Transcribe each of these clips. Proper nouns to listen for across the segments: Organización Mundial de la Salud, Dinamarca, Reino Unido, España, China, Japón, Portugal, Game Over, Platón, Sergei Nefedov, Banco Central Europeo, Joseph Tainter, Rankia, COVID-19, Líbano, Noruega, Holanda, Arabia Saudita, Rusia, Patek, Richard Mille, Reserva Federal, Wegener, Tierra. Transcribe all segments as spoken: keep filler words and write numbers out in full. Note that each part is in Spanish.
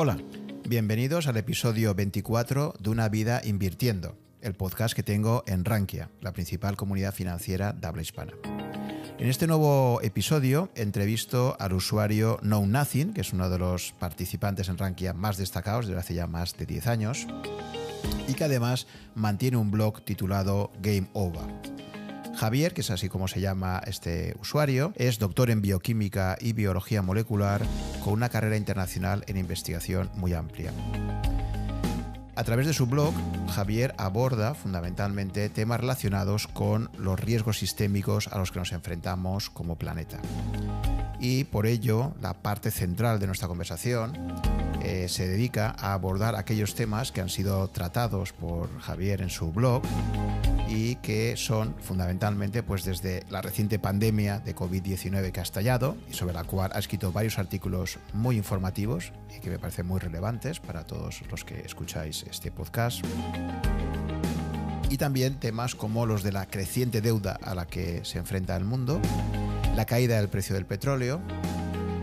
Hola, bienvenidos al episodio veinticuatro de Una vida invirtiendo, el podcast que tengo en Rankia, la principal comunidad financiera de habla hispana. En este nuevo episodio entrevisto al usuario Knownuthing, que es uno de los participantes en Rankia más destacados desde hace ya más de diez años y que además mantiene un blog titulado Game Over. Javier, que es así como se llama este usuario, es doctor en bioquímica y biología molecular con una carrera internacional en investigación muy amplia. A través de su blog, Javier aborda fundamentalmente temas relacionados con los riesgos sistémicos a los que nos enfrentamos como planeta. Y por ello, la parte central de nuestra conversación eh, se dedica a abordar aquellos temas que han sido tratados por Javier en su blog y que son fundamentalmente pues desde la reciente pandemia de covid diecinueve que ha estallado y sobre la cual ha escrito varios artículos muy informativos y que me parecen muy relevantes para todos los que escucháis este podcast. Y también temas como los de la creciente deuda a la que se enfrenta el mundo, la caída del precio del petróleo,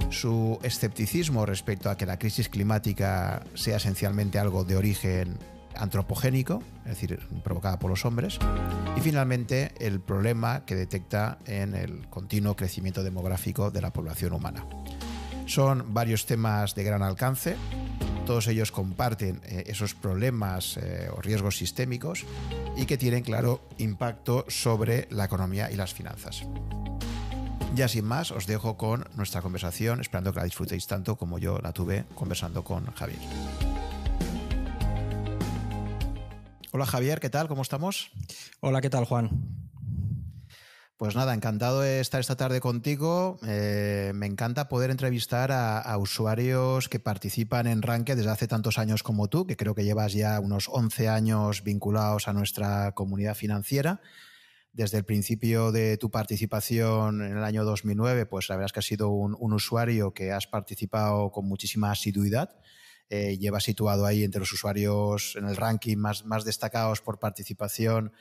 su escepticismo respecto a que la crisis climática sea esencialmente algo de origen antropogénico, es decir, provocada por los hombres, y finalmente el problema que detecta en el continuo crecimiento demográfico de la población humana. Son varios temas de gran alcance, todos ellos comparten esos problemas eh, o riesgos sistémicos y que tienen claro impacto sobre la economía y las finanzas. Ya sin más, os dejo con nuestra conversación, esperando que la disfrutéis tanto como yo la tuve conversando con Javier. Hola Javier, ¿qué tal? ¿Cómo estamos? Hola, ¿qué tal, Juan? Pues nada, encantado de estar esta tarde contigo. Eh, me encanta poder entrevistar a, a usuarios que participan en Rankia desde hace tantos años como tú, que creo que llevas ya unos once años vinculados a nuestra comunidad financiera. Desde el principio de tu participación en el año dos mil nueve, pues la verdad es que has sido un, un usuario que has participado con muchísima asiduidad. Eh, lleva situado ahí entre los usuarios en el ranking más, más destacados por participación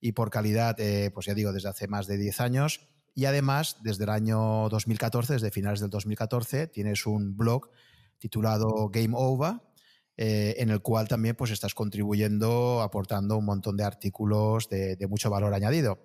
y por calidad, eh, pues ya digo, desde hace más de diez años. Y además, desde el año dos mil catorce, desde finales del dos mil catorce, tienes un blog titulado Game Over, eh, en el cual también pues, estás contribuyendo, aportando un montón de artículos de, de mucho valor añadido.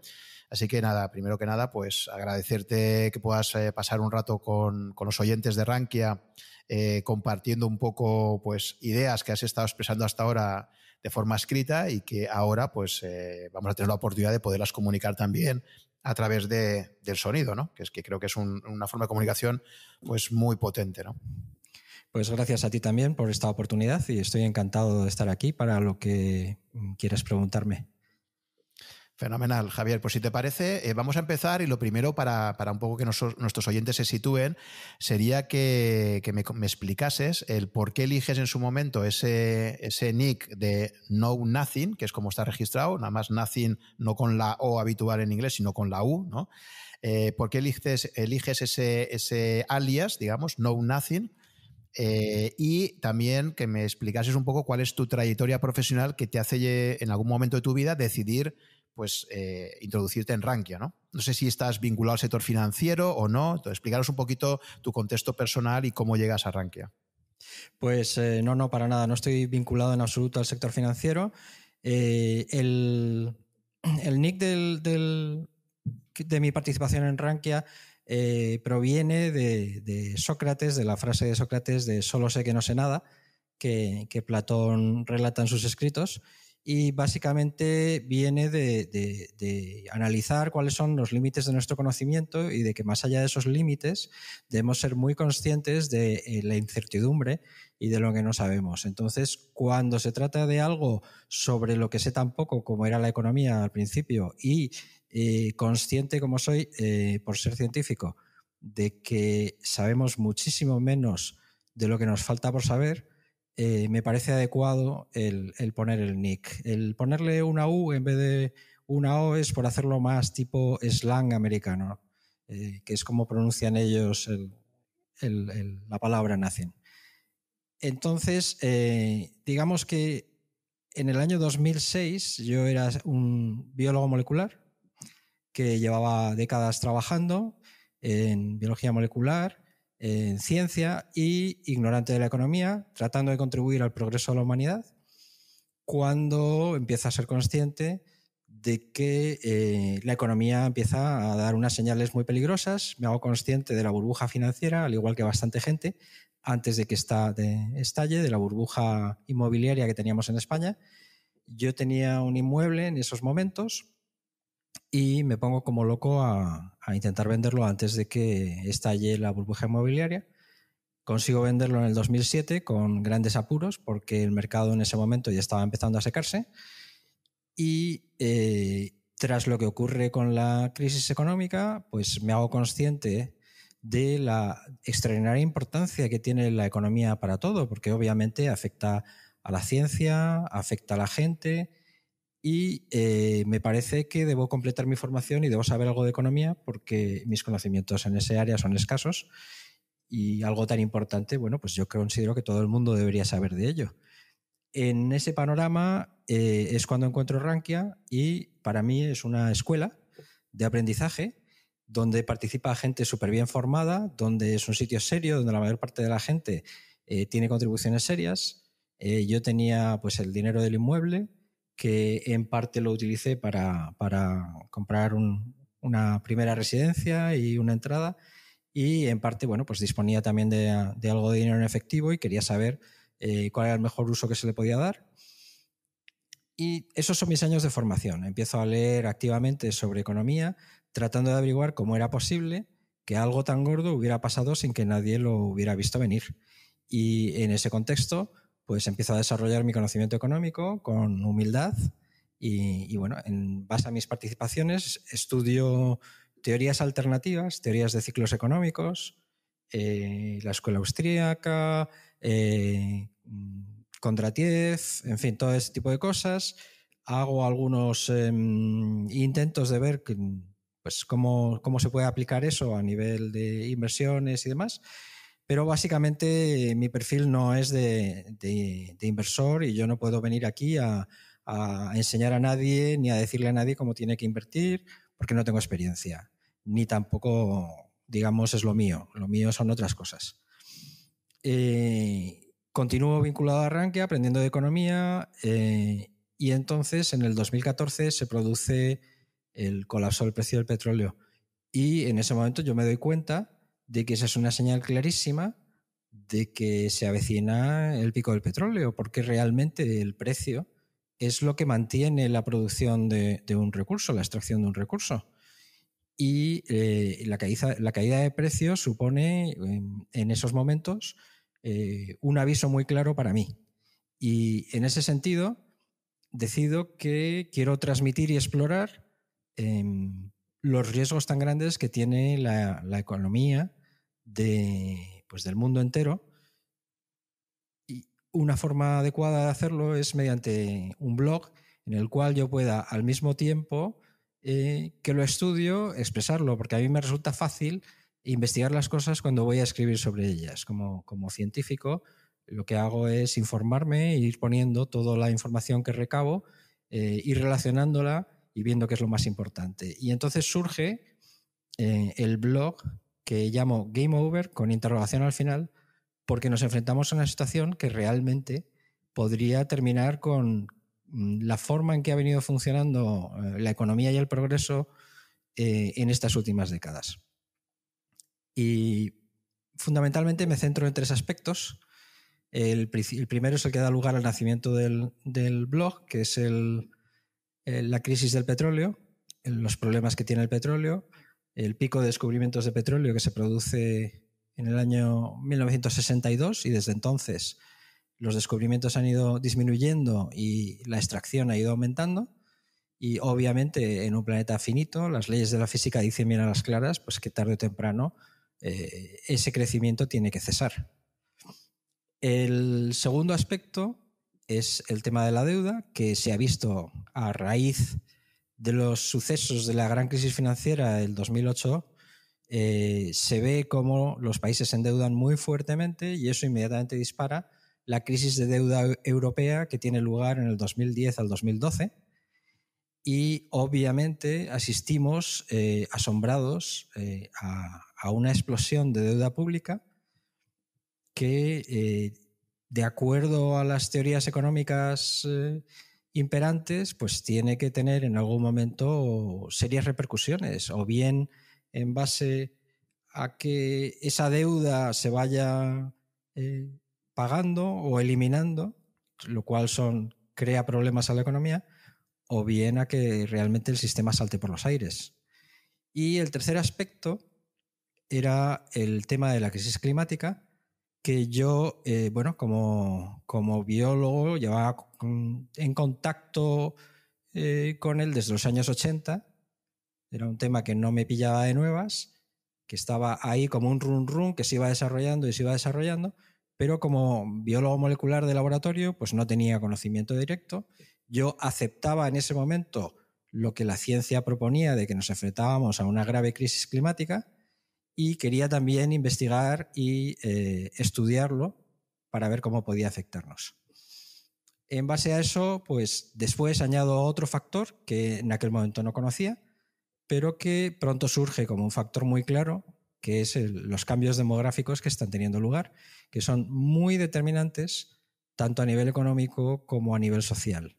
Así que nada, primero que nada, pues agradecerte que puedas eh, pasar un rato con, con los oyentes de Rankia, Eh, compartiendo un poco pues, ideas que has estado expresando hasta ahora de forma escrita y que ahora pues, eh, vamos a tener la oportunidad de poderlas comunicar también a través de, del sonido, ¿no? Que es que creo que es un, una forma de comunicación pues, muy potente, ¿no? Pues gracias a ti también por esta oportunidad y estoy encantado de estar aquí para lo que quieras preguntarme. Fenomenal, Javier. Pues si te parece, eh, vamos a empezar y lo primero para, para un poco que nos, nuestros oyentes se sitúen sería que, que me, me explicases el por qué eliges en su momento ese, ese nick de Knownuthing, que es como está registrado, nada más nothing no con la O habitual en inglés, sino con la U, ¿no? Eh, ¿Por qué eliges, eliges ese, ese alias, digamos, Knownuthing? Eh, y también que me explicases un poco cuál es tu trayectoria profesional que te hace en algún momento de tu vida decidir pues eh, introducirte en Rankia, ¿no? No sé si estás vinculado al sector financiero o no. Entonces, explicaros un poquito tu contexto personal y cómo llegas a Rankia. Pues eh, no, no, para nada. No estoy vinculado en absoluto al sector financiero. Eh, el, el nick del, del, de mi participación en Rankia eh, proviene de, de Sócrates, de la frase de Sócrates de solo sé que no sé nada, que, que Platón relata en sus escritos. Y básicamente viene de, de, de analizar cuáles son los límites de nuestro conocimiento y de que más allá de esos límites debemos ser muy conscientes de la incertidumbre y de lo que no sabemos. Entonces, cuando se trata de algo sobre lo que sé tan poco como era la economía al principio y eh, consciente como soy, eh, por ser científico, de que sabemos muchísimo menos de lo que nos falta por saber, Eh, me parece adecuado el, el poner el nick. El ponerle una U en vez de una O es por hacerlo más tipo slang americano, eh, que es como pronuncian ellos el, el, el, la palabra knownuthing. Entonces, eh, digamos que en el año dos mil seis yo era un biólogo molecular que llevaba décadas trabajando en biología molecular en ciencia y ignorante de la economía, tratando de contribuir al progreso de la humanidad, cuando empieza a ser consciente de que eh, la economía empieza a dar unas señales muy peligrosas. Me hago consciente de la burbuja financiera, al igual que bastante gente, antes de que esta, de, estalle, de la burbuja inmobiliaria que teníamos en España. Yo tenía un inmueble en esos momentos y me pongo como loco a, a intentar venderlo antes de que estalle la burbuja inmobiliaria. Consigo venderlo en el dos mil siete con grandes apuros porque el mercado en ese momento ya estaba empezando a secarse. Y eh, tras lo que ocurre con la crisis económica, pues me hago consciente de la extraordinaria importancia que tiene la economía para todo, porque obviamente afecta a la ciencia, afecta a la gente, y eh, me parece que debo completar mi formación y debo saber algo de economía porque mis conocimientos en ese área son escasos, y algo tan importante, bueno, pues yo considero que todo el mundo debería saber de ello. En ese panorama eh, es cuando encuentro Rankia, y para mí es una escuela de aprendizaje donde participa gente súper bien formada, donde es un sitio serio, donde la mayor parte de la gente eh, tiene contribuciones serias. Eh, yo tenía pues el dinero del inmueble, que en parte lo utilicé para, para comprar un, una primera residencia y una entrada, y en parte bueno, pues disponía también de, de algo de dinero en efectivo y quería saber eh, cuál era el mejor uso que se le podía dar. Y esos son mis años de formación. Empiezo a leer activamente sobre economía, tratando de averiguar cómo era posible que algo tan gordo hubiera pasado sin que nadie lo hubiera visto venir. Y en ese contexto pues empiezo a desarrollar mi conocimiento económico con humildad y, y bueno, en base a mis participaciones estudio teorías alternativas, teorías de ciclos económicos, eh, la escuela austríaca, eh, Kondratiev, en fin, todo ese tipo de cosas. Hago algunos eh, intentos de ver que, pues, cómo, cómo se puede aplicar eso a nivel de inversiones y demás. Pero básicamente mi perfil no es de, de, de inversor, y yo no puedo venir aquí a, a enseñar a nadie ni a decirle a nadie cómo tiene que invertir, porque no tengo experiencia. Ni tampoco, digamos, es lo mío. Lo mío son otras cosas. Eh, continúo vinculado a Rankia, aprendiendo de economía, eh, y entonces en el dos mil catorce se produce el colapso del precio del petróleo. Y en ese momento yo me doy cuenta de que esa es una señal clarísima de que se avecina el pico del petróleo, porque realmente el precio es lo que mantiene la producción de, de un recurso, la extracción de un recurso. Y eh, la, caída, la caída de precio supone, en, en esos momentos, eh, un aviso muy claro para mí. Y en ese sentido, decido que quiero transmitir y explorar eh, los riesgos tan grandes que tiene la, la economía de, pues del mundo entero, y una forma adecuada de hacerlo es mediante un blog en el cual yo pueda al mismo tiempo eh, que lo estudio expresarlo, porque a mí me resulta fácil investigar las cosas cuando voy a escribir sobre ellas. Como, como científico, lo que hago es informarme e ir poniendo toda la información que recabo, eh, ir relacionándola y viendo qué es lo más importante. Y entonces surge eh, el blog, que llamo Game Over, con interrogación al final, porque nos enfrentamos a una situación que realmente podría terminar con la forma en que ha venido funcionando la economía y el progreso eh, en estas últimas décadas. Y fundamentalmente me centro en tres aspectos. El, el primero es el que da lugar al nacimiento del, del blog, que es el, la crisis del petróleo, los problemas que tiene el petróleo, el pico de descubrimientos de petróleo que se produce en el año mil novecientos sesenta y dos, y desde entonces los descubrimientos han ido disminuyendo y la extracción ha ido aumentando. Y obviamente en un planeta finito las leyes de la física dicen bien a las claras pues que tarde o temprano eh, ese crecimiento tiene que cesar. El segundo aspecto es el tema de la deuda, que se ha visto a raíz de los sucesos de la gran crisis financiera del dos mil ocho. Eh, se ve cómo los países se endeudan muy fuertemente, y eso inmediatamente dispara la crisis de deuda europea que tiene lugar en el dos mil diez al dos mil doce. Y obviamente asistimos eh, asombrados eh, a, a una explosión de deuda pública que, eh, de acuerdo a las teorías económicas eh, imperantes, pues tiene que tener en algún momento serias repercusiones, o bien en base a que esa deuda se vaya eh, pagando o eliminando, lo cual son, crea problemas a la economía, o bien a que realmente el sistema salte por los aires. Y el tercer aspecto era el tema de la crisis climática, que yo, eh, bueno, como, como biólogo, llevaba en contacto eh, con él desde los años ochenta. Era un tema que no me pillaba de nuevas, que estaba ahí como un run run que se iba desarrollando y se iba desarrollando, pero como biólogo molecular de laboratorio, pues no tenía conocimiento directo. Yo aceptaba en ese momento lo que la ciencia proponía de que nos enfrentábamos a una grave crisis climática, y quería también investigar y eh, estudiarlo para ver cómo podía afectarnos. En base a eso, pues después añado otro factor que en aquel momento no conocía, pero que pronto surge como un factor muy claro, que es el, los cambios demográficos que están teniendo lugar, que son muy determinantes tanto a nivel económico como a nivel social.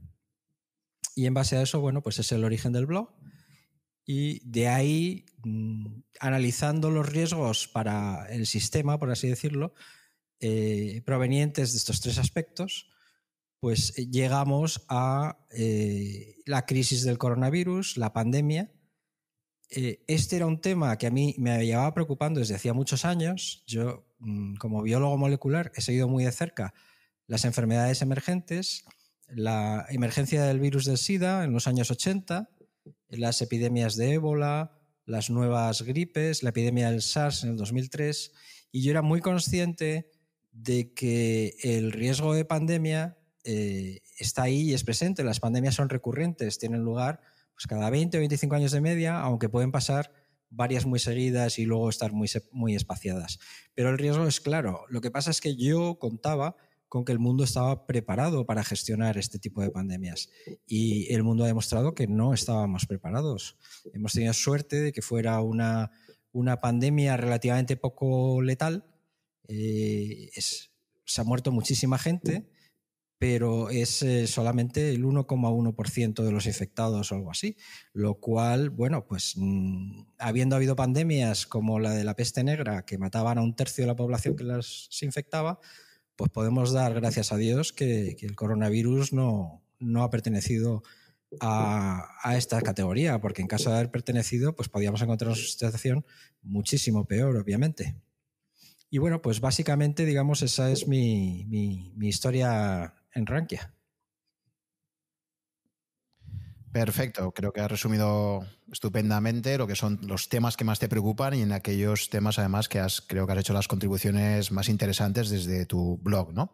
Y en base a eso, bueno, pues es el origen del blog. Y de ahí, mmm, analizando los riesgos para el sistema, por así decirlo, eh, provenientes de estos tres aspectos, pues llegamos a eh, la crisis del coronavirus, la pandemia. Eh, este era un tema que a mí me llevaba preocupando desde hacía muchos años. Yo, mmm, como biólogo molecular, he seguido muy de cerca las enfermedades emergentes, la emergencia del virus del SIDA en los años ochenta, las epidemias de ébola, las nuevas gripes, la epidemia del SARS en el dos mil tres, y yo era muy consciente de que el riesgo de pandemia eh, está ahí y es presente. Las pandemias son recurrentes, tienen lugar pues, cada veinte o veinticinco años de media, aunque pueden pasar varias muy seguidas y luego estar muy, muy espaciadas. Pero el riesgo es claro. Lo que pasa es que yo contaba con que el mundo estaba preparado para gestionar este tipo de pandemias. Y el mundo ha demostrado que no estábamos preparados. Hemos tenido suerte de que fuera una, una pandemia relativamente poco letal. Eh, es, se ha muerto muchísima gente, pero es eh, solamente el uno coma uno por ciento de los infectados o algo así. Lo cual, bueno, pues mmm, habiendo habido pandemias como la de la peste negra, que mataban a un tercio de la población que las infectaba, pues podemos dar gracias a Dios que, que el coronavirus no, no ha pertenecido a, a esta categoría, porque en caso de haber pertenecido, pues podíamos encontrar una situación muchísimo peor, obviamente. Y bueno, pues básicamente, digamos, esa es mi, mi, mi historia en Rankia. Perfecto, creo que has resumido estupendamente lo que son los temas que más te preocupan y en aquellos temas además que has, creo que has hecho las contribuciones más interesantes desde tu blog, ¿no?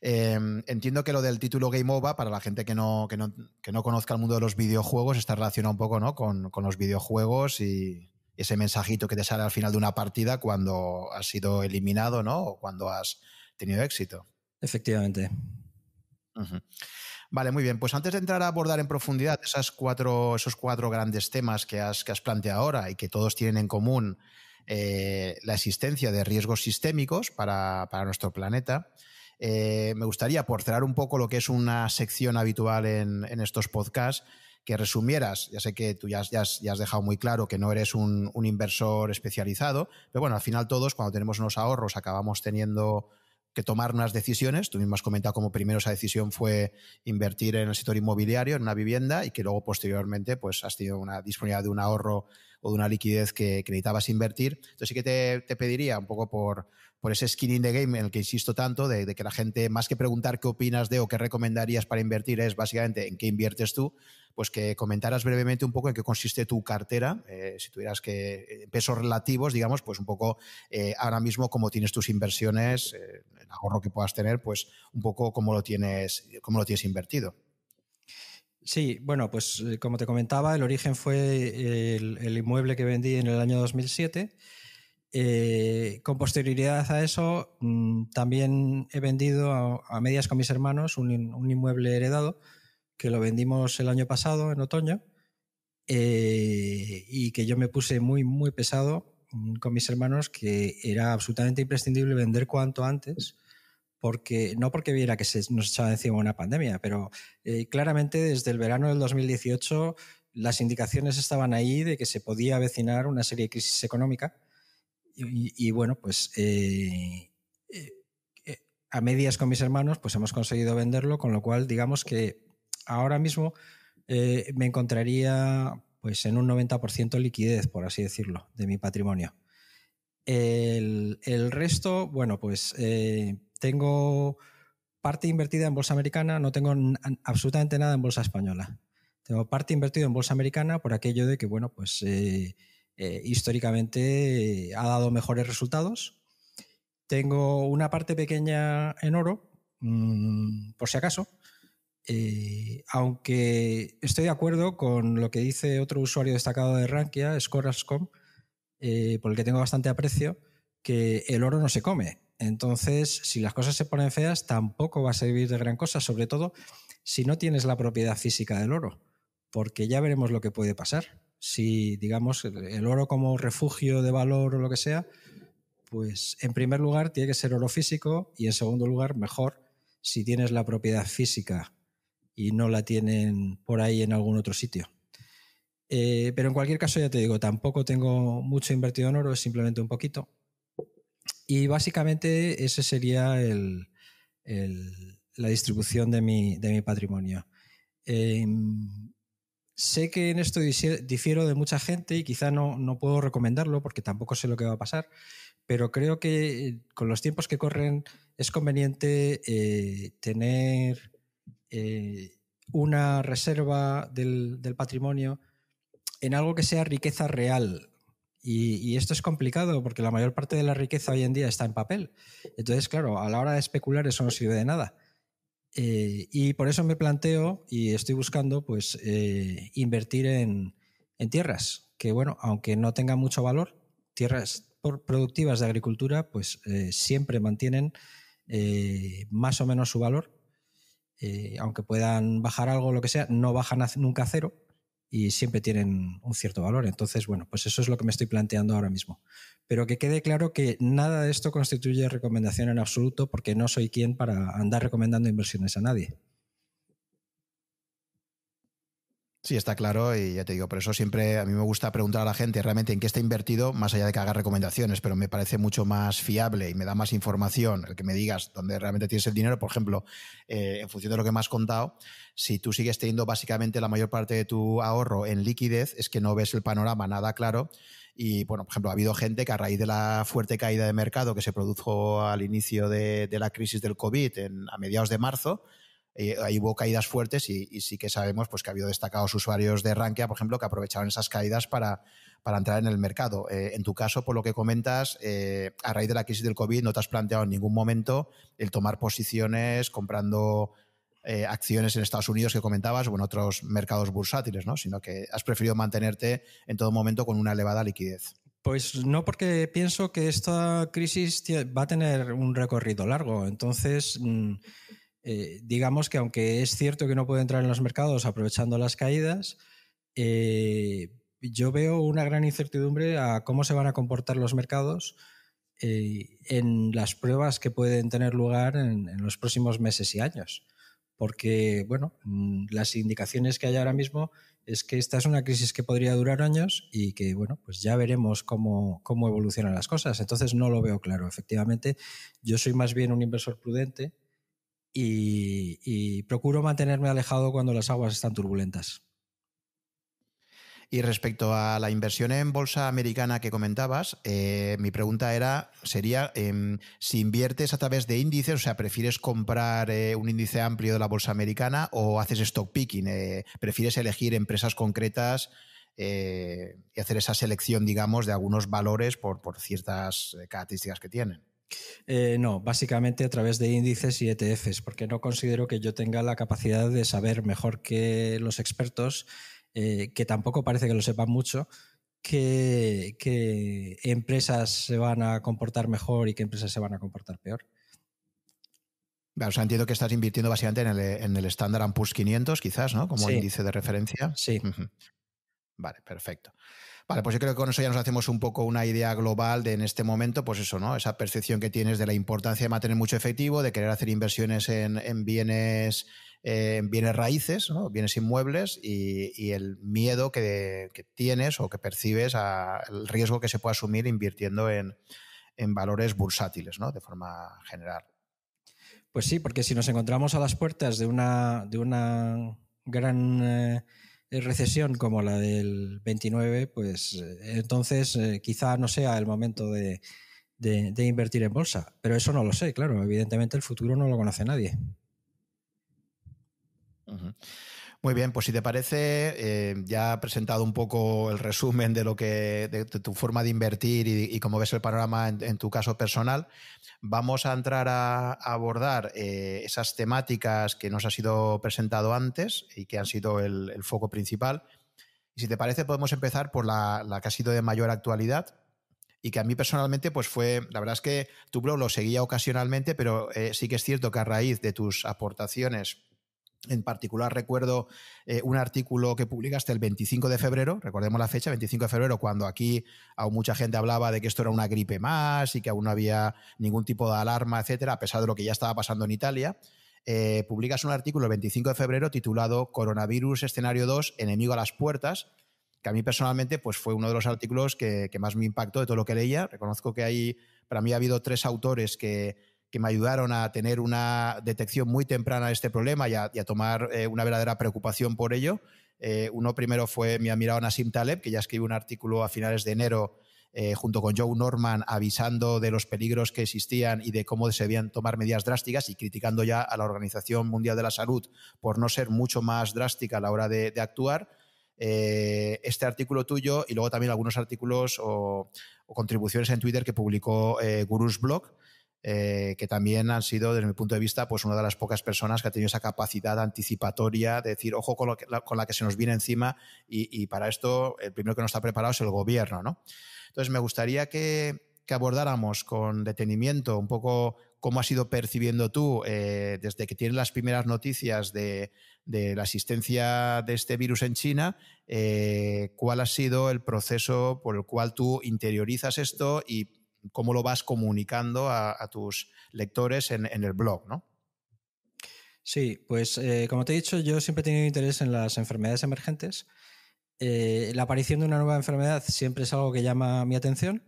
Eh, entiendo que lo del título Game Over, para la gente que no, que no, que no conozca el mundo de los videojuegos, está relacionado un poco, ¿no? con, con los videojuegos y ese mensajito que te sale al final de una partida cuando has sido eliminado, ¿no? O cuando has tenido éxito. Efectivamente. Uh-huh. Vale, muy bien. Pues antes de entrar a abordar en profundidad esas cuatro, esos cuatro grandes temas que has, que has planteado ahora y que todos tienen en común eh, la existencia de riesgos sistémicos para, para nuestro planeta, eh, me gustaría, por cerrar un poco lo que es una sección habitual en, en estos podcasts, que resumieras. Ya sé que tú ya, ya, has, ya has dejado muy claro que no eres un, un inversor especializado, pero bueno, al final todos cuando tenemos unos ahorros acabamos teniendo que tomar unas decisiones. Tú mismo has comentado como primero esa decisión fue invertir en el sector inmobiliario, en una vivienda, y que luego posteriormente pues has tenido una disponibilidad de un ahorro o de una liquidez que, que necesitabas invertir. Entonces sí que te, te pediría un poco por, por ese skin in the game en el que insisto tanto, de, de que la gente, más que preguntar qué opinas de o qué recomendarías para invertir, es básicamente en qué inviertes tú, pues que comentaras brevemente un poco en qué consiste tu cartera, eh, si tuvieras que pesos relativos, digamos, pues un poco eh, ahora mismo cómo tienes tus inversiones, eh, el ahorro que puedas tener, pues un poco cómo lo tienes, cómo lo tienes invertido. Sí, bueno, pues como te comentaba, el origen fue el, el inmueble que vendí en el año dos mil siete. Eh, con posterioridad a eso, mmm, también he vendido a, a medias con mis hermanos un, un inmueble heredado, que lo vendimos el año pasado, en otoño, eh, y que yo me puse muy, muy pesado con mis hermanos que era absolutamente imprescindible vender cuanto antes, porque no porque viera que se nos echaba encima una pandemia, pero eh, claramente desde el verano del dos mil dieciocho las indicaciones estaban ahí de que se podía avecinar una serie de crisis económica y, y bueno, pues eh, eh, eh, a medias con mis hermanos pues hemos conseguido venderlo, con lo cual digamos que ahora mismo eh, me encontraría pues en un noventa por ciento liquidez, por así decirlo, de mi patrimonio. El, el resto, bueno, pues eh, tengo parte invertida en bolsa americana, no tengo absolutamente nada en bolsa española. Tengo parte invertida en bolsa americana por aquello de que, bueno, pues eh, eh, históricamente eh, ha dado mejores resultados. Tengo una parte pequeña en oro, mmm, por si acaso. Eh, aunque estoy de acuerdo con lo que dice otro usuario destacado de Rankia, Scorascom, eh, por el que tengo bastante aprecio, que el oro no se come. Entonces, si las cosas se ponen feas, tampoco va a servir de gran cosa, sobre todo si no tienes la propiedad física del oro, porque ya veremos lo que puede pasar. Si, digamos, el oro como refugio de valor o lo que sea, pues en primer lugar tiene que ser oro físico y en segundo lugar, mejor, si tienes la propiedad física y no la tienen por ahí en algún otro sitio. Eh, pero en cualquier caso, ya te digo, tampoco tengo mucho invertido en oro, es simplemente un poquito. Y básicamente ese sería el, el, la distribución de mi, de mi patrimonio. Eh, sé que en esto difiero de mucha gente y quizá no, no puedo recomendarlo porque tampoco sé lo que va a pasar, pero creo que con los tiempos que corren es conveniente eh, tener... Eh, una reserva del, del patrimonio en algo que sea riqueza real. Y, y esto es complicado porque la mayor parte de la riqueza hoy en día está en papel. Entonces, claro, a la hora de especular eso no sirve de nada. Eh, y por eso me planteo y estoy buscando pues eh, invertir en, en tierras que, bueno, aunque no tengan mucho valor, tierras productivas de agricultura, pues eh, siempre mantienen eh, más o menos su valor. Eh, aunque puedan bajar algo o lo que sea, no bajan nunca a cero y siempre tienen un cierto valor. Entonces, bueno, pues eso es lo que me estoy planteando ahora mismo. Pero que quede claro que nada de esto constituye recomendación en absoluto, porque no soy quien para andar recomendando inversiones a nadie. Sí, está claro, y ya te digo, por eso siempre a mí me gusta preguntar a la gente realmente en qué está invertido, más allá de que haga recomendaciones, pero me parece mucho más fiable y me da más información el que me digas dónde realmente tienes el dinero. Por ejemplo, eh, en función de lo que me has contado, si tú sigues teniendo básicamente la mayor parte de tu ahorro en liquidez, es que no ves el panorama nada claro. Y, bueno, por ejemplo, ha habido gente que a raíz de la fuerte caída de mercado que se produjo al inicio de, de la crisis del COVID en, a mediados de marzo, Eh, ahí hubo caídas fuertes y, y sí que sabemos pues, que ha habido destacados usuarios de Rankia, por ejemplo, que aprovecharon esas caídas para, para entrar en el mercado. Eh, en tu caso, por lo que comentas, eh, a raíz de la crisis del COVID no te has planteado en ningún momento el tomar posiciones comprando eh, acciones en Estados Unidos que comentabas o en otros mercados bursátiles, ¿no? Sino que has preferido mantenerte en todo momento con una elevada liquidez. Pues no, porque pienso que esta crisis va a tener un recorrido largo. Entonces... Mmm... Eh, digamos que aunque es cierto que no puedo entrar en los mercados aprovechando las caídas, eh, yo veo una gran incertidumbre a cómo se van a comportar los mercados eh, en las pruebas que pueden tener lugar en, en los próximos meses y años. Porque, bueno, las indicaciones que hay ahora mismo es que esta es una crisis que podría durar años y que, bueno, pues ya veremos cómo, cómo evolucionan las cosas. Entonces no lo veo claro. Efectivamente, yo soy más bien un inversor prudente Y, y procuro mantenerme alejado cuando las aguas están turbulentas. Y respecto a la inversión en bolsa americana que comentabas, eh, mi pregunta era, sería eh, si inviertes a través de índices, o sea, ¿prefieres comprar eh, un índice amplio de la bolsa americana o haces stock picking? Eh, ¿Prefieres elegir empresas concretas eh, y hacer esa selección, digamos, de algunos valores por, por ciertas características que tienen? Eh, no, básicamente a través de índices y E T Efes, porque no considero que yo tenga la capacidad de saber mejor que los expertos, eh, que tampoco parece que lo sepan mucho, qué que empresas se van a comportar mejor y qué empresas se van a comportar peor. Bueno, o sea, entiendo que estás invirtiendo básicamente en el, en el Standard and Poor's quinientos, quizás, ¿no? Como sí. Índice de referencia. Sí. Uh-huh. Vale, perfecto. Vale, pues yo creo que con eso ya nos hacemos un poco una idea global de en este momento, pues eso, ¿no? Esa percepción que tienes de la importancia de mantener mucho efectivo, de querer hacer inversiones en, en bienes, eh, en bienes raíces, ¿no? Bienes inmuebles y, y el miedo que, que tienes o que percibes al riesgo que se puede asumir invirtiendo en, en valores bursátiles, ¿no? De forma general. Pues sí, porque si nos encontramos a las puertas de una, de una gran eh, recesión como la del veintinueve, pues eh, entonces eh, quizá no sea el momento de, de, de invertir en bolsa. Pero eso no lo sé, claro. Evidentemente el futuro no lo conoce nadie. Uh-huh. Muy bien, pues si te parece, eh, ya he presentado un poco el resumen de lo que de, de tu forma de invertir y, y cómo ves el panorama en, en tu caso personal. Vamos a entrar a, a abordar eh, esas temáticas que nos ha sido presentado antes y que han sido el, el foco principal. Y si te parece, podemos empezar por la, la que ha sido de mayor actualidad y que a mí personalmente pues fue... La verdad es que tu blog lo seguía ocasionalmente, pero eh, sí que es cierto que a raíz de tus aportaciones, en particular recuerdo eh, un artículo que publicaste el veinticinco de febrero, recordemos la fecha, veinticinco de febrero, cuando aquí aún mucha gente hablaba de que esto era una gripe más y que aún no había ningún tipo de alarma, etcétera, a pesar de lo que ya estaba pasando en Italia. Eh, publicas un artículo el veinticinco de febrero titulado Coronavirus escenario dos, enemigo a las puertas, que a mí personalmente pues, fue uno de los artículos que, que más me impactó de todo lo que leía. Reconozco que ahí para mí ha habido tres autores que... que me ayudaron a tener una detección muy temprana de este problema y a, y a tomar eh, una verdadera preocupación por ello. Eh, uno primero fue mi admirado Nassim Taleb, que ya escribió un artículo a finales de enero eh, junto con Joe Norman avisando de los peligros que existían y de cómo se debían tomar medidas drásticas y criticando ya a la Organización Mundial de la Salud por no ser mucho más drástica a la hora de, de actuar. Eh, este artículo tuyo y luego también algunos artículos o, o contribuciones en Twitter que publicó eh, Guru's Blog, Eh, que también han sido, desde mi punto de vista, pues una de las pocas personas que ha tenido esa capacidad anticipatoria de decir, ojo con, lo que, la, con la que se nos viene encima y, y para esto el primero que no está preparado es el gobierno, ¿no? Entonces me gustaría que, que abordáramos con detenimiento un poco cómo has ido percibiendo tú eh, desde que tienes las primeras noticias de, de la existencia de este virus en China, eh, cuál ha sido el proceso por el cual tú interiorizas esto y cómo lo vas comunicando a, a tus lectores en, en el blog, ¿no? Sí, pues eh, como te he dicho, yo siempre he tenido interés en las enfermedades emergentes. Eh, la aparición de una nueva enfermedad siempre es algo que llama mi atención.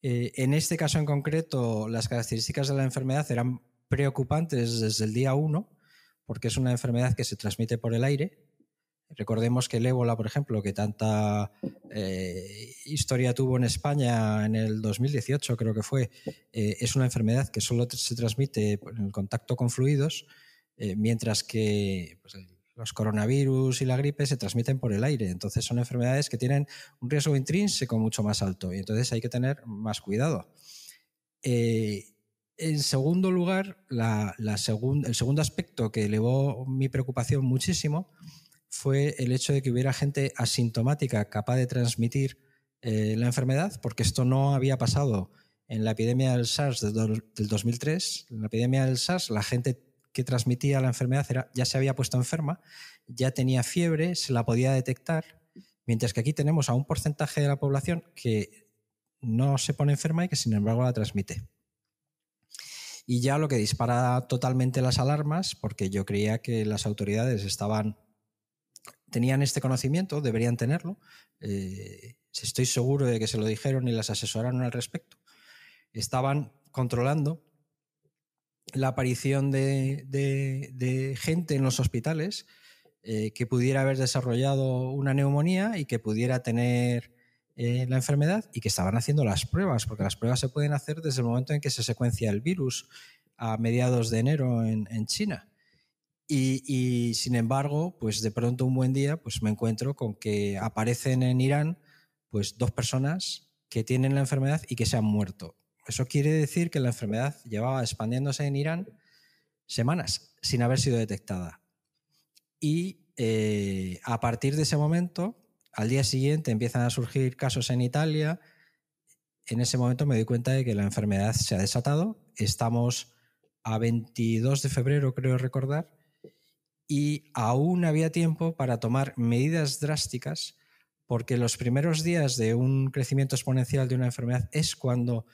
Eh, en este caso en concreto, las características de la enfermedad eran preocupantes desde el día uno, porque es una enfermedad que se transmite por el aire. Recordemos que el ébola, por ejemplo, que tanta eh, historia tuvo en España en el dos mil dieciocho, creo que fue, eh, es una enfermedad que solo se transmite en el contacto con fluidos, eh, mientras que pues, los coronavirus y la gripe se transmiten por el aire. Entonces son enfermedades que tienen un riesgo intrínseco mucho más alto y entonces hay que tener más cuidado. Eh, en segundo lugar, la, la segun, el segundo aspecto que elevó mi preocupación muchísimo fue el hecho de que hubiera gente asintomática capaz de transmitir eh, la enfermedad, porque esto no había pasado en la epidemia del SARS del, del dos mil tres. En la epidemia del SARS la gente que transmitía la enfermedad era, ya se había puesto enferma, ya tenía fiebre, se la podía detectar, mientras que aquí tenemos a un porcentaje de la población que no se pone enferma y que sin embargo la transmite. Y ya lo que dispara totalmente las alarmas, porque yo creía que las autoridades estaban... tenían este conocimiento, deberían tenerlo. Eh, estoy seguro de que se lo dijeron y las asesoraron al respecto. Estaban controlando la aparición de, de, de gente en los hospitales eh, que pudiera haber desarrollado una neumonía y que pudiera tener eh, la enfermedad y que estaban haciendo las pruebas, porque las pruebas se pueden hacer desde el momento en que se secuencia el virus a mediados de enero en, en China. Y, y sin embargo, pues de pronto un buen día pues me encuentro con que aparecen en Irán pues dos personas que tienen la enfermedad y que se han muerto. Eso quiere decir que la enfermedad llevaba expandiéndose en Irán semanas sin haber sido detectada. Y eh, a partir de ese momento, al día siguiente empiezan a surgir casos en Italia. En ese momento me doy cuenta de que la enfermedad se ha desatado. Estamos a veintidós de febrero, creo recordar, y aún había tiempo para tomar medidas drásticas porque los primeros días de un crecimiento exponencial de una enfermedad es cuando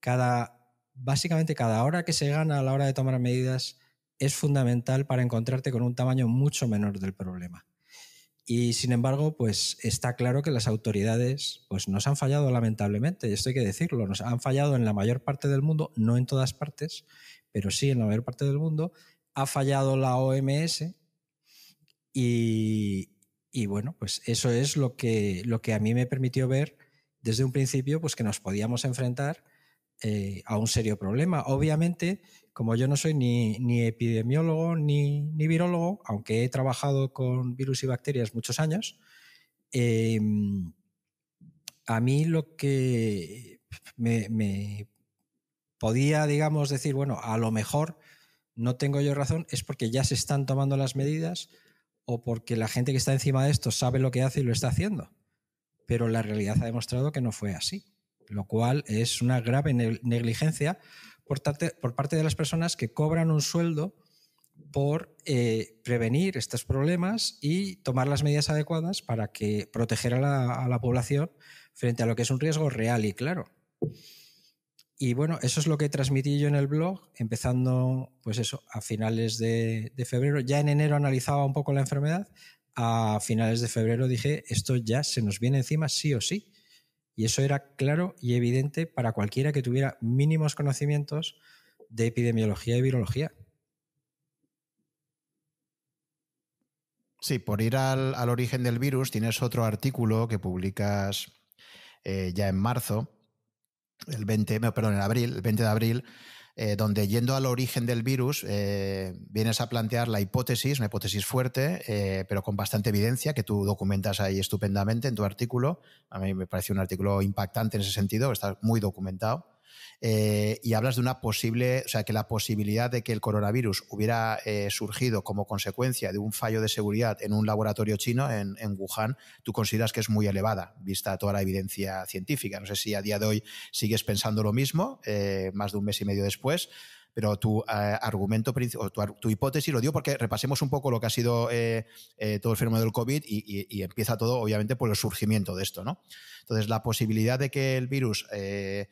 cada, básicamente cada hora que se gana a la hora de tomar medidas es fundamental para encontrarte con un tamaño mucho menor del problema. Y sin embargo, pues está claro que las autoridades pues, nos han fallado lamentablemente, y esto hay que decirlo, nos han fallado en la mayor parte del mundo, no en todas partes, pero sí en la mayor parte del mundo. Ha fallado la O M S y, y bueno, pues eso es lo que, lo que a mí me permitió ver desde un principio pues que nos podíamos enfrentar eh, a un serio problema. Obviamente, como yo no soy ni, ni epidemiólogo ni, ni virólogo, aunque he trabajado con virus y bacterias muchos años, eh, a mí lo que me, me podía, digamos, decir, bueno, a lo mejor no tengo yo razón, es porque ya se están tomando las medidas o porque la gente que está encima de esto sabe lo que hace y lo está haciendo. Pero la realidad ha demostrado que no fue así, lo cual es una grave negligencia Por parte, por parte de las personas que cobran un sueldo por eh, prevenir estos problemas y tomar las medidas adecuadas para que proteger a la, a la población frente a lo que es un riesgo real y claro. Y bueno, eso es lo que transmití yo en el blog, empezando pues eso, a finales de, de febrero. Ya en enero analizaba un poco la enfermedad. A finales de febrero dije, esto ya se nos viene encima sí o sí. Y eso era claro y evidente para cualquiera que tuviera mínimos conocimientos de epidemiología y virología. Sí, por ir al, al origen del virus, tienes otro artículo que publicas eh, ya en marzo, el veinte, perdón, en abril, el veinte de abril, eh, donde yendo al origen del virus eh, vienes a plantear la hipótesis, una hipótesis fuerte, eh, pero con bastante evidencia, que tú documentas ahí estupendamente en tu artículo. A mí me parece un artículo impactante en ese sentido, está muy documentado. Eh, y hablas de una posible, o sea, que la posibilidad de que el coronavirus hubiera eh, surgido como consecuencia de un fallo de seguridad en un laboratorio chino, en, en Wuhan, tú consideras que es muy elevada, vista toda la evidencia científica. No sé si a día de hoy sigues pensando lo mismo, eh, más de un mes y medio después, pero tu eh, argumento, o tu, tu hipótesis, lo digo porque repasemos un poco lo que ha sido eh, eh, todo el fenómeno del COVID y, y, y empieza todo, obviamente, por el surgimiento de esto, ¿no? Entonces, la posibilidad de que el virus Eh,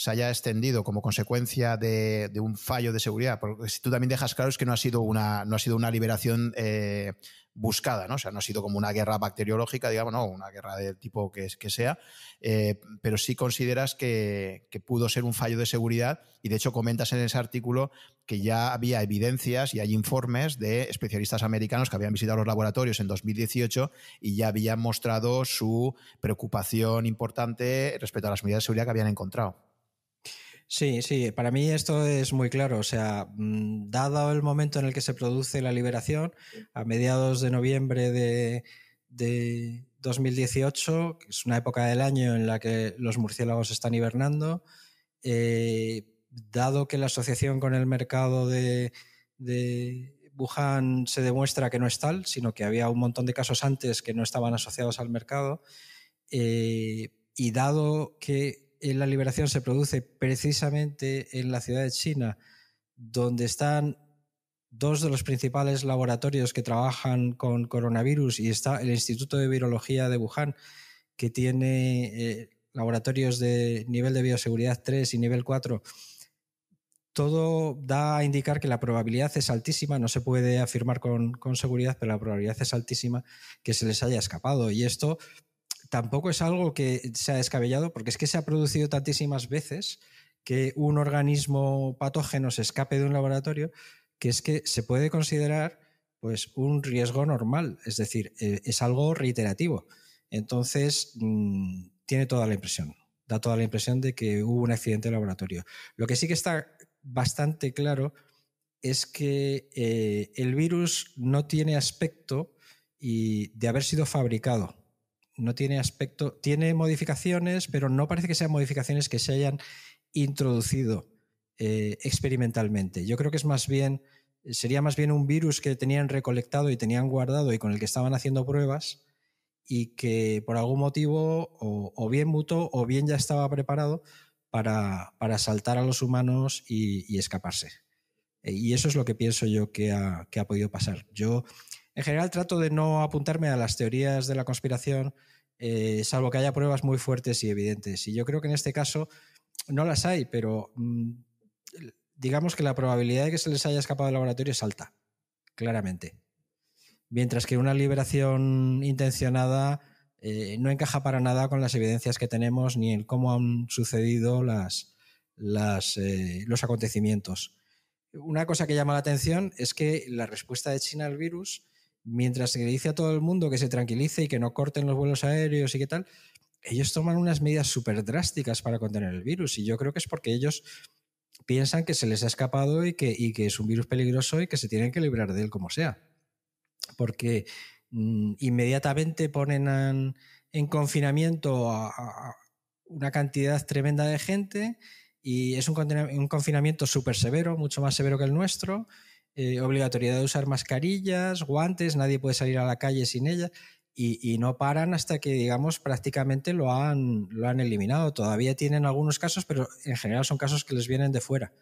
se haya extendido como consecuencia de, de un fallo de seguridad, porque si tú también dejas claro es que no ha sido una, no ha sido una liberación eh, buscada, ¿no? O sea, no ha sido como una guerra bacteriológica, digamos, no, una guerra del tipo que, que sea, eh, pero sí consideras que, que pudo ser un fallo de seguridad y de hecho comentas en ese artículo que ya había evidencias y hay informes de especialistas americanos que habían visitado los laboratorios en dos mil dieciocho y ya habían mostrado su preocupación importante respecto a las medidas de seguridad que habían encontrado. Sí, sí, para mí esto es muy claro. O sea, dado el momento en el que se produce la liberación, a mediados de noviembre de, de dos mil dieciocho, que es una época del año en la que los murciélagos están hibernando, eh, dado que la asociación con el mercado de, de Wuhan se demuestra que no es tal, sino que había un montón de casos antes que no estaban asociados al mercado, eh, y dado que la liberación se produce precisamente en la ciudad de China, donde están dos de los principales laboratorios que trabajan con coronavirus y está el Instituto de Virología de Wuhan, que tiene eh, laboratorios de nivel de bioseguridad tres y nivel cuatro. Todo da a indicar que la probabilidad es altísima, no se puede afirmar con, con seguridad, pero la probabilidad es altísima que se les haya escapado. Y esto tampoco es algo que se ha descabellado, porque es que se ha producido tantísimas veces que un organismo patógeno se escape de un laboratorio, que es que se puede considerar pues, un riesgo normal, es decir, es algo reiterativo. Entonces, mmm, tiene toda la impresión, da toda la impresión de que hubo un accidente de laboratorio. Lo que sí que está bastante claro es que eh, el virus no tiene aspecto y de haber sido fabricado. No tiene aspecto, tiene modificaciones, pero no parece que sean modificaciones que se hayan introducido eh, experimentalmente. Yo creo que es más bien, sería más bien un virus que tenían recolectado y tenían guardado y con el que estaban haciendo pruebas y que por algún motivo o, o bien mutó o bien ya estaba preparado para, para saltar a los humanos y, y escaparse. Y eso es lo que pienso yo que ha, que ha podido pasar. Yo, en general, trato de no apuntarme a las teorías de la conspiración eh, salvo que haya pruebas muy fuertes y evidentes. Y yo creo que en este caso no las hay, pero mmm, digamos que la probabilidad de que se les haya escapado del laboratorio es alta, claramente. Mientras que una liberación intencionada eh, no encaja para nada con las evidencias que tenemos ni en cómo han sucedido las, las, eh, los acontecimientos. Una cosa que llama la atención es que la respuesta de China al virus, mientras que le dice a todo el mundo que se tranquilice y que no corten los vuelos aéreos y qué tal, ellos toman unas medidas súper drásticas para contener el virus, y yo creo que es porque ellos piensan que se les ha escapado y que, y que es un virus peligroso y que se tienen que librar de él como sea. Porque mmm, inmediatamente ponen en, en confinamiento a, a una cantidad tremenda de gente, y es un, un confinamiento súper severo, mucho más severo que el nuestro, eh, obligatoriedad de usar mascarillas, guantes, nadie puede salir a la calle sin ellas, y, y no paran hasta que, digamos, prácticamente lo han, lo han eliminado. Todavía tienen algunos casos, pero en general son casos que les vienen de fuera,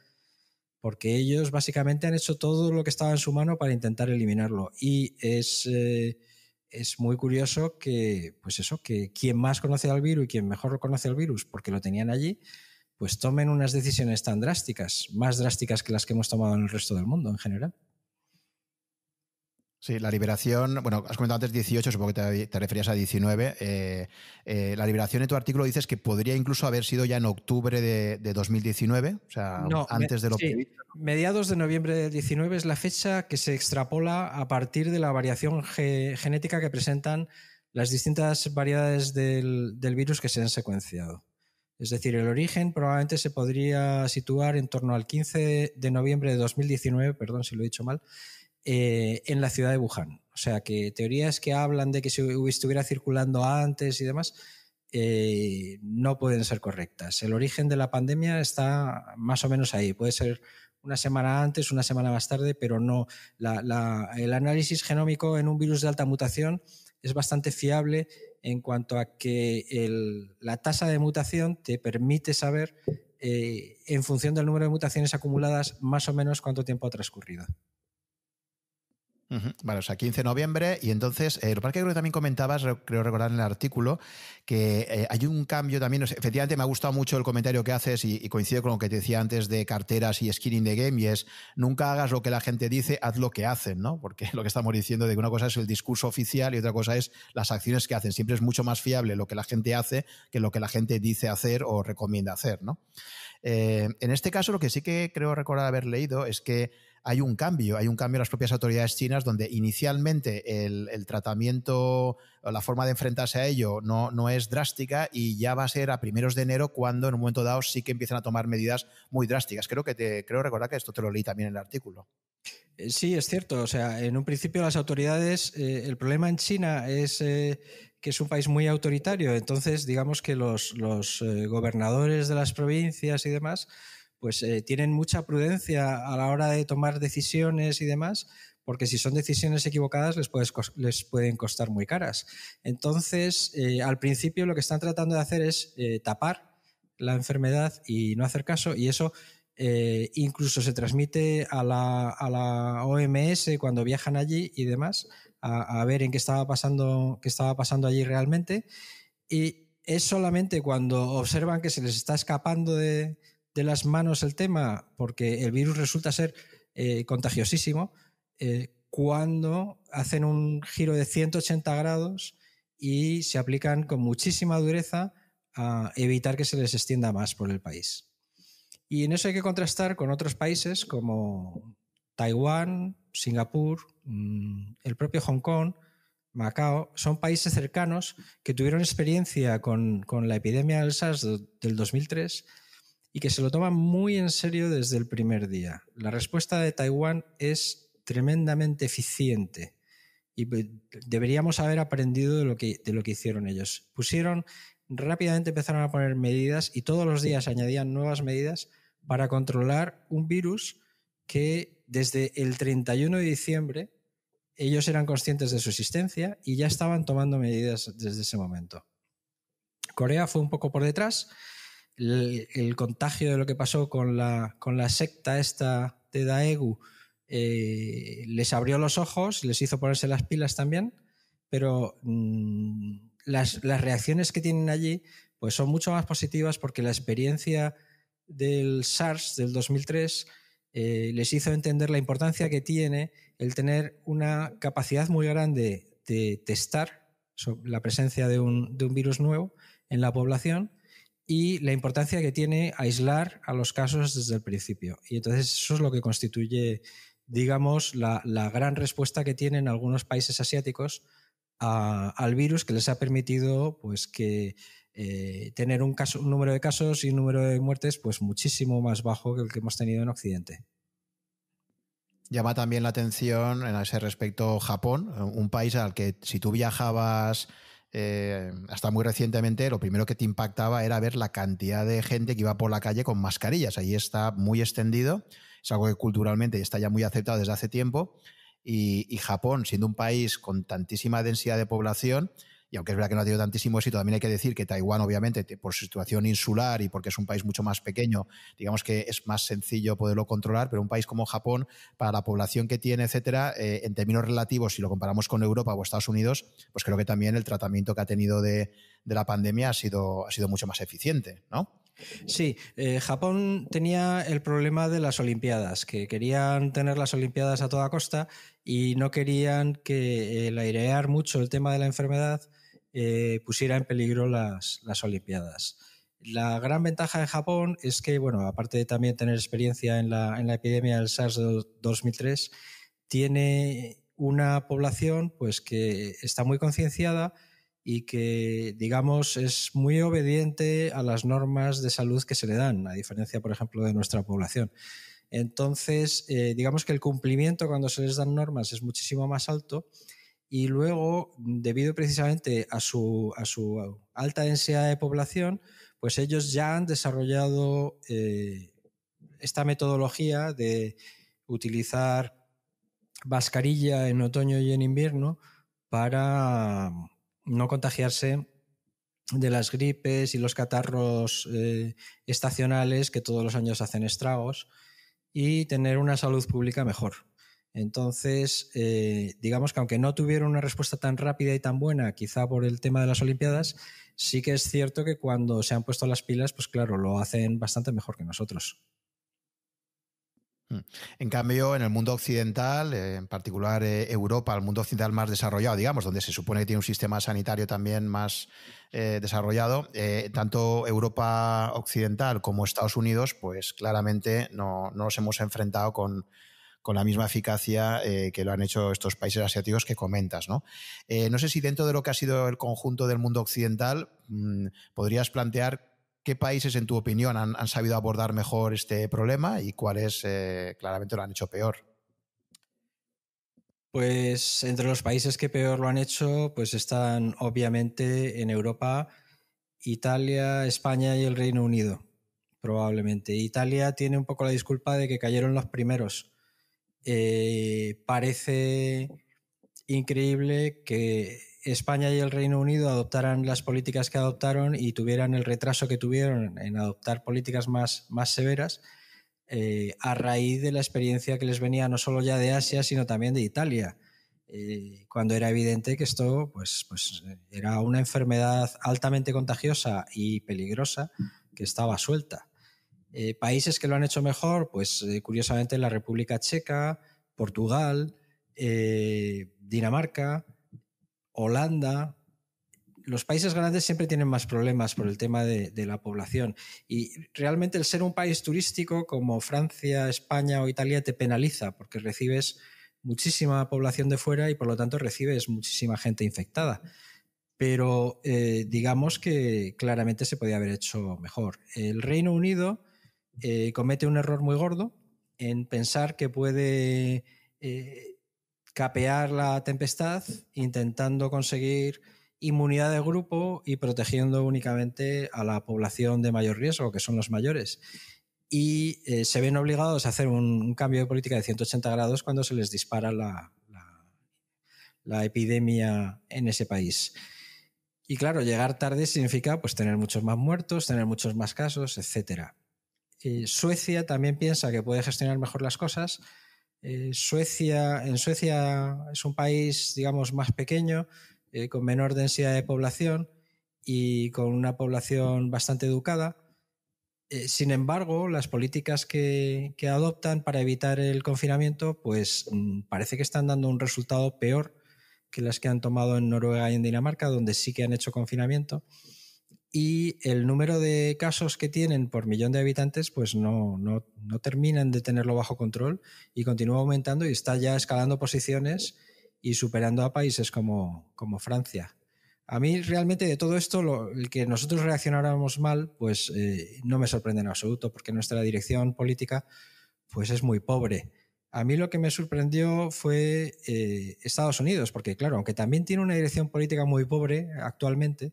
porque ellos básicamente han hecho todo lo que estaba en su mano para intentar eliminarlo. Y es, eh, es muy curioso que, pues eso, que quien más conoce al virus y quien mejor conoce al virus, porque lo tenían allí, pues tomen unas decisiones tan drásticas, más drásticas que las que hemos tomado en el resto del mundo en general. Sí, la liberación, bueno, has comentado antes dieciocho, supongo que te, te referías a diecinueve. Eh, eh, la liberación, en tu artículo dices que podría incluso haber sido ya en octubre de, de dos mil diecinueve, o sea, no, antes me, de lo sí, previsto. Mediados de noviembre del diecinueve es la fecha que se extrapola a partir de la variación ge, genética que presentan las distintas variedades del, del virus que se han secuenciado. Es decir, el origen probablemente se podría situar en torno al quince de noviembre de dos mil diecinueve, perdón si lo he dicho mal, Eh, en la ciudad de Wuhan. O sea, que teorías que hablan de que si estuviera circulando antes y demás eh, no pueden ser correctas. El origen de la pandemia está más o menos ahí. Puede ser una semana antes, una semana más tarde, pero no. La, la, el análisis genómico en un virus de alta mutación es bastante fiable en cuanto a que el, la tasa de mutación te permite saber, eh, en función del número de mutaciones acumuladas, más o menos cuánto tiempo ha transcurrido. Uh-huh. Vale, o sea, quince de noviembre, y entonces, eh, lo que creo que también comentabas, creo recordar en el artículo, que eh, hay un cambio también, o sea, efectivamente me ha gustado mucho el comentario que haces y, y coincido con lo que te decía antes de carteras y skin in the game, y es, nunca hagas lo que la gente dice, haz lo que hacen, ¿no? Porque lo que estamos diciendo de que una cosa es el discurso oficial y otra cosa es las acciones que hacen. Siempre es mucho más fiable lo que la gente hace que lo que la gente dice hacer o recomienda hacer, ¿no? Eh, en este caso, lo que sí que creo recordar haber leído es que hay un cambio, hay un cambio en las propias autoridades chinas, donde inicialmente el, el tratamiento, la forma de enfrentarse a ello no, no es drástica, y ya va a ser a primeros de enero cuando en un momento dado sí que empiezan a tomar medidas muy drásticas. Creo que te, creo recordar que esto te lo leí también en el artículo. Sí, es cierto. O sea, en un principio las autoridades, eh, el problema en China es eh, que es un país muy autoritario, entonces digamos que los, los eh, gobernadores de las provincias y demás pues eh, tienen mucha prudencia a la hora de tomar decisiones y demás, porque si son decisiones equivocadas les, puedes, les pueden costar muy caras. Entonces, eh, al principio lo que están tratando de hacer es eh, tapar la enfermedad y no hacer caso, y eso eh, incluso se transmite a la, a la O M S cuando viajan allí y demás, a, a ver en qué estaba pasando, qué estaba pasando allí realmente, y es solamente cuando observan que se les está escapando de... de las manos el tema, porque el virus resulta ser eh, contagiosísimo, eh, cuando hacen un giro de ciento ochenta grados y se aplican con muchísima dureza a evitar que se les extienda más por el país. Y en eso hay que contrastar con otros países como Taiwán, Singapur, el propio Hong Kong, Macao. Son países cercanos que tuvieron experiencia con, con la epidemia del SARS del dos mil tres, y que se lo toman muy en serio desde el primer día. La respuesta de Taiwán es tremendamente eficiente y deberíamos haber aprendido de lo que, de lo que hicieron ellos. Pusieron, rápidamente empezaron a poner medidas y todos los días añadían nuevas medidas para controlar un virus que desde el treinta y uno de diciembre ellos eran conscientes de su existencia y ya estaban tomando medidas desde ese momento. Corea fue un poco por detrás. El, el contagio de lo que pasó con la, con la secta esta de Daegu eh, les abrió los ojos, les hizo ponerse las pilas también, pero mmm, las, las reacciones que tienen allí pues son mucho más positivas porque la experiencia del SARS del dos mil tres eh, les hizo entender la importancia que tiene el tener una capacidad muy grande de testar la presencia de un, de un virus nuevo en la población y la importancia que tiene aislar a los casos desde el principio. Y entonces eso es lo que constituye, digamos, la, la gran respuesta que tienen algunos países asiáticos a, al virus, que les ha permitido pues, que, eh, tener un, caso, un número de casos y un número de muertes pues, muchísimo más bajo que el que hemos tenido en Occidente. Llama también la atención en ese respecto Japón, un país al que si tú viajabas eh, hasta muy recientemente, lo primero que te impactaba era ver la cantidad de gente que iba por la calle con mascarillas. Allí está muy extendido, es algo que culturalmente está ya muy aceptado desde hace tiempo y, y Japón, siendo un país con tantísima densidad de población, y aunque es verdad que no ha tenido tantísimo éxito, también hay que decir que Taiwán, obviamente, por su situación insular y porque es un país mucho más pequeño, digamos que es más sencillo poderlo controlar, pero un país como Japón, para la población que tiene, etcétera, eh, en términos relativos, si lo comparamos con Europa o Estados Unidos, pues creo que también el tratamiento que ha tenido de, de la pandemia ha sido, ha sido mucho más eficiente, ¿no? Sí, eh, Japón tenía el problema de las Olimpiadas, que querían tener las Olimpiadas a toda costa y no querían que el airear mucho el tema de la enfermedad eh, pusiera en peligro las, las Olimpiadas. La gran ventaja de Japón es que, bueno, aparte de también tener experiencia en la, en la epidemia del SARS de dos mil tres, tiene una población pues, que está muy concienciada y que, digamos, es muy obediente a las normas de salud que se le dan, a diferencia, por ejemplo, de nuestra población. Entonces, eh, digamos que el cumplimiento cuando se les dan normas es muchísimo más alto y luego, debido precisamente a su, a su alta densidad de población, pues ellos ya han desarrollado eh, esta metodología de utilizar mascarilla en otoño y en invierno para no contagiarse de las gripes y los catarros eh, estacionales que todos los años hacen estragos y tener una salud pública mejor. Entonces, eh, digamos que aunque no tuvieron una respuesta tan rápida y tan buena, quizá por el tema de las Olimpiadas, sí que es cierto que cuando se han puesto las pilas, pues claro, lo hacen bastante mejor que nosotros. En cambio, en el mundo occidental, en particular Europa, el mundo occidental más desarrollado, digamos, donde se supone que tiene un sistema sanitario también más eh, desarrollado, eh, tanto Europa Occidental como Estados Unidos, pues claramente no, no nos hemos enfrentado con, con la misma eficacia eh, que lo han hecho estos países asiáticos que comentas, ¿no? Eh, no sé si dentro de lo que ha sido el conjunto del mundo occidental mmm, podrías plantear ¿qué países, en tu opinión, han, han sabido abordar mejor este problema y cuáles eh, claramente lo han hecho peor? Pues entre los países que peor lo han hecho pues están obviamente en Europa, Italia, España y el Reino Unido, probablemente. Italia tiene un poco la disculpa de que cayeron los primeros. Eh, parece increíble que España y el Reino Unido adoptaran las políticas que adoptaron y tuvieran el retraso que tuvieron en adoptar políticas más, más severas eh, a raíz de la experiencia que les venía no solo ya de Asia, sino también de Italia, eh, cuando era evidente que esto pues, pues, era una enfermedad altamente contagiosa y peligrosa que estaba suelta. Eh, países que lo han hecho mejor, pues eh, curiosamente la República Checa, Portugal, eh, Dinamarca, Holanda, los países grandes siempre tienen más problemas por el tema de, de la población y realmente el ser un país turístico como Francia, España o Italia te penaliza porque recibes muchísima población de fuera y por lo tanto recibes muchísima gente infectada. Pero eh, digamos que claramente se podía haber hecho mejor. El Reino Unido eh, comete un error muy gordo en pensar que puede Eh, capear la tempestad intentando conseguir inmunidad de grupo y protegiendo únicamente a la población de mayor riesgo, que son los mayores. Y eh, se ven obligados a hacer un, un cambio de política de ciento ochenta grados cuando se les dispara la, la, la epidemia en ese país. Y claro, llegar tarde significa pues, tener muchos más muertos, tener muchos más casos, etcétera. Eh, Suecia también piensa que puede gestionar mejor las cosas. Eh, Suecia, en Suecia es un país, digamos, más pequeño, eh, con menor densidad de población y con una población bastante educada. Eh, sin embargo, las políticas que, que adoptan para evitar el confinamiento, pues parece que están dando un resultado peor que las que han tomado en Noruega y en Dinamarca, donde sí que han hecho confinamiento. Y el número de casos que tienen por millón de habitantes pues no, no, no terminan de tenerlo bajo control y continúa aumentando y está ya escalando posiciones y superando a países como, como Francia. A mí realmente de todo esto, lo, el que nosotros reaccionáramos mal, pues eh, no me sorprende en absoluto, porque nuestra dirección política pues es muy pobre. A mí lo que me sorprendió fue eh, Estados Unidos, porque claro, aunque también tiene una dirección política muy pobre actualmente,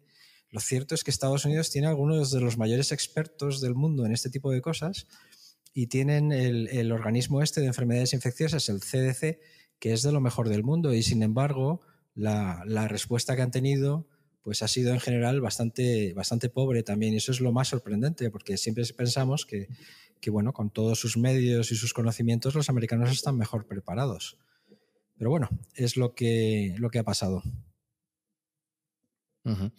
lo cierto es que Estados Unidos tiene algunos de los mayores expertos del mundo en este tipo de cosas y tienen el, el organismo este de enfermedades infecciosas, el C D C, que es de lo mejor del mundo, y sin embargo la, la respuesta que han tenido pues ha sido en general bastante, bastante pobre también, y eso es lo más sorprendente, porque siempre pensamos que, que bueno, con todos sus medios y sus conocimientos los americanos están mejor preparados. Pero bueno, es lo que, lo que ha pasado. Uh-huh.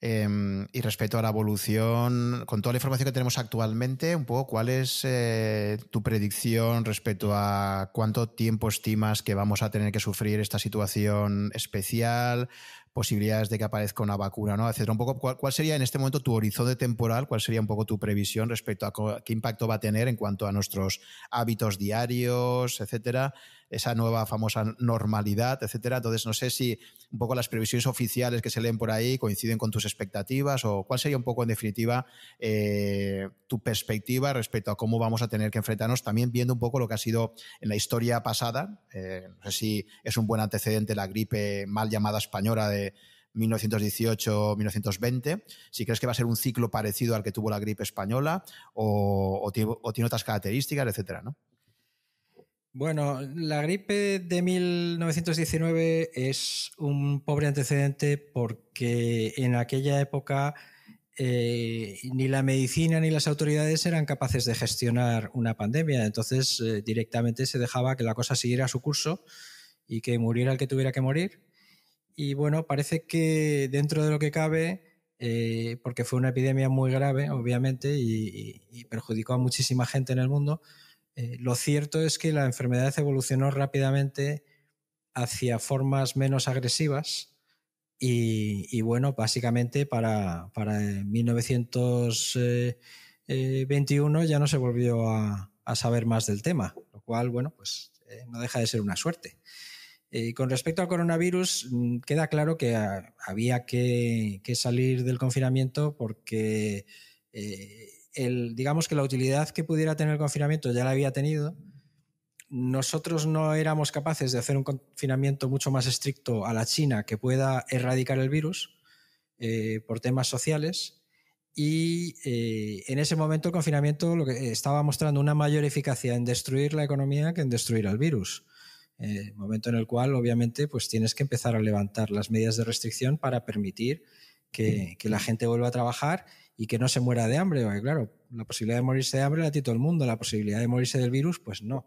Eh, y respecto a la evolución, con toda la información que tenemos actualmente, un poco ¿cuál es eh, tu predicción respecto a cuánto tiempo estimas que vamos a tener que sufrir esta situación especial, posibilidades de que aparezca una vacuna, ¿no? Etcétera. Un poco, ¿cuál, cuál sería en este momento tu horizonte temporal? ¿Cuál sería un poco tu previsión respecto a qué impacto va a tener en cuanto a nuestros hábitos diarios, etcétera? Esa nueva famosa normalidad, etcétera. Entonces, no sé si un poco las previsiones oficiales que se leen por ahí coinciden con tus expectativas, o cuál sería un poco, en definitiva, eh, tu perspectiva respecto a cómo vamos a tener que enfrentarnos, también viendo un poco lo que ha sido en la historia pasada. Eh, no sé si es un buen antecedente la gripe mal llamada española de mil novecientos dieciocho a mil novecientos veinte, si crees que va a ser un ciclo parecido al que tuvo la gripe española o, o, tiene, o tiene otras características, etcétera, ¿no? Bueno, la gripe de mil novecientos diecinueve es un pobre antecedente porque en aquella época eh, ni la medicina ni las autoridades eran capaces de gestionar una pandemia. Entonces eh, directamente se dejaba que la cosa siguiera su curso y que muriera el que tuviera que morir. Y bueno, parece que dentro de lo que cabe, eh, porque fue una epidemia muy grave, obviamente, y, y, y perjudicó a muchísima gente en el mundo, Eh, lo cierto es que la enfermedad evolucionó rápidamente hacia formas menos agresivas y, y bueno, básicamente para, para mil novecientos veintiuno ya no se volvió a, a saber más del tema, lo cual, bueno, pues eh, no deja de ser una suerte. Eh, con respecto al coronavirus, queda claro que a, había que, que salir del confinamiento porque... Eh, El, digamos que la utilidad que pudiera tener el confinamiento ya la había tenido. Nosotros no éramos capaces de hacer un confinamiento mucho más estricto a la China que pueda erradicar el virus eh, por temas sociales, y eh, en ese momento el confinamiento lo que estaba mostrando una mayor eficacia en destruir la economía que en destruir al virus. Eh, momento en el cual obviamente pues tienes que empezar a levantar las medidas de restricción para permitir que, que la gente vuelva a trabajar y que no se muera de hambre, porque claro, la posibilidad de morirse de hambre la tiene todo el mundo, la posibilidad de morirse del virus, pues no.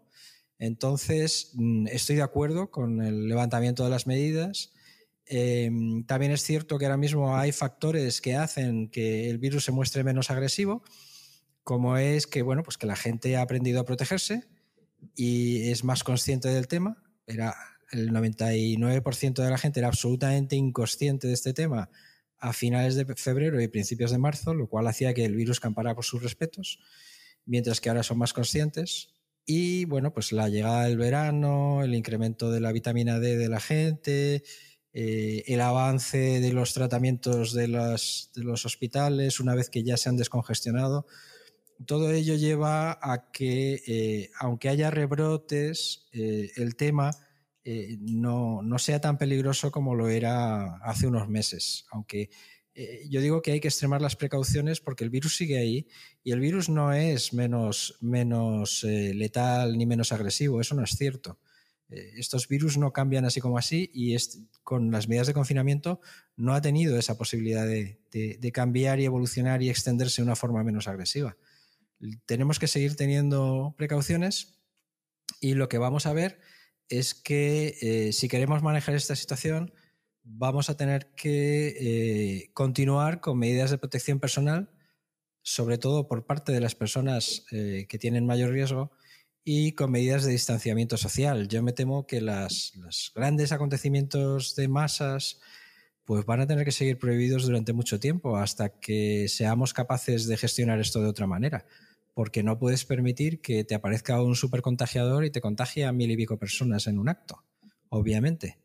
Entonces, estoy de acuerdo con el levantamiento de las medidas. Eh, también es cierto que ahora mismo hay factores que hacen que el virus se muestre menos agresivo, como es que, bueno, pues que la gente ha aprendido a protegerse y es más consciente del tema. Era, el noventa y nueve por ciento de la gente era absolutamente inconsciente de este tema a finales de febrero y principios de marzo, lo cual hacía que el virus campara por sus respetos, mientras que ahora son más conscientes. Y bueno, pues la llegada del verano, el incremento de la vitamina D de la gente, eh, el avance de los tratamientos de, las, de los hospitales una vez que ya se han descongestionado, todo ello lleva a que, eh, aunque haya rebrotes, eh, el tema... Eh, no, no sea tan peligroso como lo era hace unos meses. Aunque eh, yo digo que hay que extremar las precauciones porque el virus sigue ahí y el virus no es menos, menos eh, letal ni menos agresivo, eso no es cierto. Eh, estos virus no cambian así como así y con las medidas de confinamiento no ha tenido esa posibilidad de, de, de cambiar y evolucionar y extenderse de una forma menos agresiva. Tenemos que seguir teniendo precauciones y lo que vamos a ver es que eh, si queremos manejar esta situación vamos a tener que eh, continuar con medidas de protección personal, sobre todo por parte de las personas eh, que tienen mayor riesgo, y con medidas de distanciamiento social. Yo me temo que las, los grandes acontecimientos de masas pues van a tener que seguir prohibidos durante mucho tiempo hasta que seamos capaces de gestionar esto de otra manera, porque no puedes permitir que te aparezca un supercontagiador y te contagie a mil y pico personas en un acto, obviamente.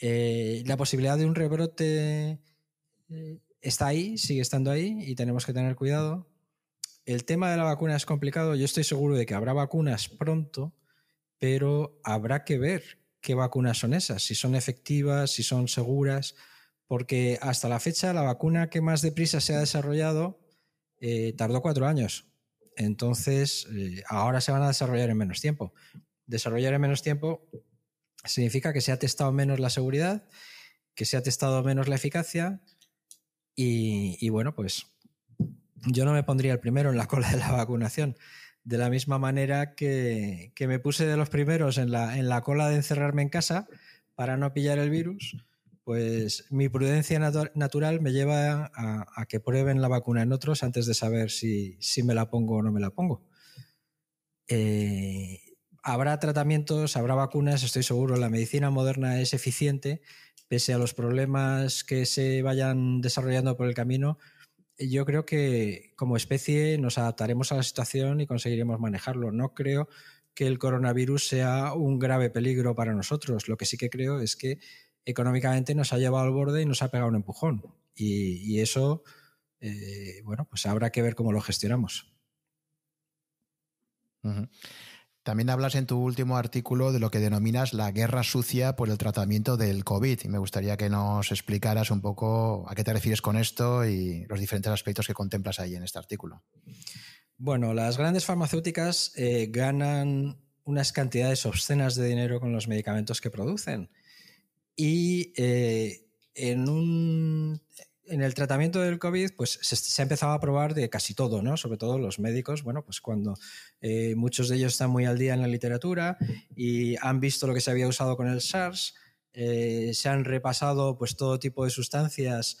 Eh, la posibilidad de un rebrote eh, está ahí, sigue estando ahí y tenemos que tener cuidado. El tema de la vacuna es complicado. Yo estoy seguro de que habrá vacunas pronto, pero habrá que ver qué vacunas son esas, si son efectivas, si son seguras, porque hasta la fecha la vacuna que más deprisa se ha desarrollado eh, tardó cuatro años. Entonces, eh, ahora se van a desarrollar en menos tiempo. Desarrollar en menos tiempo significa que se ha testado menos la seguridad, que se ha testado menos la eficacia y, y bueno, pues yo no me pondría el primero en la cola de la vacunación, de la misma manera que, que me puse de los primeros en la, en la cola de encerrarme en casa para no pillar el virus. Pues mi prudencia natu- natural me lleva a, a que prueben la vacuna en otros antes de saber si, si me la pongo o no me la pongo. Eh, Habrá tratamientos, habrá vacunas, estoy seguro. La medicina moderna es eficiente, pese a los problemas que se vayan desarrollando por el camino. Yo creo que como especie nos adaptaremos a la situación y conseguiremos manejarlo. No creo que el coronavirus sea un grave peligro para nosotros. Lo que sí que creo es que económicamente nos ha llevado al borde y nos ha pegado un empujón. Y, y eso, eh, bueno, pues habrá que ver cómo lo gestionamos. Uh-huh. También hablas en tu último artículo de lo que denominas la guerra sucia por el tratamiento del COVID. Y me gustaría que nos explicaras un poco a qué te refieres con esto y los diferentes aspectos que contemplas ahí en este artículo. Bueno, las grandes farmacéuticas eh, ganan unas cantidades obscenas de dinero con los medicamentos que producen. Y eh, en, un, en el tratamiento del COVID pues, se, se ha empezado a probar de casi todo, ¿no? Sobre todo los médicos, bueno, pues cuando... Eh, muchos de ellos están muy al día en la literatura y han visto lo que se había usado con el SARS, eh, se han repasado pues, todo tipo de sustancias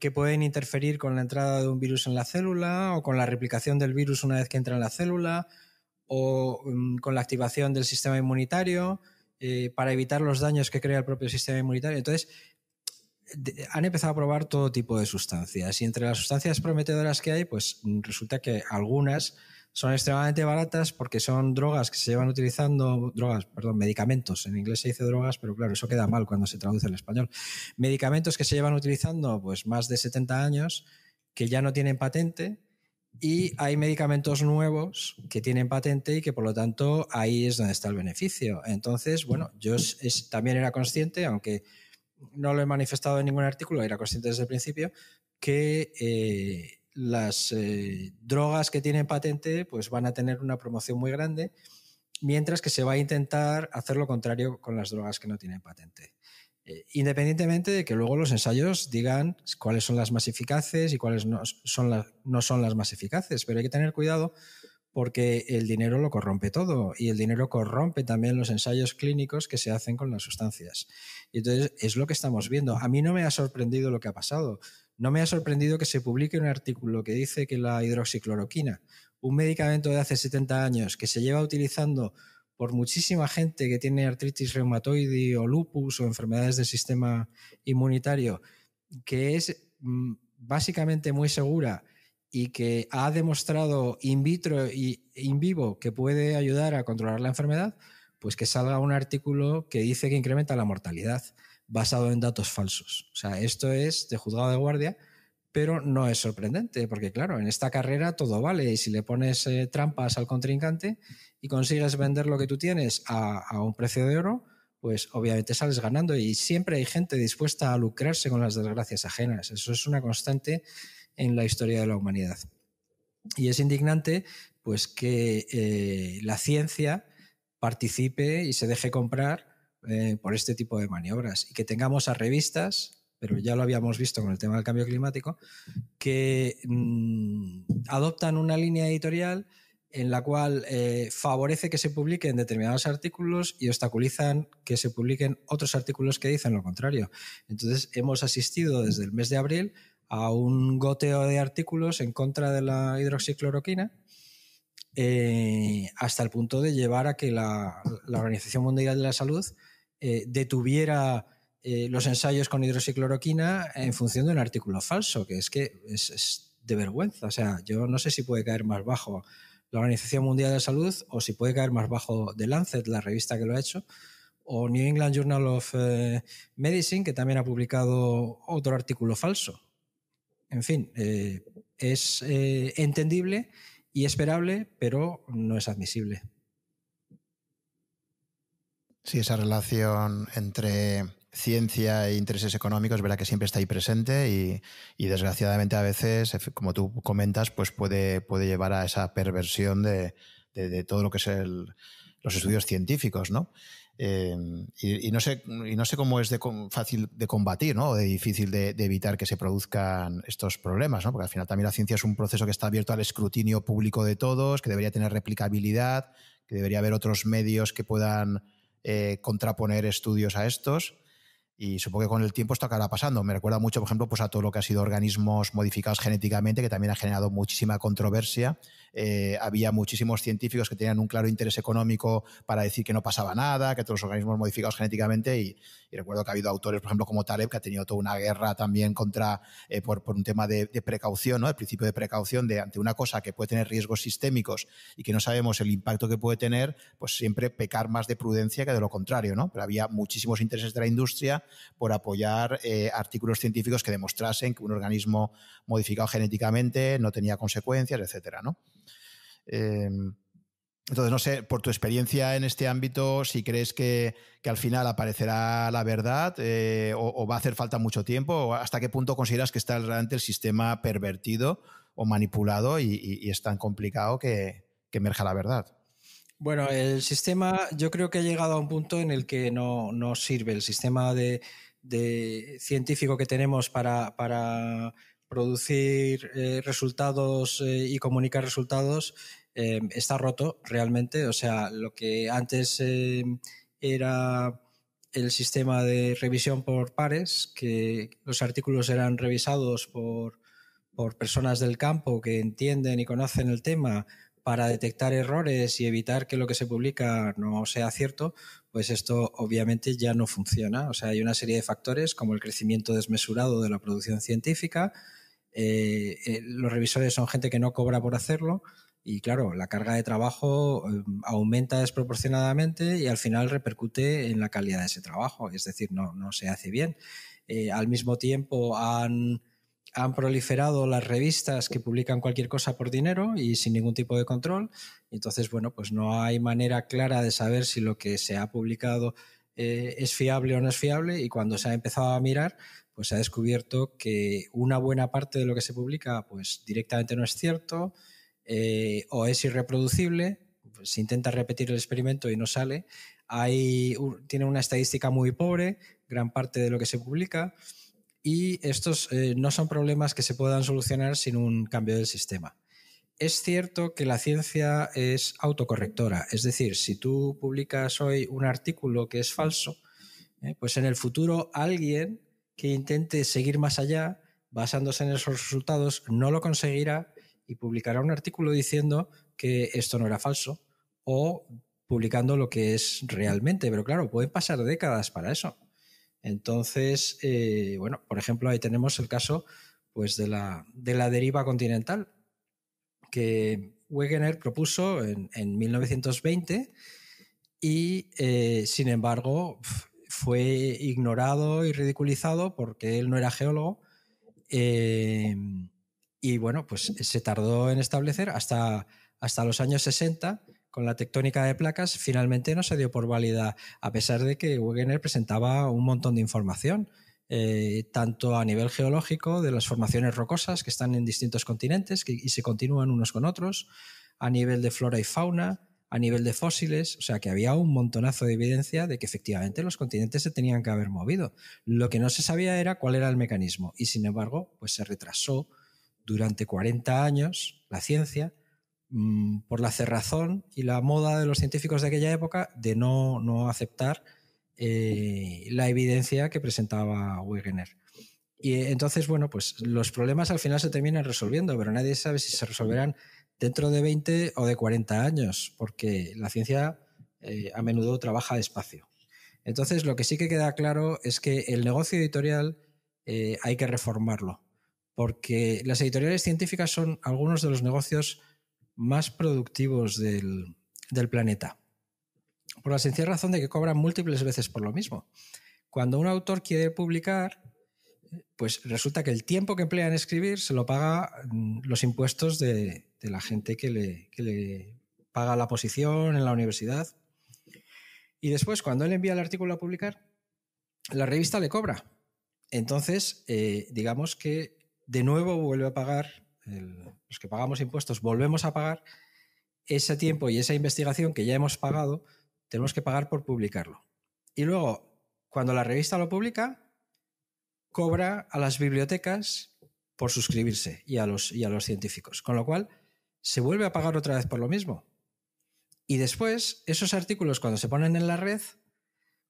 que pueden interferir con la entrada de un virus en la célula o con la replicación del virus una vez que entra en la célula o um, con la activación del sistema inmunitario eh, para evitar los daños que crea el propio sistema inmunitario. Entonces, de, han empezado a probar todo tipo de sustancias y entre las sustancias prometedoras que hay, pues resulta que algunas son extremadamente baratas porque son drogas que se llevan utilizando, drogas, perdón, medicamentos, en inglés se dice drogas, pero claro, eso queda mal cuando se traduce al español. Medicamentos que se llevan utilizando pues más de setenta años, que ya no tienen patente, y hay medicamentos nuevos que tienen patente y que por lo tanto ahí es donde está el beneficio. Entonces, bueno, yo es, es, también era consciente, aunque no lo he manifestado en ningún artículo, era consciente desde el principio, que... Eh, las eh, drogas que tienen patente pues van a tener una promoción muy grande, mientras que se va a intentar hacer lo contrario con las drogas que no tienen patente. Eh, independientemente de que luego los ensayos digan cuáles son las más eficaces y cuáles no son, la, no son las más eficaces, pero hay que tener cuidado porque el dinero lo corrompe todo y el dinero corrompe también los ensayos clínicos que se hacen con las sustancias. Y entonces es lo que estamos viendo. A mí no me ha sorprendido lo que ha pasado. No me ha sorprendido que se publique un artículo que dice que la hidroxicloroquina, un medicamento de hace setenta años que se lleva utilizando por muchísima gente que tiene artritis reumatoide o lupus o enfermedades del sistema inmunitario, que es básicamente muy segura y que ha demostrado in vitro y in vivo que puede ayudar a controlar la enfermedad, pues que salga un artículo que dice que incrementa la mortalidad, basado en datos falsos. O sea, esto es de juzgado de guardia, pero no es sorprendente, porque claro, en esta carrera todo vale y si le pones eh, trampas al contrincante y consigues vender lo que tú tienes a, a un precio de oro, pues obviamente sales ganando y siempre hay gente dispuesta a lucrarse con las desgracias ajenas. Eso es una constante en la historia de la humanidad. Y es indignante pues, que eh, la ciencia participe y se deje comprar Eh, por este tipo de maniobras y que tengamos a revistas, pero ya lo habíamos visto con el tema del cambio climático, que mmm, adoptan una línea editorial en la cual eh, favorece que se publiquen determinados artículos y obstaculizan que se publiquen otros artículos que dicen lo contrario. Entonces, hemos asistido desde el mes de abril a un goteo de artículos en contra de la hidroxicloroquina eh, hasta el punto de llevar a que la, la Organización Mundial de la Salud eh, detuviera eh, los ensayos con hidroxicloroquina en función de un artículo falso, que es que es, es de vergüenza. O sea, yo no sé si puede caer más bajo la Organización Mundial de la Salud, o si puede caer más bajo The Lancet, la revista que lo ha hecho, o New England Journal of eh, Medicine, que también ha publicado otro artículo falso. En fin, eh, es eh, entendible y esperable, pero no es admisible. Sí, esa relación entre ciencia e intereses económicos, es verdad que siempre está ahí presente y, y desgraciadamente a veces, como tú comentas, pues puede, puede llevar a esa perversión de, de, de todo lo que es el, los estudios científicos, ¿no? Eh, y, y, no sé, y no sé cómo es de, fácil de combatir, ¿no? O de difícil de, de evitar que se produzcan estos problemas, ¿no? Porque al final también la ciencia es un proceso que está abierto al escrutinio público de todos, que debería tener replicabilidad, que debería haber otros medios que puedan eh, contraponer estudios a estos. Y supongo que con el tiempo esto acabará pasando. Me recuerda mucho, por ejemplo, pues a todo lo que ha sido organismos modificados genéticamente, que también ha generado muchísima controversia. Eh, había muchísimos científicos que tenían un claro interés económico para decir que no pasaba nada, que todos los organismos modificados genéticamente. Y, y recuerdo que ha habido autores, por ejemplo, como Taleb, que ha tenido toda una guerra también contra eh, por, por un tema de, de precaución, ¿no? El principio de precaución de ante una cosa que puede tener riesgos sistémicos y que no sabemos el impacto que puede tener, pues siempre pecar más de prudencia que de lo contrario, ¿no? Pero había muchísimos intereses de la industria por apoyar eh, artículos científicos que demostrasen que un organismo modificado genéticamente no tenía consecuencias, etcétera, ¿no? Eh, entonces, no sé, por tu experiencia en este ámbito, si crees que, que al final aparecerá la verdad eh, o, o va a hacer falta mucho tiempo, o hasta qué punto consideras que está realmente el sistema pervertido o manipulado y, y, y es tan complicado que, que emerja la verdad. Bueno, el sistema yo creo que ha llegado a un punto en el que no, no sirve el sistema de, de científico que tenemos para, para producir eh, resultados eh, y comunicar resultados eh, está roto realmente. O sea, lo que antes eh, era el sistema de revisión por pares, que los artículos eran revisados por, por personas del campo que entienden y conocen el tema, para detectar errores y evitar que lo que se publica no sea cierto, pues esto obviamente ya no funciona. O sea, hay una serie de factores como el crecimiento desmesurado de la producción científica, eh, eh, los revisores son gente que no cobra por hacerlo y, claro, la carga de trabajo eh, aumenta desproporcionadamente y al final repercute en la calidad de ese trabajo, es decir, no, no se hace bien. Eh, al mismo tiempo han... Han proliferado las revistas que publican cualquier cosa por dinero y sin ningún tipo de control. Entonces, bueno, pues no hay manera clara de saber si lo que se ha publicado eh, es fiable o no es fiable, y cuando se ha empezado a mirar, pues se ha descubierto que una buena parte de lo que se publica pues directamente no es cierto eh, o es irreproducible. Se intenta repetir el experimento y no sale. Hay, tiene una estadística muy pobre, gran parte de lo que se publica. Y estos eh, no son problemas que se puedan solucionar sin un cambio del sistema. Es cierto que la ciencia es autocorrectora, es decir, si tú publicas hoy un artículo que es falso, eh, pues en el futuro alguien que intente seguir más allá, basándose en esos resultados, no lo conseguirá y publicará un artículo diciendo que esto no era falso o publicando lo que es realmente. Pero claro, pueden pasar décadas para eso. Entonces, eh, bueno, por ejemplo, ahí tenemos el caso pues, de, la, de la deriva continental que Wegener propuso en, en mil novecientos veinte y, eh, sin embargo, fue ignorado y ridiculizado porque él no era geólogo eh, y, bueno, pues se tardó en establecer hasta, hasta los años sesenta. Con la tectónica de placas, finalmente no se dio por válida, a pesar de que Wegener presentaba un montón de información, eh, tanto a nivel geológico, de las formaciones rocosas que están en distintos continentes que, y se continúan unos con otros, a nivel de flora y fauna, a nivel de fósiles, o sea que había un montonazo de evidencia de que efectivamente los continentes se tenían que haber movido. Lo que no se sabía era cuál era el mecanismo y, sin embargo, pues se retrasó durante cuarenta años la ciencia por la cerrazón y la moda de los científicos de aquella época de no, no aceptar eh, la evidencia que presentaba Wegener. Y entonces, bueno, pues los problemas al final se terminan resolviendo, pero nadie sabe si se resolverán dentro de veinte o de cuarenta años, porque la ciencia eh, a menudo trabaja despacio. Entonces, lo que sí que queda claro es que el negocio editorial eh, hay que reformarlo, porque las editoriales científicas son algunos de los negocios más productivos del, del planeta, por la sencilla razón de que cobran múltiples veces por lo mismo. Cuando un autor quiere publicar, pues resulta que el tiempo que emplea en escribir se lo paga los impuestos de, de la gente que le, que le paga la posición en la universidad, y después, cuando él envía el artículo a publicar, la revista le cobra. Entonces, eh, digamos que de nuevo vuelve a pagar. El, los que pagamos impuestos volvemos a pagar ese tiempo y esa investigación que ya hemos pagado, tenemos que pagar por publicarlo. Y luego, cuando la revista lo publica, cobra a las bibliotecas por suscribirse y a los, y a los científicos, con lo cual se vuelve a pagar otra vez por lo mismo. Y después, esos artículos, cuando se ponen en la red,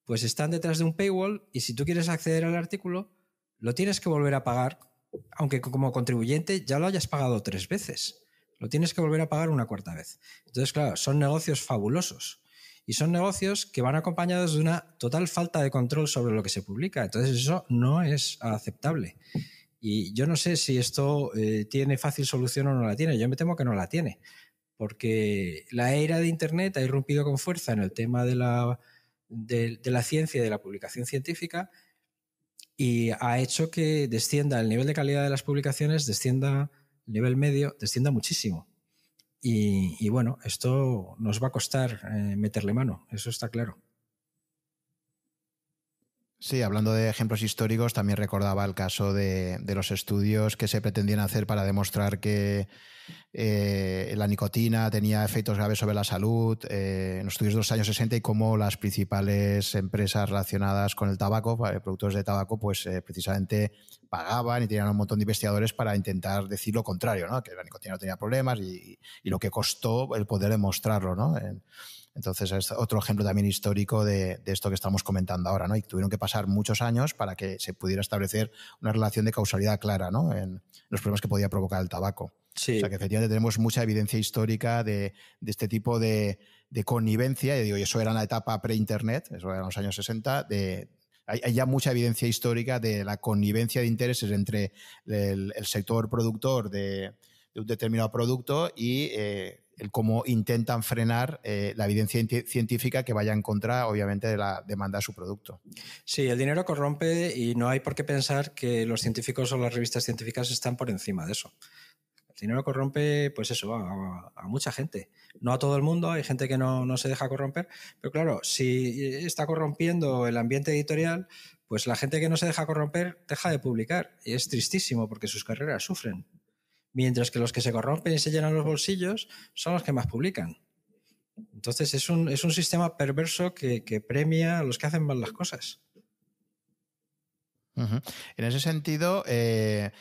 pues están detrás de un paywall, y si tú quieres acceder al artículo, lo tienes que volver a pagar, aunque como contribuyente ya lo hayas pagado tres veces, lo tienes que volver a pagar una cuarta vez. Entonces, claro, son negocios fabulosos, y son negocios que van acompañados de una total falta de control sobre lo que se publica. Entonces, eso no es aceptable, y yo no sé si esto eh, tiene fácil solución o no la tiene. Yo me temo que no la tiene, porque la era de Internet ha irrumpido con fuerza en el tema de la, de, de la ciencia y de la publicación científica, y ha hecho que descienda el nivel de calidad de las publicaciones, descienda el nivel medio, descienda muchísimo. Y, y bueno, esto nos va a costar eh, meterle mano, eso está claro. Sí, hablando de ejemplos históricos, también recordaba el caso de, de los estudios que se pretendían hacer para demostrar que eh, la nicotina tenía efectos graves sobre la salud, eh, en los estudios de los años sesenta, y cómo las principales empresas relacionadas con el tabaco, productores de tabaco, pues eh, precisamente pagaban y tenían un montón de investigadores para intentar decir lo contrario, ¿no? Que la nicotina no tenía problemas, y, y lo que costó el poder demostrarlo, ¿no? En, Entonces, es otro ejemplo también histórico de, de esto que estamos comentando ahora, ¿no? Y tuvieron que pasar muchos años para que se pudiera establecer una relación de causalidad clara, ¿no? En los problemas que podía provocar el tabaco. Sí. O sea, que efectivamente tenemos mucha evidencia histórica de, de este tipo de, de connivencia. Y digo, y eso era en la etapa pre-internet, eso era en los años sesenta, de... Hay ya mucha evidencia histórica de la connivencia de intereses entre el, el sector productor de, de un determinado producto y eh, el cómo intentan frenar eh, la evidencia científica que vaya en contra, obviamente, de la demanda de su producto. Sí, el dinero corrompe, y no hay por qué pensar que los científicos o las revistas científicas están por encima de eso. El dinero corrompe, pues eso, a, a mucha gente. No a todo el mundo, hay gente que no, no se deja corromper, pero claro, si está corrompiendo el ambiente editorial, pues la gente que no se deja corromper deja de publicar, y es tristísimo porque sus carreras sufren, mientras que los que se corrompen y se llenan los bolsillos son los que más publican. Entonces es un, es un sistema perverso que, que premia a los que hacen mal las cosas. Uh-huh. En ese sentido... Eh...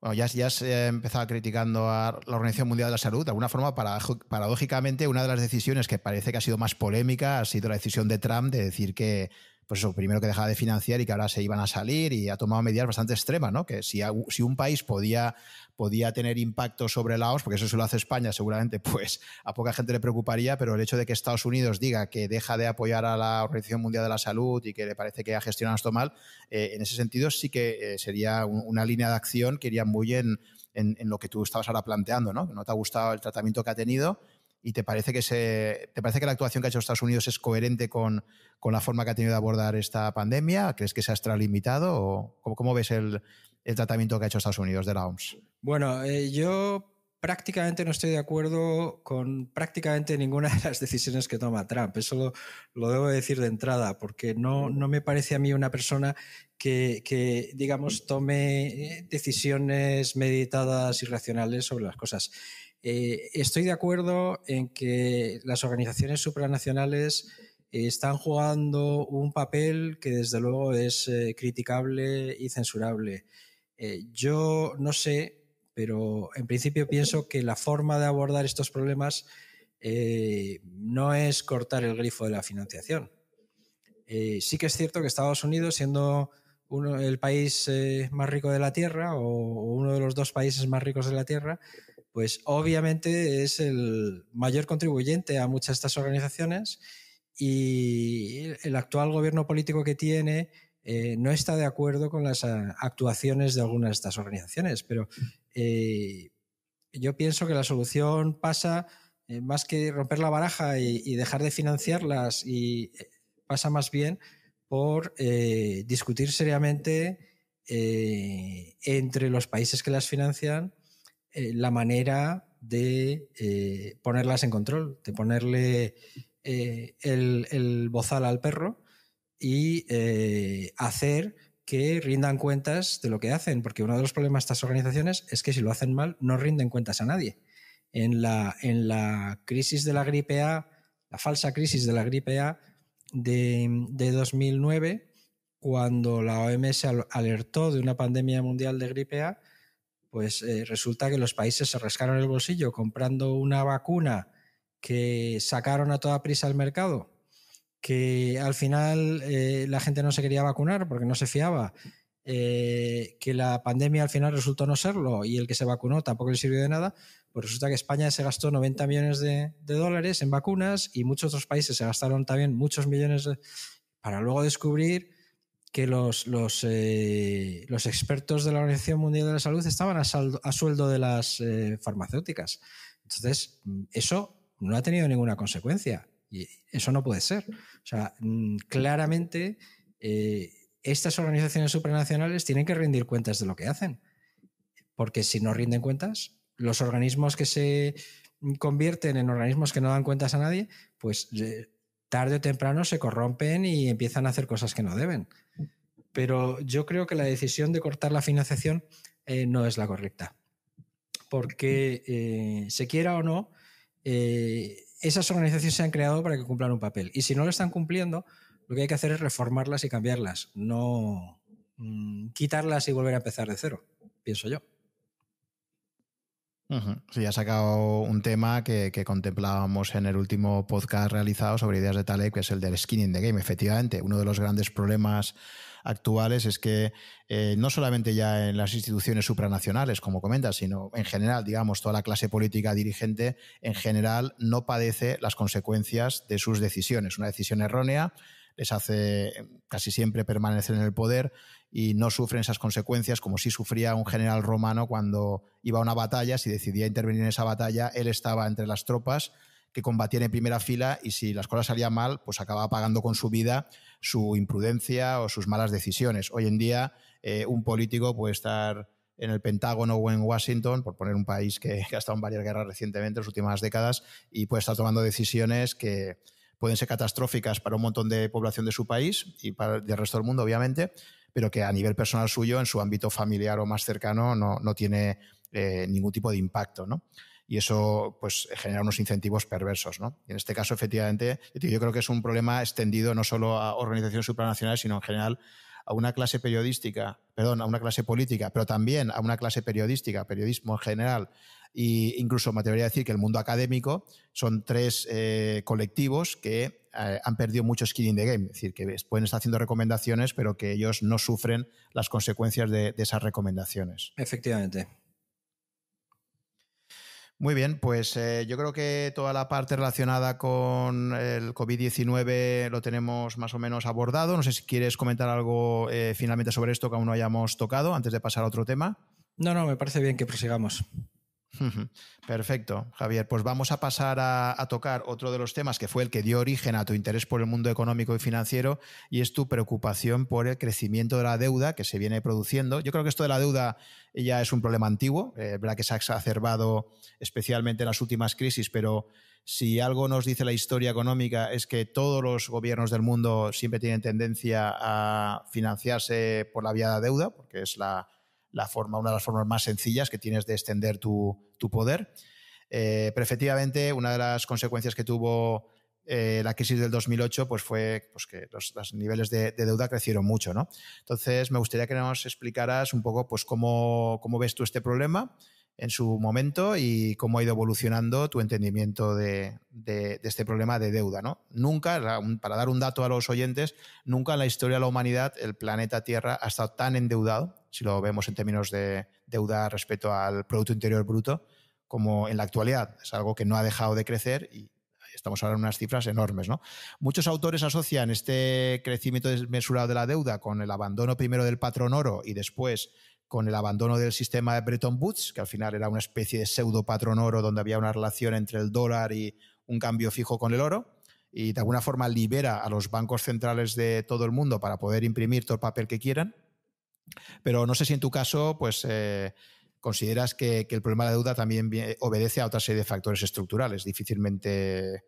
Bueno, ya, ya se empezaba criticando a la Organización Mundial de la Salud. De alguna forma, paradójicamente, una de las decisiones que parece que ha sido más polémica ha sido la decisión de Trump de decir que, pues eso, primero que dejaba de financiar y que ahora se iban a salir, y ha tomado medidas bastante extremas, ¿no? Que si, si un país podía, podía tener impacto sobre Laos, porque eso se lo hace España, seguramente pues a poca gente le preocuparía, pero el hecho de que Estados Unidos diga que deja de apoyar a la Organización Mundial de la Salud y que le parece que ha gestionado esto mal, eh, en ese sentido sí que eh, sería un, una línea de acción que iría muy en, en, en lo que tú estabas ahora planteando, ¿no? No te ha gustado el tratamiento que ha tenido, ¿y te parece que se, te parece que la actuación que ha hecho Estados Unidos es coherente con, con la forma que ha tenido de abordar esta pandemia? ¿Crees que se ha extralimitado? ¿O cómo, cómo ves el, el tratamiento que ha hecho Estados Unidos de la O M S? Bueno, eh, yo prácticamente no estoy de acuerdo con prácticamente ninguna de las decisiones que toma Trump. Eso lo, lo debo decir de entrada, porque no, no me parece a mí una persona que, que, digamos, tome decisiones meditadas y racionales sobre las cosas. Eh, estoy de acuerdo en que las organizaciones supranacionales eh, están jugando un papel que desde luego es eh, criticable y censurable. Eh, yo no sé, pero en principio pienso que la forma de abordar estos problemas eh, no es cortar el grifo de la financiación. Eh, sí que es cierto que Estados Unidos, siendo uno, el país eh, más rico de la Tierra o, o uno de los dos países más ricos de la Tierra, pues obviamente es el mayor contribuyente a muchas de estas organizaciones, y el actual gobierno político que tiene eh, no está de acuerdo con las actuaciones de algunas de estas organizaciones. Pero eh, yo pienso que la solución pasa eh, más que romper la baraja y, y dejar de financiarlas, y pasa más bien por eh, discutir seriamente eh, entre los países que las financian eh, la manera de eh, ponerlas en control, de ponerle... Eh, el, el bozal al perro y eh, hacer que rindan cuentas de lo que hacen, porque uno de los problemas de estas organizaciones es que si lo hacen mal no rinden cuentas a nadie. En la, en la crisis de la gripe A, la falsa crisis de la gripe A de, de dos mil nueve, cuando la O M S alertó de una pandemia mundial de gripe A, pues eh, resulta que los países se rascaron el bolsillo comprando una vacuna que sacaron a toda prisa al mercado, que al final eh, la gente no se quería vacunar porque no se fiaba, eh, que la pandemia al final resultó no serlo y el que se vacunó tampoco le sirvió de nada, pues resulta que España se gastó noventa millones de, de dólares en vacunas y muchos otros países se gastaron también muchos millones de, para luego descubrir que los, los, eh, los expertos de la Organización Mundial de la Salud estaban a, saldo, a sueldo de las eh, farmacéuticas. Entonces, eso no ha tenido ninguna consecuencia y eso no puede ser. O sea, claramente eh, estas organizaciones supranacionales tienen que rendir cuentas de lo que hacen, porque si no rinden cuentas, los organismos que se convierten en organismos que no dan cuentas a nadie, pues eh, tarde o temprano se corrompen y empiezan a hacer cosas que no deben. Pero yo creo que la decisión de cortar la financiación eh, no es la correcta, porque eh, se quiera o no, Eh, esas organizaciones se han creado para que cumplan un papel, y si no lo están cumpliendo, lo que hay que hacer es reformarlas y cambiarlas, no mm, quitarlas y volver a empezar de cero, pienso yo. Uh-huh. Sí, ha sacado un tema que, que contemplábamos en el último podcast realizado sobre ideas de Taleb, que es el del skin in the game. Efectivamente, uno de los grandes problemas actuales es que eh, no solamente ya en las instituciones supranacionales, como comentas, sino en general, digamos, toda la clase política dirigente en general no padece las consecuencias de sus decisiones. Una decisión errónea les hace casi siempre permanecer en el poder y no sufren esas consecuencias como si sufría un general romano cuando iba a una batalla. Si decidía intervenir en esa batalla, él estaba entre las tropas que combatían en primera fila, y si las cosas salían mal, pues acababa pagando con su vida su imprudencia o sus malas decisiones. Hoy en día, eh, un político puede estar en el Pentágono o en Washington, por poner un país que, que ha estado en varias guerras recientemente, en las últimas décadas, y puede estar tomando decisiones que pueden ser catastróficas para un montón de población de su país y para el resto del mundo, obviamente, pero que a nivel personal suyo, en su ámbito familiar o más cercano, no, no tiene eh, ningún tipo de impacto, ¿no? Y eso pues genera unos incentivos perversos, ¿no? Y en este caso, efectivamente, yo creo que es un problema extendido no solo a organizaciones supranacionales, sino en general a una clase periodística, perdón, a una clase política, pero también a una clase periodística, periodismo en general, e incluso me atrevería a decir que el mundo académico. Son tres eh, colectivos que eh, han perdido mucho skin in the game, es decir, que pueden estar haciendo recomendaciones, pero que ellos no sufren las consecuencias de, de esas recomendaciones. Efectivamente. Muy bien, pues eh, yo creo que toda la parte relacionada con el COVID diecinueve lo tenemos más o menos abordado. No sé si quieres comentar algo eh, finalmente sobre esto que aún no hayamos tocado antes de pasar a otro tema. No, no, me parece bien que prosigamos. Perfecto, Javier. Pues vamos a pasar a, a tocar otro de los temas que fue el que dio origen a tu interés por el mundo económico y financiero, y es tu preocupación por el crecimiento de la deuda que se viene produciendo. Yo creo que esto de la deuda ya es un problema antiguo, eh, verdad que se ha exacerbado especialmente en las últimas crisis, pero si algo nos dice la historia económica es que todos los gobiernos del mundo siempre tienen tendencia a financiarse por la vía de la deuda, porque es la, la forma, una de las formas más sencillas que tienes de extender tu, tu poder. Eh, pero efectivamente, una de las consecuencias que tuvo Eh, la crisis del dos mil ocho pues fue pues que los, los niveles de, de deuda crecieron mucho, ¿no? Entonces, me gustaría que nos explicaras un poco pues, cómo, cómo ves tú este problema, en su momento y cómo ha ido evolucionando tu entendimiento de, de, de este problema de deuda, ¿no? Nunca, para dar un dato a los oyentes, nunca en la historia de la humanidad el planeta Tierra ha estado tan endeudado, si lo vemos en términos de deuda respecto al Producto Interior Bruto, como en la actualidad. Es algo que no ha dejado de crecer y estamos ahora en unas cifras enormes, ¿no? Muchos autores asocian este crecimiento desmesurado de la deuda con el abandono primero del patrón oro y después con el abandono del sistema de Bretton Woods, que al final era una especie de pseudo patrón oro donde había una relación entre el dólar y un cambio fijo con el oro, y de alguna forma libera a los bancos centrales de todo el mundo para poder imprimir todo el papel que quieran. Pero no sé si en tu caso, pues, eh, consideras que, que el problema de la deuda también obedece a otra serie de factores estructurales difícilmente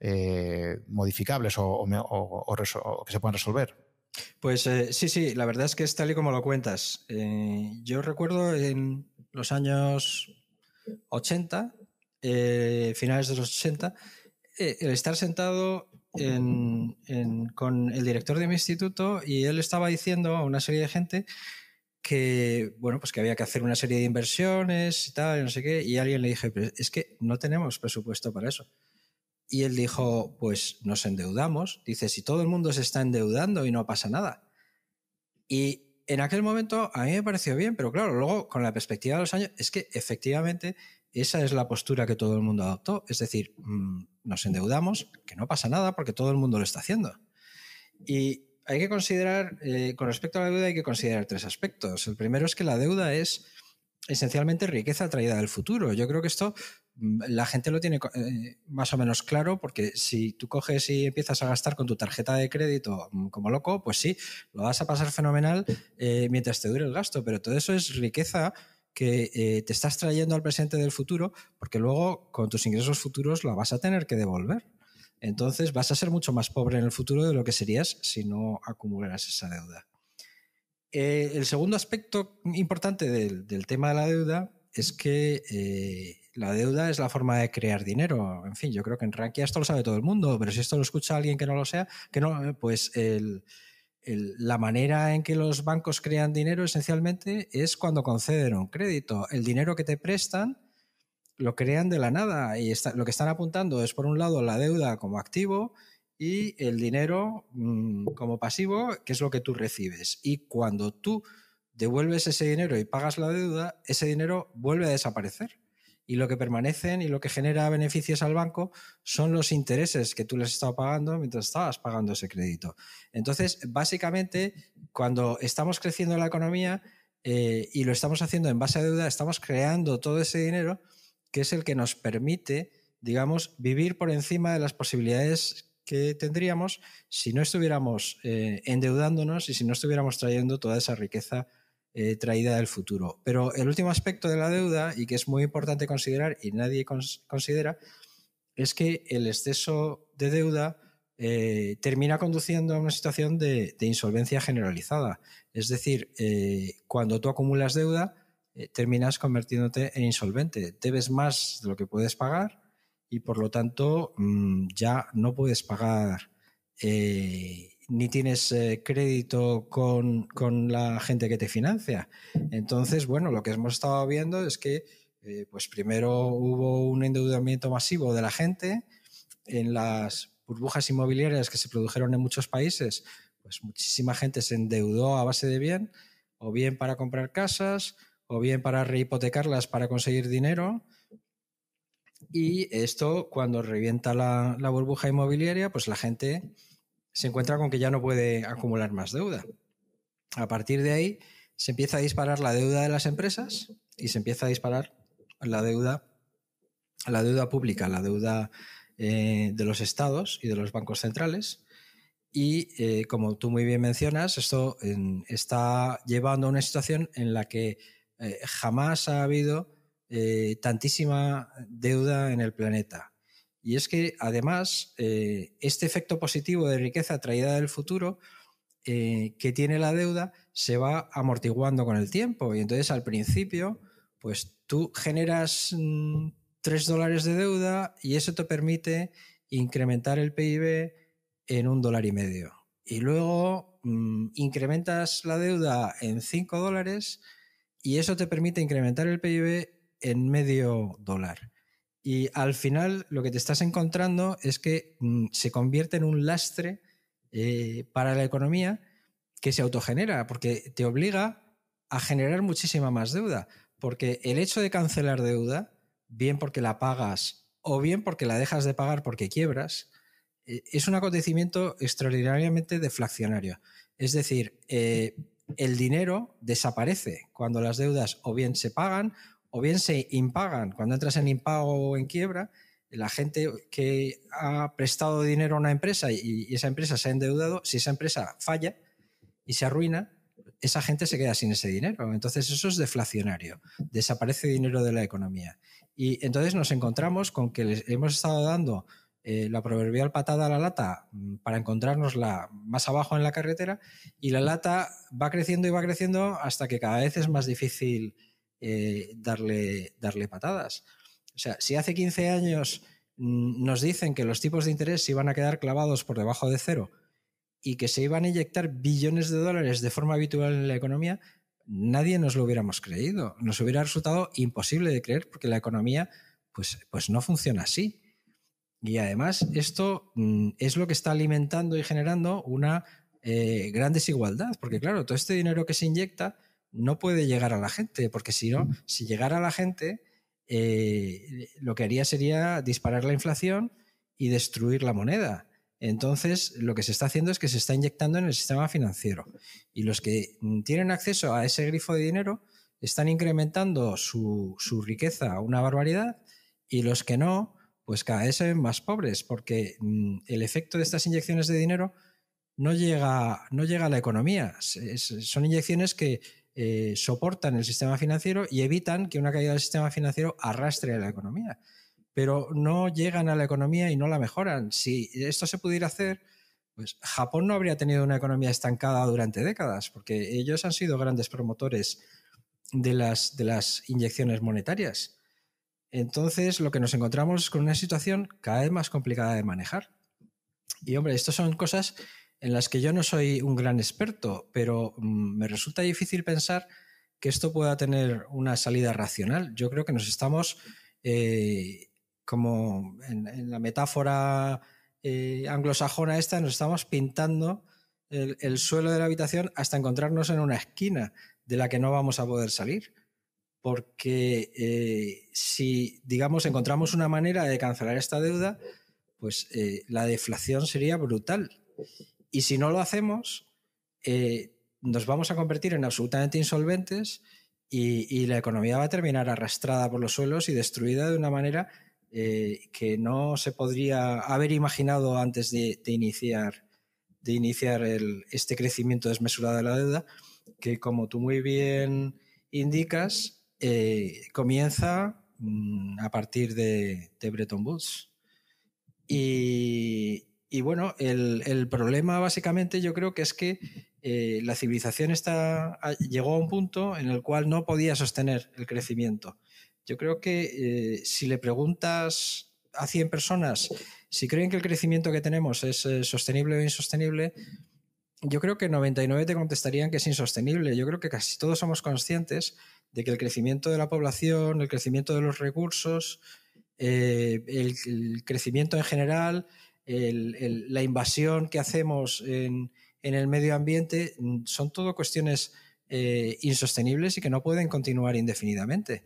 eh, modificables o, o, o, o, o que se puedan resolver. Pues eh, sí, sí, la verdad es que es tal y como lo cuentas. Eh, yo recuerdo en los años ochenta, eh, finales de los ochenta, eh, el estar sentado en, en, con el director de mi instituto y él estaba diciendo a una serie de gente que, bueno, pues que había que hacer una serie de inversiones y tal, y no sé qué, y alguien le dijo, pero es que no tenemos presupuesto para eso. Y él dijo, pues nos endeudamos. Dice, si todo el mundo se está endeudando y no pasa nada. Y en aquel momento a mí me pareció bien, pero claro, luego con la perspectiva de los años, es que efectivamente esa es la postura que todo el mundo adoptó. Es decir, mmm, nos endeudamos, que no pasa nada porque todo el mundo lo está haciendo. Y hay que considerar, eh, con respecto a la deuda hay que considerar tres aspectos. El primero es que la deuda es esencialmente riqueza traída del futuro. Yo creo que esto la gente lo tiene más o menos claro, porque si tú coges y empiezas a gastar con tu tarjeta de crédito como loco, pues sí, lo vas a pasar fenomenal eh, mientras te dure el gasto, pero todo eso es riqueza que eh, te estás trayendo al presente del futuro, porque luego con tus ingresos futuros la vas a tener que devolver. Entonces vas a ser mucho más pobre en el futuro de lo que serías si no acumularas esa deuda. Eh, el segundo aspecto importante del, del tema de la deuda es que eh, la deuda es la forma de crear dinero. En fin, yo creo que en Rankia esto lo sabe todo el mundo, pero si esto lo escucha alguien que no lo sea, que no, pues el, el, la manera en que los bancos crean dinero esencialmente es cuando conceden un crédito. El dinero que te prestan lo crean de la nada y está, lo que están apuntando es, por un lado, la deuda como activo y el dinero mmm, como pasivo, que es lo que tú recibes. Y cuando tú devuelves ese dinero y pagas la deuda, ese dinero vuelve a desaparecer. Y lo que permanecen y lo que genera beneficios al banco son los intereses que tú les has estado pagando mientras estabas pagando ese crédito. Entonces, básicamente, cuando estamos creciendo la economía eh, y lo estamos haciendo en base a deuda, estamos creando todo ese dinero que es el que nos permite, digamos, vivir por encima de las posibilidades que tendríamos si no estuviéramos eh, endeudándonos y si no estuviéramos trayendo toda esa riqueza Eh, traída del futuro. Pero el último aspecto de la deuda, y que es muy importante considerar y nadie cons- considera, es que el exceso de deuda eh, termina conduciendo a una situación de, de insolvencia generalizada. Es decir, eh, cuando tú acumulas deuda, eh, terminas convirtiéndote en insolvente. Debes más de lo que puedes pagar y, por lo tanto, mmm, ya no puedes pagar eh, ni tienes eh, crédito con, con la gente que te financia. Entonces, bueno, lo que hemos estado viendo es que eh, pues primero hubo un endeudamiento masivo de la gente en las burbujas inmobiliarias que se produjeron en muchos países. Pues muchísima gente se endeudó a base de bien, o bien para comprar casas, o bien para rehipotecarlas para conseguir dinero. Y esto, cuando revienta la, la burbuja inmobiliaria, pues la gente se encuentra con que ya no puede acumular más deuda. A partir de ahí se empieza a disparar la deuda de las empresas y se empieza a disparar la deuda, la deuda pública, la deuda eh, de los estados y de los bancos centrales. Y eh, como tú muy bien mencionas, esto en, está llevando a una situación en la que eh, jamás ha habido eh, tantísima deuda en el planeta. Y es que, además, eh, este efecto positivo de riqueza traída del futuro eh, que tiene la deuda se va amortiguando con el tiempo. Y entonces, al principio, pues tú generas mmm, tres dólares de deuda y eso te permite incrementar el P I B en un dólar y medio. Y luego mmm, incrementas la deuda en cinco dólares y eso te permite incrementar el P I B en medio dólar. Y al final lo que te estás encontrando es que mmm, se convierte en un lastre eh, para la economía que se autogenera, porque te obliga a generar muchísima más deuda. Porque el hecho de cancelar deuda, bien porque la pagas o bien porque la dejas de pagar porque quiebras, eh, es un acontecimiento extraordinariamente deflacionario. Es decir, eh, el dinero desaparece cuando las deudas o bien se pagan o bien se impagan. Cuando entras en impago o en quiebra, la gente que ha prestado dinero a una empresa y esa empresa se ha endeudado, si esa empresa falla y se arruina, esa gente se queda sin ese dinero. Entonces eso es deflacionario, desaparece dinero de la economía. Y entonces nos encontramos con que les hemos estado dando eh, la proverbial patada a la lata para encontrárnosla más abajo en la carretera, y la lata va creciendo y va creciendo hasta que cada vez es más difícil Eh, darle, darle patadas. O sea, si hace quince años nos dicen que los tipos de interés se iban a quedar clavados por debajo de cero y que se iban a inyectar billones de dólares de forma habitual en la economía, nadie nos lo hubiéramos creído. Nos hubiera resultado imposible de creer porque la economía pues, pues no funciona así. Y además esto mm, es lo que está alimentando y generando una eh, gran desigualdad, porque claro, todo este dinero que se inyecta no puede llegar a la gente, porque si no, si llegara a la gente, eh, lo que haría sería disparar la inflación y destruir la moneda. Entonces, lo que se está haciendo es que se está inyectando en el sistema financiero. Y los que tienen acceso a ese grifo de dinero están incrementando su, su riqueza una barbaridad, y los que no, pues cada vez se ven más pobres, porque mm, el efecto de estas inyecciones de dinero no llega, no llega a la economía. Es, son inyecciones que Eh, soportan el sistema financiero y evitan que una caída del sistema financiero arrastre a la economía, pero no llegan a la economía y no la mejoran. Si esto se pudiera hacer, pues Japón no habría tenido una economía estancada durante décadas, porque ellos han sido grandes promotores de las, de las inyecciones monetarias. Entonces lo que nos encontramos es con una situación cada vez más complicada de manejar. Y hombre, estas son cosas en las que yo no soy un gran experto, pero me resulta difícil pensar que esto pueda tener una salida racional. Yo creo que nos estamos, eh, como en, en la metáfora eh, anglosajona esta, nos estamos pintando el, el suelo de la habitación hasta encontrarnos en una esquina de la que no vamos a poder salir. Porque eh, si, digamos, encontramos una manera de cancelar esta deuda, pues eh, la deflación sería brutal. Y si no lo hacemos, eh, nos vamos a convertir en absolutamente insolventes y, y la economía va a terminar arrastrada por los suelos y destruida de una manera eh, que no se podría haber imaginado antes de, de iniciar, de iniciar el, este crecimiento desmesurado de la deuda, que, como tú muy bien indicas, eh, comienza mm, a partir de, de Bretton Woods. Y... Y bueno, el, el problema básicamente yo creo que es que eh, la civilización está, llegó a un punto en el cual no podía sostener el crecimiento. Yo creo que eh, si le preguntas a cien personas si creen que el crecimiento que tenemos es eh, sostenible o insostenible, yo creo que noventa y nueve te contestarían que es insostenible. Yo creo que casi todos somos conscientes de que el crecimiento de la población, el crecimiento de los recursos, eh, el, el crecimiento en general... El, el, la invasión que hacemos en, en el medio ambiente son todo cuestiones eh, insostenibles y que no pueden continuar indefinidamente.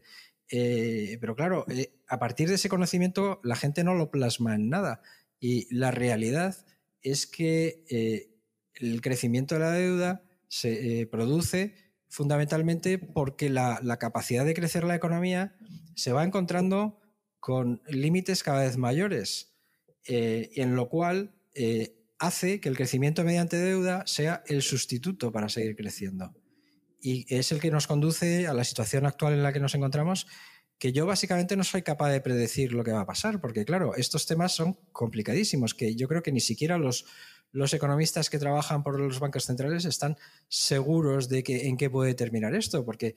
Eh, pero claro, eh, a partir de ese conocimiento la gente no lo plasma en nada, y la realidad es que eh, el crecimiento de la deuda se eh, produce fundamentalmente porque la, la capacidad de crecer la economía se va encontrando con límites cada vez mayores. Eh, en lo cual eh, hace que el crecimiento mediante deuda sea el sustituto para seguir creciendo. Y es el que nos conduce a la situación actual en la que nos encontramos, que yo básicamente no soy capaz de predecir lo que va a pasar, porque claro, estos temas son complicadísimos, que yo creo que ni siquiera los, los economistas que trabajan por los bancos centrales están seguros de que, en qué puede terminar esto, porque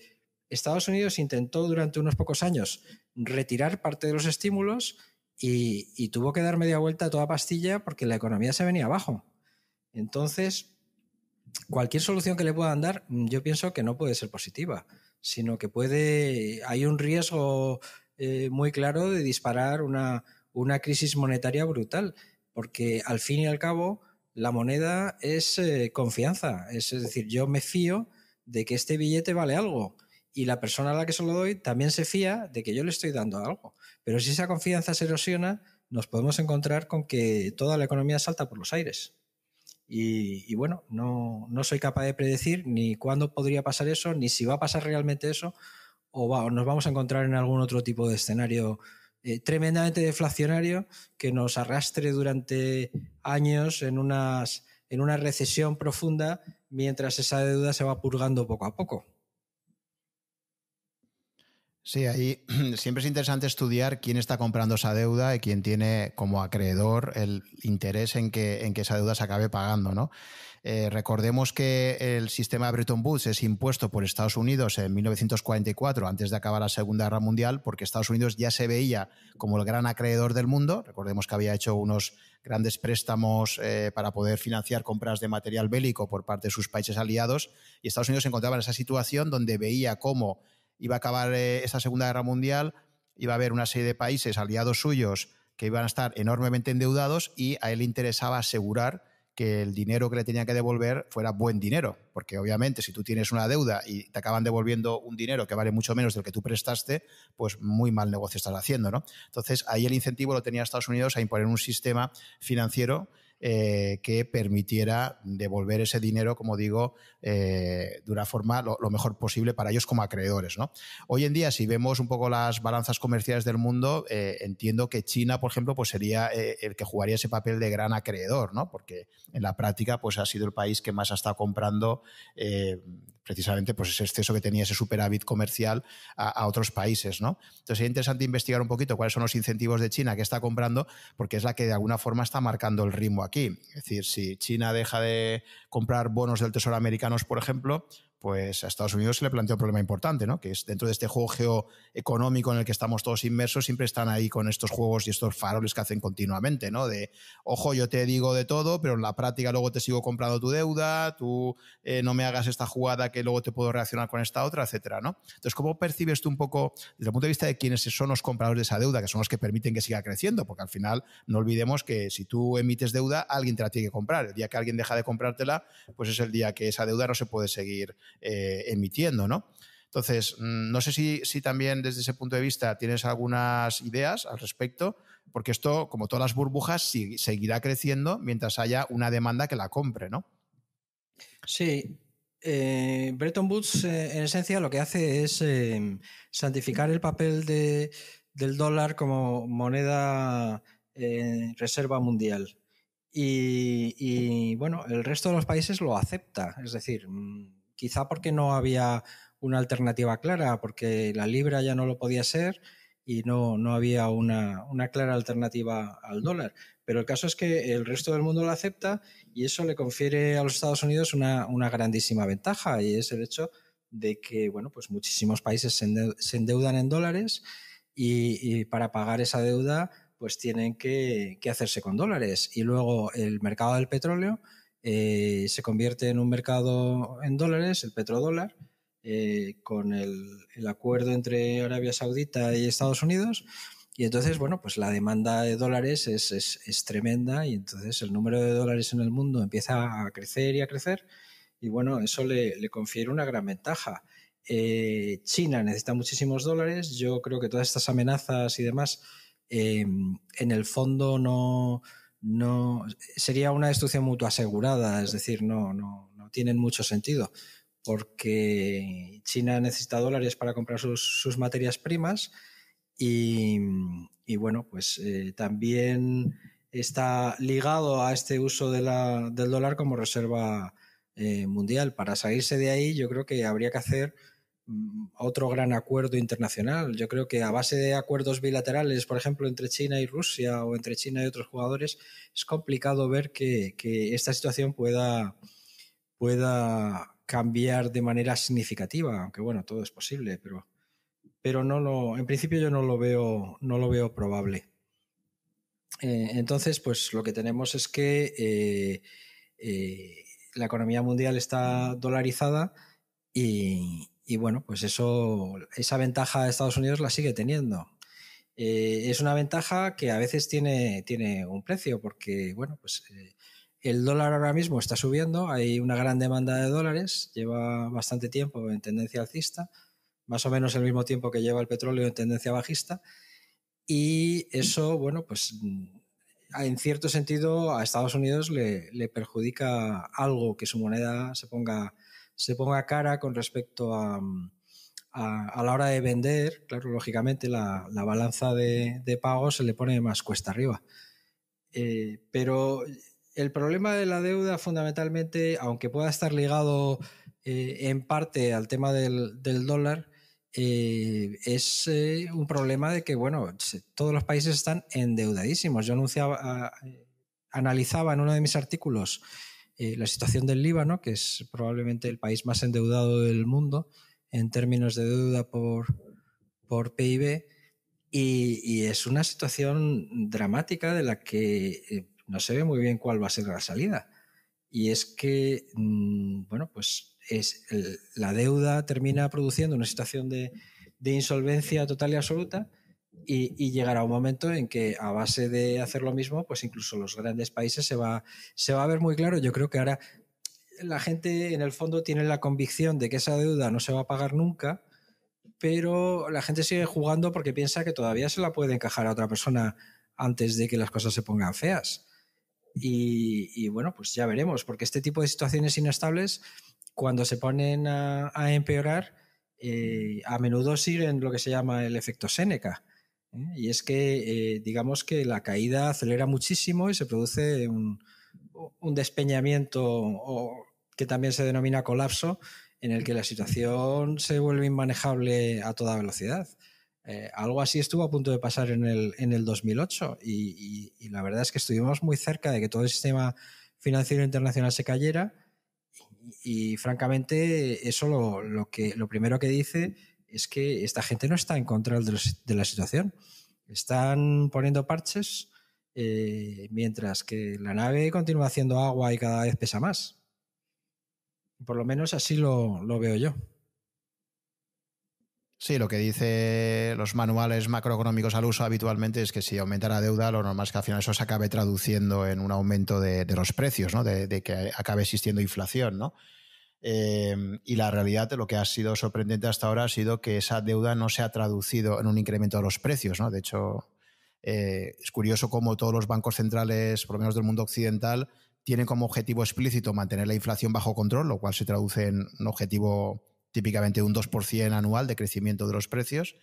Estados Unidos intentó durante unos pocos años retirar parte de los estímulos Y, y tuvo que dar media vuelta a toda pastilla porque la economía se venía abajo. Entonces, cualquier solución que le puedan dar, yo pienso que no puede ser positiva. sino que puede, hay un riesgo eh, muy claro de disparar una, una crisis monetaria brutal, porque al fin y al cabo la moneda es eh, confianza, es, es decir, yo me fío de que este billete vale algo y la persona a la que se lo doy también se fía de que yo le estoy dando algo, pero si esa confianza se erosiona nos podemos encontrar con que toda la economía salta por los aires. Y, y bueno, no, no soy capaz de predecir ni cuándo podría pasar eso, ni si va a pasar realmente eso, o, va, o nos vamos a encontrar en algún otro tipo de escenario eh, tremendamente deflacionario que nos arrastre durante años en, unas, en una recesión profunda mientras esa deuda se va purgando poco a poco. Sí, ahí siempre es interesante estudiar quién está comprando esa deuda y quién tiene como acreedor el interés en que, en que esa deuda se acabe pagando, ¿no? Eh, recordemos que el sistema de Bretton Woods es impuesto por Estados Unidos en mil novecientos cuarenta y cuatro, antes de acabar la Segunda Guerra Mundial, porque Estados Unidos ya se veía como el gran acreedor del mundo. Recordemos que había hecho unos grandes préstamos eh, para poder financiar compras de material bélico por parte de sus países aliados, y Estados Unidos se encontraba en esa situación donde veía cómo iba a acabar esa Segunda Guerra Mundial, iba a haber una serie de países aliados suyos que iban a estar enormemente endeudados y a él le interesaba asegurar que el dinero que le tenían que devolver fuera buen dinero, porque obviamente si tú tienes una deuda y te acaban devolviendo un dinero que vale mucho menos del que tú prestaste, pues muy mal negocio estás haciendo, ¿no? Entonces ahí el incentivo lo tenía Estados Unidos a imponer un sistema financiero Eh, que permitiera devolver ese dinero, como digo, eh, de una forma lo, lo mejor posible para ellos como acreedores, ¿no? Hoy en día, si vemos un poco las balanzas comerciales del mundo, eh, entiendo que China, por ejemplo, pues sería eh, el que jugaría ese papel de gran acreedor, ¿no? Porque en la práctica pues ha sido el país que más ha estado comprando eh, precisamente pues ese exceso que tenía, ese superávit comercial a, a otros países, ¿no? Entonces sería interesante investigar un poquito cuáles son los incentivos de China que está comprando, porque es la que de alguna forma está marcando el ritmo aquí. Es decir, si China deja de comprar bonos del Tesoro americanos, por ejemplo, pues a Estados Unidos se le plantea un problema importante, ¿no? Que es dentro de este juego geoeconómico en el que estamos todos inmersos, siempre están ahí con estos juegos y estos faroles que hacen continuamente, ¿no? De, ojo, yo te digo de todo, pero en la práctica luego te sigo comprando tu deuda, tú eh, no me hagas esta jugada que luego te puedo reaccionar con esta otra, etcétera, ¿no? Entonces, ¿cómo percibes tú un poco, desde el punto de vista de quiénes son los compradores de esa deuda, que son los que permiten que siga creciendo? Porque al final no olvidemos que si tú emites deuda, alguien te la tiene que comprar. El día que alguien deja de comprártela, pues es el día que esa deuda no se puede seguir Eh, emitiendo, ¿no? Entonces, no sé si, si también desde ese punto de vista tienes algunas ideas al respecto, porque esto, como todas las burbujas, sí, seguirá creciendo mientras haya una demanda que la compre, ¿no? Sí. Eh, Bretton Woods, eh, en esencia, lo que hace es eh, santificar el papel de, del dólar como moneda eh, reserva mundial. Y, y, bueno, el resto de los países lo acepta, es decir, quizá porque no había una alternativa clara, porque la libra ya no lo podía ser y no, no había una, una clara alternativa al dólar. Pero el caso es que el resto del mundo lo acepta y eso le confiere a los Estados Unidos una, una grandísima ventaja, y es el hecho de que, bueno, pues muchísimos países se, endeu- se endeudan en dólares y, y para pagar esa deuda pues tienen que, que hacerse con dólares. Y luego el mercado del petróleo Eh, se convierte en un mercado en dólares, el petrodólar, eh, con el, el acuerdo entre Arabia Saudita y Estados Unidos, y entonces, bueno, pues la demanda de dólares es, es, es tremenda, y entonces el número de dólares en el mundo empieza a crecer y a crecer, y bueno, eso le, le confiere una gran ventaja. Eh, China necesita muchísimos dólares. Yo creo que todas estas amenazas y demás, eh, en el fondo no... No, sería una destrucción mutua asegurada, es decir, no, no, no tienen mucho sentido, porque China necesita dólares para comprar sus, sus materias primas y, y bueno, pues eh, también está ligado a este uso de la, del dólar como reserva eh, mundial. Para salirse de ahí, yo creo que habría que hacer otro gran acuerdo internacional. Yo creo que a base de acuerdos bilaterales, por ejemplo, entre China y Rusia o entre China y otros jugadores, es complicado ver que, que esta situación pueda, pueda cambiar de manera significativa, aunque bueno, todo es posible, pero, pero no lo, en principio yo no lo veo, no lo veo probable. Eh, entonces, pues lo que tenemos es que eh, eh, la economía mundial está dolarizada y Y bueno, pues eso, esa ventaja de Estados Unidos la sigue teniendo. Eh, es una ventaja que a veces tiene, tiene un precio, porque bueno, pues eh, el dólar ahora mismo está subiendo, hay una gran demanda de dólares, lleva bastante tiempo en tendencia alcista, más o menos el mismo tiempo que lleva el petróleo en tendencia bajista, y eso, bueno, pues en cierto sentido a Estados Unidos le, le perjudica algo que su moneda se ponga, se ponga cara con respecto a, a, a la hora de vender. Claro, lógicamente la, la balanza de, de pagos se le pone más cuesta arriba. Eh, pero el problema de la deuda fundamentalmente, aunque pueda estar ligado eh, en parte al tema del, del dólar, eh, es eh, un problema de que bueno, todos los países están endeudadísimos. Yo anunciaba, eh, analizaba en uno de mis artículos eh, la situación del Líbano, que es probablemente el país más endeudado del mundo en términos de deuda por, por P I B, y, y es una situación dramática de la que eh, no se ve muy bien cuál va a ser la salida. Y es que, mmm, bueno, pues es el, la deuda termina produciendo una situación de, de insolvencia total y absoluta, y, y llegará un momento en que a base de hacer lo mismo, pues incluso los grandes países se va, se va a ver muy claro. Yo creo que ahora la gente en el fondo tiene la convicción de que esa deuda no se va a pagar nunca, pero la gente sigue jugando porque piensa que todavía se la puede encajar a otra persona antes de que las cosas se pongan feas. Y, y bueno, pues ya veremos, porque este tipo de situaciones inestables, cuando se ponen a, a empeorar, eh, a menudo siguen lo que se llama el efecto Séneca, ¿eh? Y es que eh, digamos que la caída acelera muchísimo y se produce un, un despeñamiento, o, que también se denomina colapso, en el que la situación se vuelve inmanejable a toda velocidad. Eh, algo así estuvo a punto de pasar en el, en el dos mil ocho, y, y, y la verdad es que estuvimos muy cerca de que todo el sistema financiero internacional se cayera, y, y francamente eso lo, lo, que, lo primero que dice es que esta gente no está en control de, los, de la situación. Están poniendo parches eh, mientras que la nave continúa haciendo agua y cada vez pesa más. Por lo menos así lo, lo veo yo. Sí, lo que dicen los manuales macroeconómicos al uso habitualmente es que si aumenta la deuda, lo normal es que al final eso se acabe traduciendo en un aumento de, de los precios, ¿no? De, de que acabe existiendo inflación, ¿no? Eh, y la realidad, lo que ha sido sorprendente hasta ahora ha sido que esa deuda no se ha traducido en un incremento de los precios, ¿no? De hecho, eh, es curioso cómo todos los bancos centrales, por lo menos del mundo occidental, tienen como objetivo explícito mantener la inflación bajo control, lo cual se traduce en un objetivo típicamente un dos por ciento anual de crecimiento de los precios,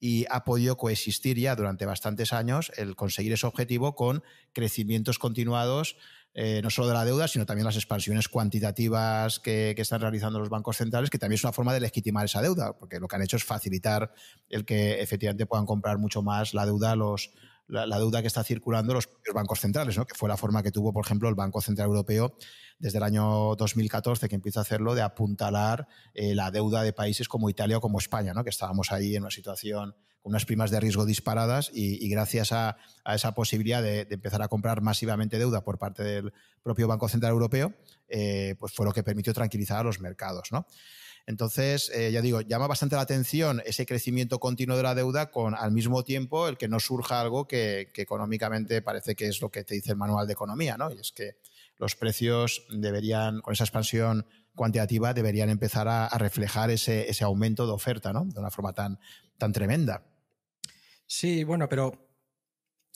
y ha podido coexistir ya durante bastantes años el conseguir ese objetivo con crecimientos continuados, eh, no solo de la deuda, sino también las expansiones cuantitativas que, que están realizando los bancos centrales, que también es una forma de legitimar esa deuda, porque lo que han hecho es facilitar el que efectivamente puedan comprar mucho más la deuda, los, la, la deuda que está circulando los bancos centrales, ¿no? Que fue la forma que tuvo, por ejemplo, el Banco Central Europeo desde el año dos mil catorce, que empieza a hacerlo, de apuntalar eh, la deuda de países como Italia o como España, ¿no? Que estábamos ahí en una situación con unas primas de riesgo disparadas, y, y gracias a, a esa posibilidad de, de empezar a comprar masivamente deuda por parte del propio Banco Central Europeo, eh, pues fue lo que permitió tranquilizar a los mercados, ¿no? Entonces, eh, ya digo, llama bastante la atención ese crecimiento continuo de la deuda con, al mismo tiempo, el que no surja algo que, que económicamente parece que es lo que te dice el manual de economía, ¿no? Y es que los precios deberían, con esa expansión cuantitativa, deberían empezar a, a reflejar ese, ese aumento de oferta, ¿no? De una forma tan, tan tremenda. Sí, bueno, pero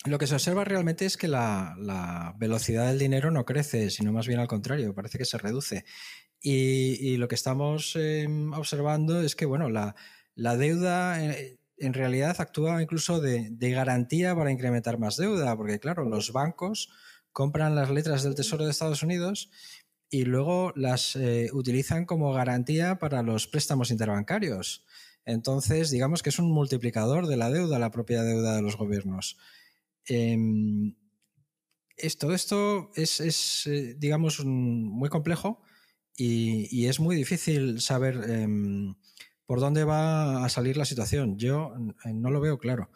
lo que se observa realmente es que la, la velocidad del dinero no crece, sino más bien al contrario, parece que se reduce. Y, y lo que estamos eh, observando es que, bueno, la, la deuda en, en realidad actúa incluso de, de garantía para incrementar más deuda, porque claro, los bancos compran las letras del Tesoro de Estados Unidos y luego las eh, utilizan como garantía para los préstamos interbancarios. Entonces, digamos que es un multiplicador de la deuda, la propia deuda de los gobiernos. Eh, es, todo esto es, es eh, digamos, un, muy complejo y, y es muy difícil saber eh, por dónde va a salir la situación. Yo no lo veo claro.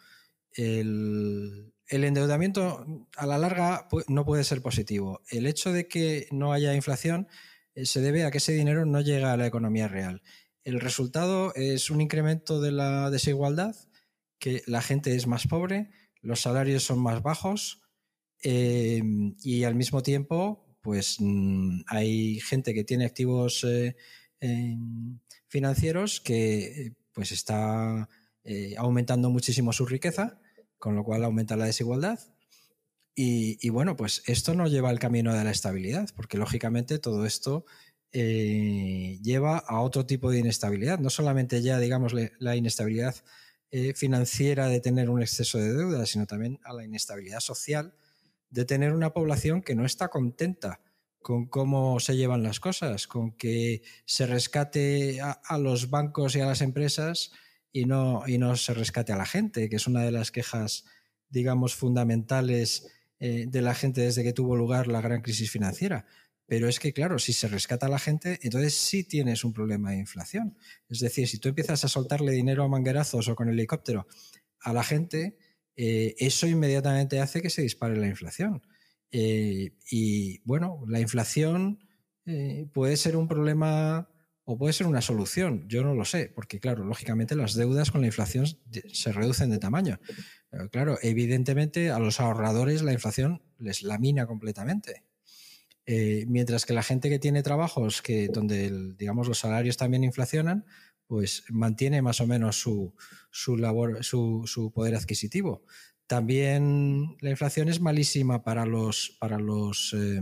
El... El endeudamiento a la larga no puede ser positivo. El hecho de que no haya inflación se debe a que ese dinero no llega a la economía real. El resultado es un incremento de la desigualdad, que la gente es más pobre, los salarios son más bajos eh, y al mismo tiempo pues hay gente que tiene activos eh, eh, financieros que pues está eh, aumentando muchísimo su riqueza, con lo cual aumenta la desigualdad. Y, y bueno, pues esto no lleva al camino de la estabilidad, porque lógicamente todo esto eh, lleva a otro tipo de inestabilidad. No solamente ya, digamos, la inestabilidad eh, financiera de tener un exceso de deuda, sino también a la inestabilidad social de tener una población que no está contenta con cómo se llevan las cosas, con que se rescate a, a los bancos y a las empresas y no, y no se rescate a la gente, que es una de las quejas, digamos, fundamentales eh, de la gente desde que tuvo lugar la gran crisis financiera. Pero es que, claro, si se rescata a la gente, entonces sí tienes un problema de inflación. Es decir, si tú empiezas a soltarle dinero a manguerazos o con helicóptero a la gente, eh, eso inmediatamente hace que se dispare la inflación. Eh, y, bueno, la inflación eh, puede ser un problema o puede ser una solución, yo no lo sé, porque, claro, lógicamente las deudas con la inflación se reducen de tamaño. Pero, claro, evidentemente a los ahorradores la inflación les lamina completamente. Eh, mientras que la gente que tiene trabajos que, donde, el, digamos, los salarios también inflacionan, pues mantiene más o menos su, su, labor, su, su poder adquisitivo. También la inflación es malísima para los, para los eh,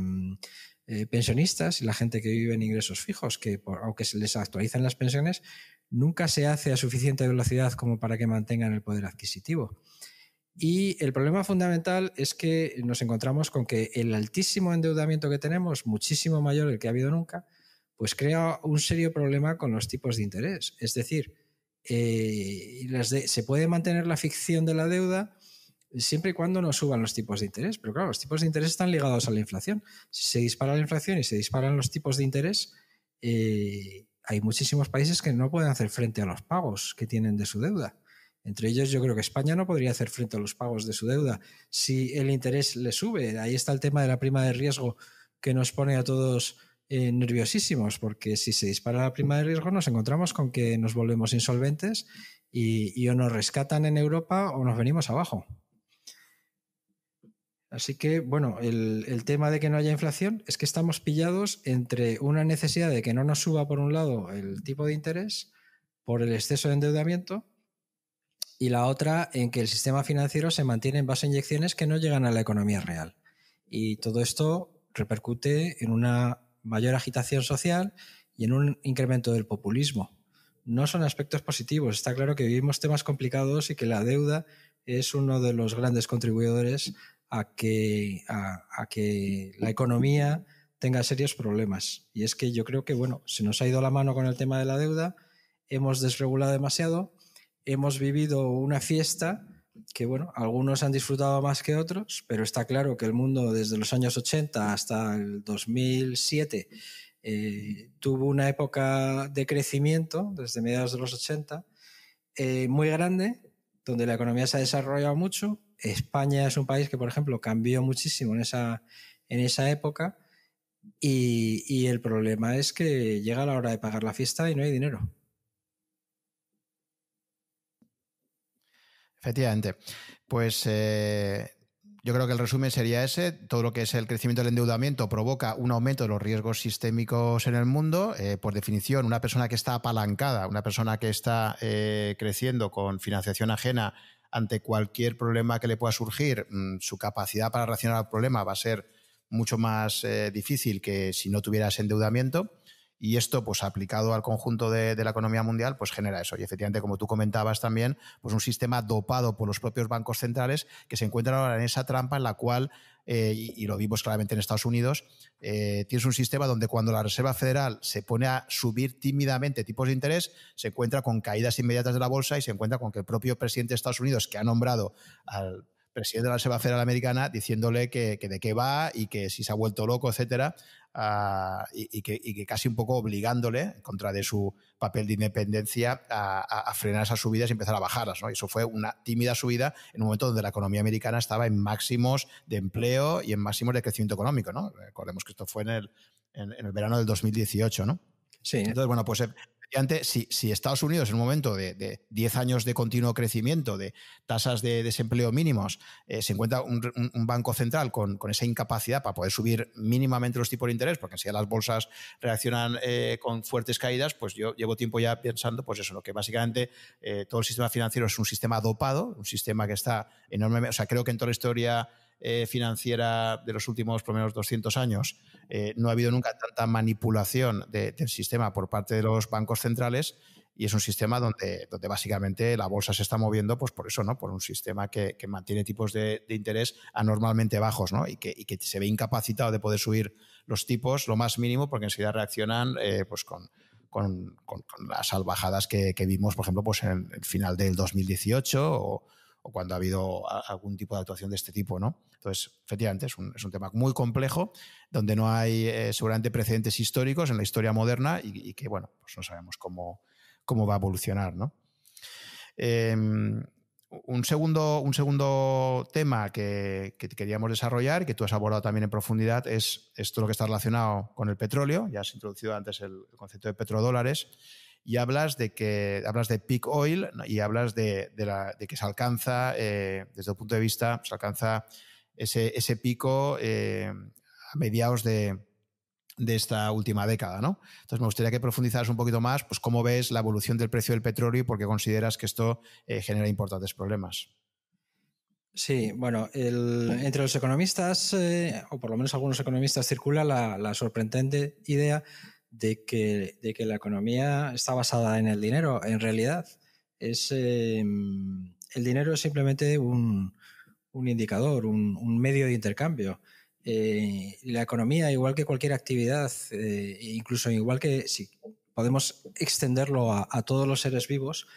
eh, pensionistas y la gente que vive en ingresos fijos, que por, aunque se les actualizan las pensiones, nunca se hace a suficiente velocidad como para que mantengan el poder adquisitivo. Y el problema fundamental es que nos encontramos con que el altísimo endeudamiento que tenemos, muchísimo mayor del que ha habido nunca, pues crea un serio problema con los tipos de interés. Es decir, eh, las de, se puede mantener la ficción de la deuda siempre y cuando no suban los tipos de interés. Pero claro, los tipos de interés están ligados a la inflación. Si se dispara la inflación y se disparan los tipos de interés, eh, hay muchísimos países que no pueden hacer frente a los pagos que tienen de su deuda. Entre ellos yo creo que España no podría hacer frente a los pagos de su deuda si el interés le sube. Ahí está el tema de la prima de riesgo que nos pone a todos eh, nerviosísimos, porque si se dispara la prima de riesgo nos encontramos con que nos volvemos insolventes y, y o nos rescatan en Europa o nos venimos abajo. Así que, bueno, el, el tema de que no haya inflación es que estamos pillados entre una necesidad de que no nos suba, por un lado, el tipo de interés por el exceso de endeudamiento, y la otra en que el sistema financiero se mantiene en base a inyecciones que no llegan a la economía real. Y todo esto repercute en una mayor agitación social y en un incremento del populismo. No son aspectos positivos. Está claro que vivimos temas complicados y que la deuda es uno de los grandes contribuidores a que, a, a que la economía tenga serios problemas. Y es que yo creo que, bueno, se nos ha ido la mano con el tema de la deuda, hemos desregulado demasiado, hemos vivido una fiesta que, bueno, algunos han disfrutado más que otros, pero está claro que el mundo desde los años ochenta hasta el dos mil siete eh, tuvo una época de crecimiento, desde mediados de los ochenta, eh, muy grande, donde la economía se ha desarrollado mucho. España es un país que, por ejemplo, cambió muchísimo en esa, en esa época y, y el problema es que llega la hora de pagar la fiesta y no hay dinero. Efectivamente. Pues eh, yo creo que el resumen sería ese. Todo lo que es el crecimiento del endeudamiento provoca un aumento de los riesgos sistémicos en el mundo. Eh, por definición, una persona que está apalancada, una persona que está eh, creciendo con financiación ajena, ante cualquier problema que le pueda surgir, su capacidad para reaccionar al problema va a ser mucho más eh, difícil que si no tuviera ese endeudamiento. Y esto, pues aplicado al conjunto de, de la economía mundial, pues genera eso. Y efectivamente, como tú comentabas también, pues un sistema dopado por los propios bancos centrales que se encuentran ahora en esa trampa en la cual, eh, y, y lo vimos claramente en Estados Unidos, eh, tienes un sistema donde cuando la Reserva Federal se pone a subir tímidamente tipos de interés, se encuentra con caídas inmediatas de la bolsa y se encuentra con que el propio presidente de Estados Unidos, que ha nombrado al presidente de la Reserva Federal Americana, diciéndole que, que de qué va y que si se ha vuelto loco, etcétera, uh, y, y, que, y que casi un poco obligándole, en contra de su papel de independencia, a, a, a frenar esas subidas y empezar a bajarlas, ¿no? Y eso fue una tímida subida en un momento donde la economía americana estaba en máximos de empleo y en máximos de crecimiento económico, ¿no? Recordemos que esto fue en el, en, en el verano del dos mil dieciocho, ¿no? Sí. Entonces, bueno, pues efectivamente, si, si Estados Unidos en un momento de diez años de continuo crecimiento, de tasas de desempleo mínimos, eh, se encuentra un, un banco central con, con esa incapacidad para poder subir mínimamente los tipos de interés, porque enseguida las bolsas reaccionan eh, con fuertes caídas, pues yo llevo tiempo ya pensando, pues eso, lo que básicamente eh, todo el sistema financiero es un sistema dopado, un sistema que está enormemente, o sea, creo que en toda la historia Eh, financiera de los últimos por lo menos doscientos años, eh, no ha habido nunca tanta manipulación de, del sistema por parte de los bancos centrales, y es un sistema donde, donde básicamente la bolsa se está moviendo, pues por eso, ¿no? Por un sistema que, que mantiene tipos de, de interés anormalmente bajos, ¿no? Y que, y que se ve incapacitado de poder subir los tipos lo más mínimo, porque enseguida reaccionan eh, pues con con, con con las salvajadas que, que vimos, por ejemplo, pues en el final del dos mil dieciocho o o cuando ha habido algún tipo de actuación de este tipo, ¿no? Entonces, efectivamente, es un, es un tema muy complejo, donde no hay eh, seguramente precedentes históricos en la historia moderna y, y que, bueno, pues no sabemos cómo, cómo va a evolucionar, ¿no? Eh, un, segundo, un segundo tema que, que queríamos desarrollar, que tú has abordado también en profundidad, es esto lo que está relacionado con el petróleo. Ya has introducido antes el, el concepto de petrodólares. Y hablas de que hablas de peak oil y hablas de, de, la, de que se alcanza, eh, desde el punto de vista, se alcanza ese, ese pico eh, a mediados de, de esta última década, ¿no? Entonces me gustaría que profundizaras un poquito más, pues cómo ves la evolución del precio del petróleo y por qué consideras que esto eh, genera importantes problemas. Sí, bueno, el, entre los economistas, eh, o por lo menos algunos economistas, circula la, la sorprendente idea De que, de que la economía está basada en el dinero. En realidad, es, eh, el dinero es simplemente un, un indicador, un, un medio de intercambio. Eh, la economía, igual que cualquier actividad, eh, incluso igual que si podemos extenderlo a, a todos los seres vivos,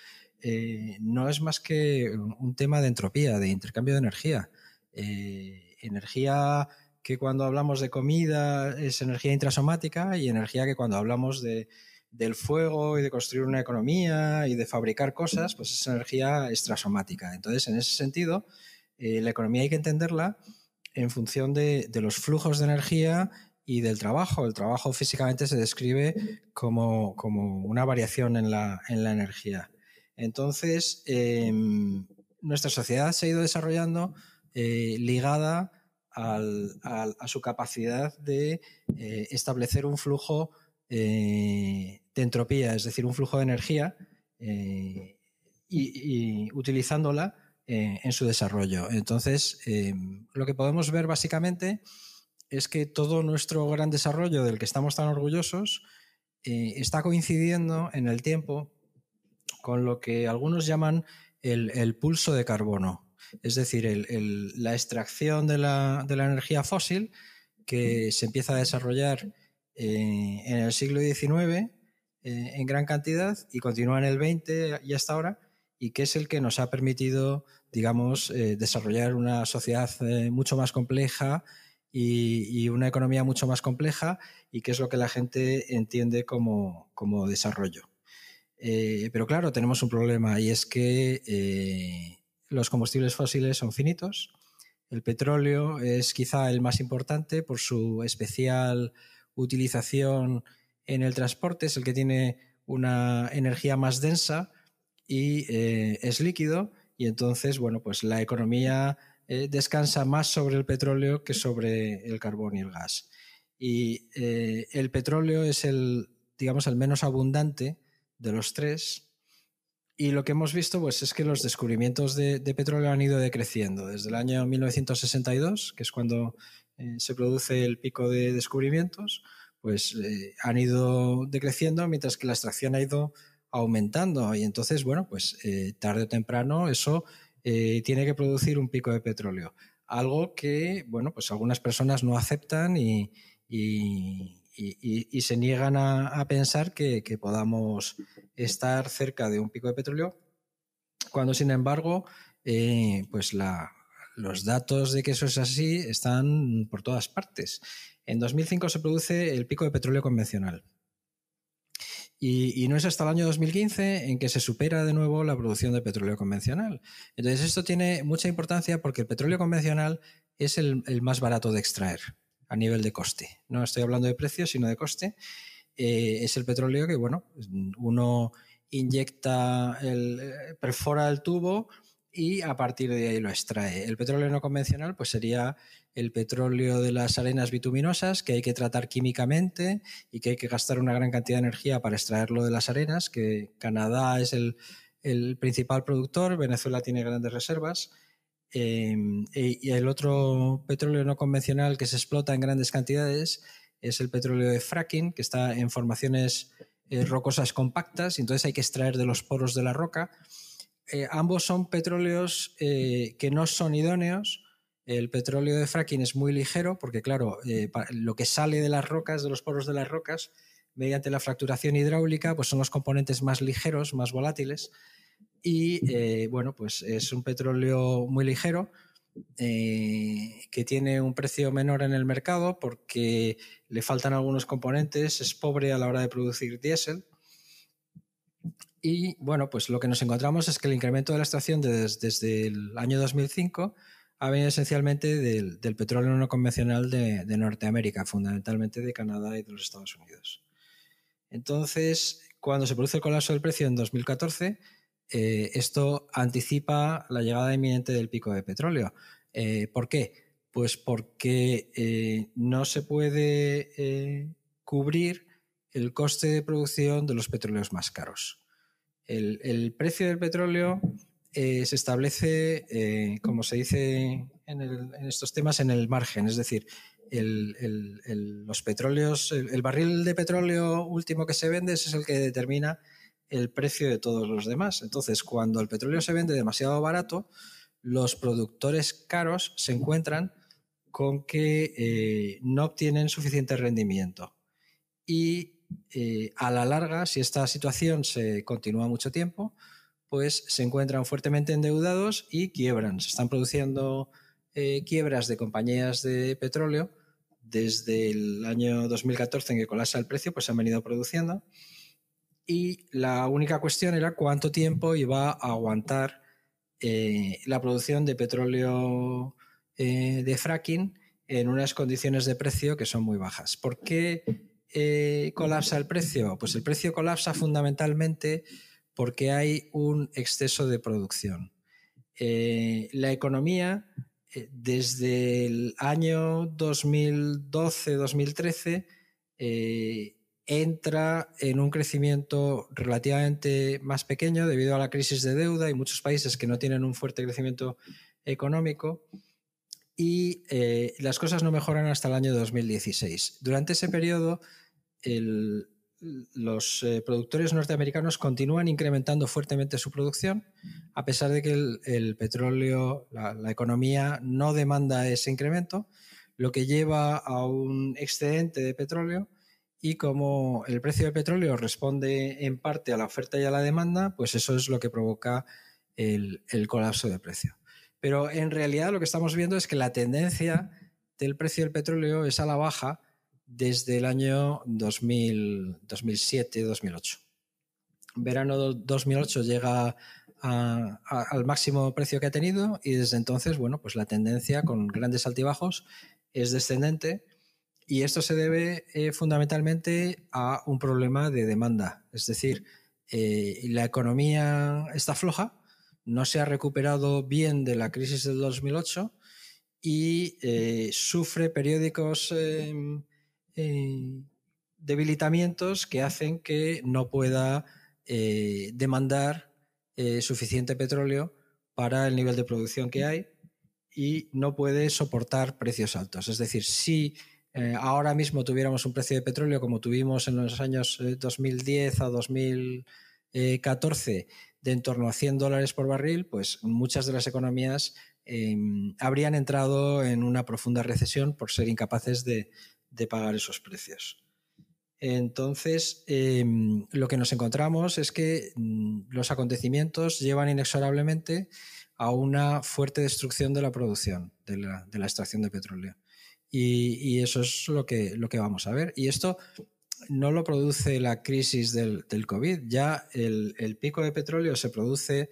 eh, no es más que un tema de entropía, de intercambio de energía. Eh, energía... que cuando hablamos de comida es energía intrasomática, y energía que cuando hablamos de, del fuego y de construir una economía y de fabricar cosas, pues es energía extrasomática. Entonces, en ese sentido, eh, la economía hay que entenderla en función de, de los flujos de energía y del trabajo. El trabajo físicamente se describe como, como una variación en la, en la energía. Entonces, eh, nuestra sociedad se ha ido desarrollando eh, ligada Al, al, a su capacidad de eh, establecer un flujo eh, de entropía, es decir, un flujo de energía eh, y, y utilizándola eh, en su desarrollo. Entonces, eh, lo que podemos ver básicamente es que todo nuestro gran desarrollo del que estamos tan orgullosos eh, está coincidiendo en el tiempo con lo que algunos llaman el, el pulso de carbono. Es decir, el, el, la extracción de la, de la energía fósil, que se empieza a desarrollar eh, en el siglo diecinueve eh, en gran cantidad y continúa en el veinte y hasta ahora, y que es el que nos ha permitido, digamos, eh, desarrollar una sociedad eh, mucho más compleja y, y una economía mucho más compleja, y que es lo que la gente entiende como, como desarrollo. Eh, pero claro, tenemos un problema, y es que eh, los combustibles fósiles son finitos. El petróleo es quizá el más importante por su especial utilización en el transporte. Es el que tiene una energía más densa y eh, es líquido. Y entonces, bueno, pues la economía eh, descansa más sobre el petróleo que sobre el carbón y el gas. Y eh, el petróleo es el, digamos, el menos abundante de los tres. Y lo que hemos visto, pues, es que los descubrimientos de, de petróleo han ido decreciendo. Desde el año mil novecientos sesenta y dos, que es cuando eh, se produce el pico de descubrimientos, pues eh, han ido decreciendo, mientras que la extracción ha ido aumentando. Y entonces, bueno, pues eh, tarde o temprano eso eh, tiene que producir un pico de petróleo. Algo que, bueno, pues algunas personas no aceptan y, y Y, y, y se niegan a, a pensar que, que podamos estar cerca de un pico de petróleo, cuando sin embargo eh, pues la, los datos de que eso es así están por todas partes. En dos mil cinco se produce el pico de petróleo convencional y, y no es hasta el año dos mil quince en que se supera de nuevo la producción de petróleo convencional. Entonces esto tiene mucha importancia, porque el petróleo convencional es el, el más barato de extraer a nivel de coste. No estoy hablando de precio, sino de coste. eh, es el petróleo, que bueno, uno inyecta, el, perfora el tubo y a partir de ahí lo extrae. El petróleo no convencional pues sería el petróleo de las arenas bituminosas, que hay que tratar químicamente y que hay que gastar una gran cantidad de energía para extraerlo de las arenas, que Canadá es el, el principal productor, Venezuela tiene grandes reservas. Eh, y el otro petróleo no convencional que se explota en grandes cantidades es el petróleo de fracking, que está en formaciones eh, rocosas compactas, y entonces hay que extraer de los poros de la roca. Eh, ambos son petróleos eh, que no son idóneos. El petróleo de fracking es muy ligero porque, claro, eh, lo que sale de las rocas, de los poros de las rocas, mediante la fracturación hidráulica, pues son los componentes más ligeros, más volátiles. Y, eh, bueno, pues es un petróleo muy ligero eh, que tiene un precio menor en el mercado porque le faltan algunos componentes, es pobre a la hora de producir diésel. Y, bueno, pues lo que nos encontramos es que el incremento de la extracción de, desde el año dos mil cinco ha venido esencialmente del, del petróleo no convencional de, de Norteamérica, fundamentalmente de Canadá y de los Estados Unidos. Entonces, cuando se produce el colapso del precio en dos mil catorce, eh, esto anticipa la llegada inminente del pico de petróleo. Eh, ¿Por qué? Pues porque eh, no se puede eh, cubrir el coste de producción de los petróleos más caros. El, el precio del petróleo eh, se establece, eh, como se dice en, el, en estos temas, en el margen. Es decir, el, el, el, los petróleos, el, el barril de petróleo último que se vende es el que determina el precio de todos los demás. Entonces, cuando el petróleo se vende demasiado barato, los productores caros se encuentran con que eh, no obtienen suficiente rendimiento. Y Eh, a la larga, si esta situación se continúa mucho tiempo, pues se encuentran fuertemente endeudados y quiebran. Se están produciendo eh, quiebras de compañías de petróleo desde el año dos mil catorce, en que colapsa el precio, pues se han venido produciendo. Y la única cuestión era cuánto tiempo iba a aguantar eh, la producción de petróleo eh, de fracking en unas condiciones de precio que son muy bajas. ¿Por qué Eh, colapsa el precio? Pues el precio colapsa fundamentalmente porque hay un exceso de producción. Eh, la economía eh, desde el año dos mil doce dos mil trece eh, entra en un crecimiento relativamente más pequeño debido a la crisis de deuda y muchos países que no tienen un fuerte crecimiento económico. Y eh, las cosas no mejoran hasta el año dos mil dieciséis. Durante ese periodo, el, los eh, productores norteamericanos continúan incrementando fuertemente su producción, a pesar de que el, el petróleo, la, la economía no demanda ese incremento, lo que lleva a un excedente de petróleo. Y como el precio del petróleo responde en parte a la oferta y a la demanda, pues eso es lo que provoca el, el colapso de precio. Pero en realidad lo que estamos viendo es que la tendencia del precio del petróleo es a la baja desde el año dos mil, dos mil siete dos mil ocho. Verano dos mil ocho llega a, a, al máximo precio que ha tenido y desde entonces, bueno, pues la tendencia con grandes altibajos es descendente, y esto se debe eh, fundamentalmente a un problema de demanda. Es decir, eh, la economía está floja, no se ha recuperado bien de la crisis del dos mil ocho y eh, sufre periódicos eh, eh, debilitamientos que hacen que no pueda eh, demandar eh, suficiente petróleo para el nivel de producción que hay y no puede soportar precios altos. Es decir, si eh, ahora mismo tuviéramos un precio de petróleo como tuvimos en los años eh, dos mil diez a dos mil catorce, de en torno a cien dólares por barril, pues muchas de las economías eh, habrían entrado en una profunda recesión por ser incapaces de, de pagar esos precios. Entonces, eh, lo que nos encontramos es que los acontecimientos llevan inexorablemente a una fuerte destrucción de la producción, de la, de la extracción de petróleo. Y, y eso es lo que, lo que vamos a ver. Y esto no lo produce la crisis del, del COVID. Ya el, el pico de petróleo se produce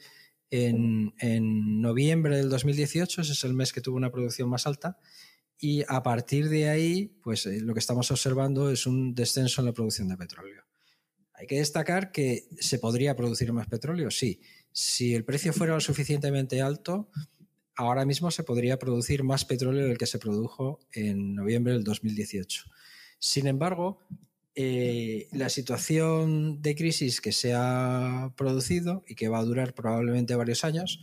en, en noviembre del dos mil dieciocho, ese es el mes que tuvo una producción más alta, y a partir de ahí, pues eh, lo que estamos observando es un descenso en la producción de petróleo. Hay que destacar que se podría producir más petróleo, sí. Si el precio fuera lo suficientemente alto, ahora mismo se podría producir más petróleo del que se produjo en noviembre del dos mil dieciocho. Sin embargo, eh, la situación de crisis que se ha producido y que va a durar probablemente varios años,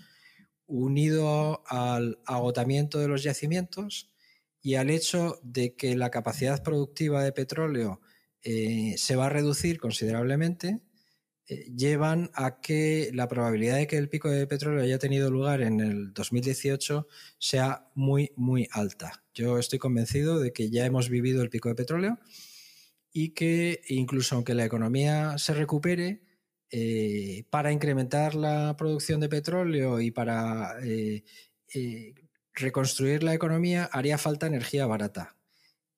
unido al agotamiento de los yacimientos y al hecho de que la capacidad productiva de petróleo eh, se va a reducir considerablemente, eh, llevan a que la probabilidad de que el pico de petróleo haya tenido lugar en el dos mil dieciocho sea muy, muy alta. Yo estoy convencido de que ya hemos vivido el pico de petróleo y que incluso aunque la economía se recupere, Eh, para incrementar la producción de petróleo y para eh, eh, reconstruir la economía haría falta energía barata.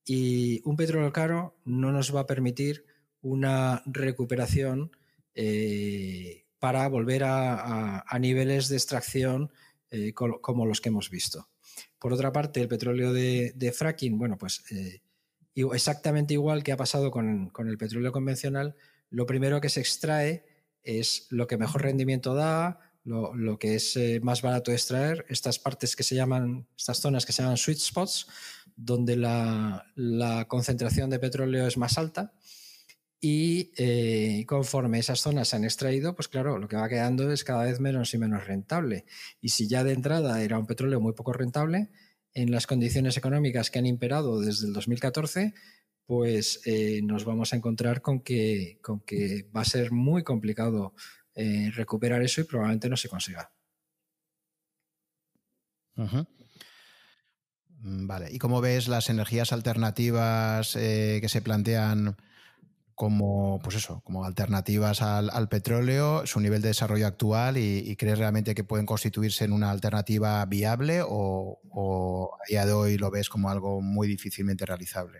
Y un petróleo caro no nos va a permitir una recuperación eh, para volver a, a, a niveles de extracción eh, como, como los que hemos visto. Por otra parte, el petróleo de, de fracking, bueno, pues eh, exactamente igual que ha pasado con, con el petróleo convencional, lo primero que se extrae es lo que mejor rendimiento da, lo, lo que es eh, más barato de extraer, estas partes que se llaman, estas zonas que se llaman sweet spots, donde la, la concentración de petróleo es más alta y eh, conforme esas zonas se han extraído, pues claro, lo que va quedando es cada vez menos y menos rentable. Y si ya de entrada era un petróleo muy poco rentable, en las condiciones económicas que han imperado desde el dos mil catorce, pues eh, nos vamos a encontrar con que, con que va a ser muy complicado eh, recuperar eso y probablemente no se consiga. Uh-huh. Vale, ¿y cómo ves las energías alternativas eh, que se plantean como, pues eso, como alternativas al, al petróleo, su nivel de desarrollo actual y, y crees realmente que pueden constituirse en una alternativa viable o, o a día de hoy lo ves como algo muy difícilmente realizable?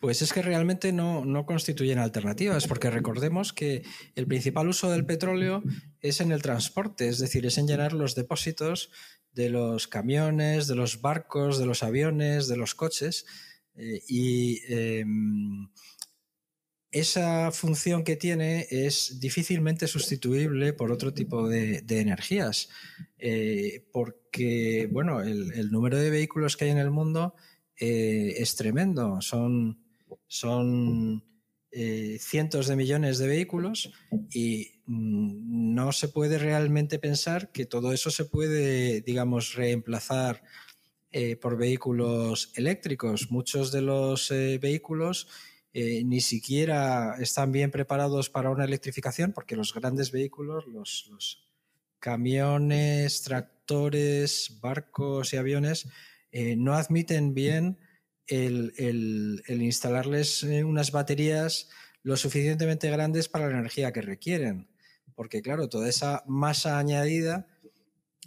Pues es que realmente no, no constituyen alternativas, porque recordemos que el principal uso del petróleo es en el transporte, es decir, es en llenar los depósitos de los camiones, de los barcos, de los aviones, de los coches. Eh, y eh, esa función que tiene es difícilmente sustituible por otro tipo de, de energías, eh, porque bueno, el, el número de vehículos que hay en el mundo eh, es tremendo, son... Son eh, cientos de millones de vehículos y mm, no se puede realmente pensar que todo eso se puede, digamos, reemplazar eh, por vehículos eléctricos. Muchos de los eh, vehículos eh, ni siquiera están bien preparados para una electrificación porque los grandes vehículos, los, los camiones, tractores, barcos y aviones eh, no admiten bien El, el, el instalarles unas baterías lo suficientemente grandes para la energía que requieren. Porque, claro, toda esa masa añadida,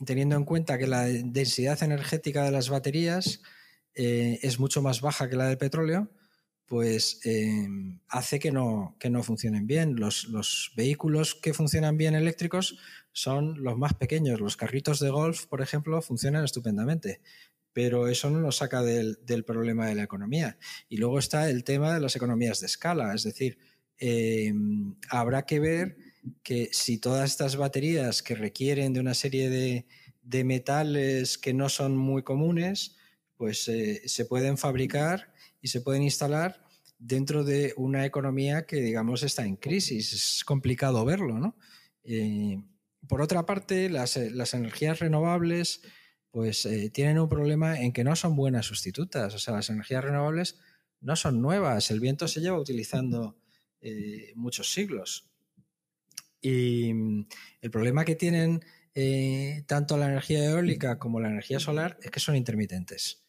teniendo en cuenta que la densidad energética de las baterías eh, es mucho más baja que la del petróleo, pues eh, hace que no, que no funcionen bien. Los, los vehículos que funcionan bien eléctricos son los más pequeños. Los carritos de golf, por ejemplo, funcionan estupendamente. Pero eso no nos saca del, del problema de la economía. Y luego está el tema de las economías de escala. Es decir, eh, habrá que ver que si todas estas baterías que requieren de una serie de, de metales que no son muy comunes, pues eh, se pueden fabricar y se pueden instalar dentro de una economía que, digamos, está en crisis. Es complicado verlo, ¿no? Eh, por otra parte, las, las energías renovables pues eh, tienen un problema en que no son buenas sustitutas. O sea, las energías renovables no son nuevas. El viento se lleva utilizando eh, muchos siglos. Y el problema que tienen eh, tanto la energía eólica como la energía solar es que son intermitentes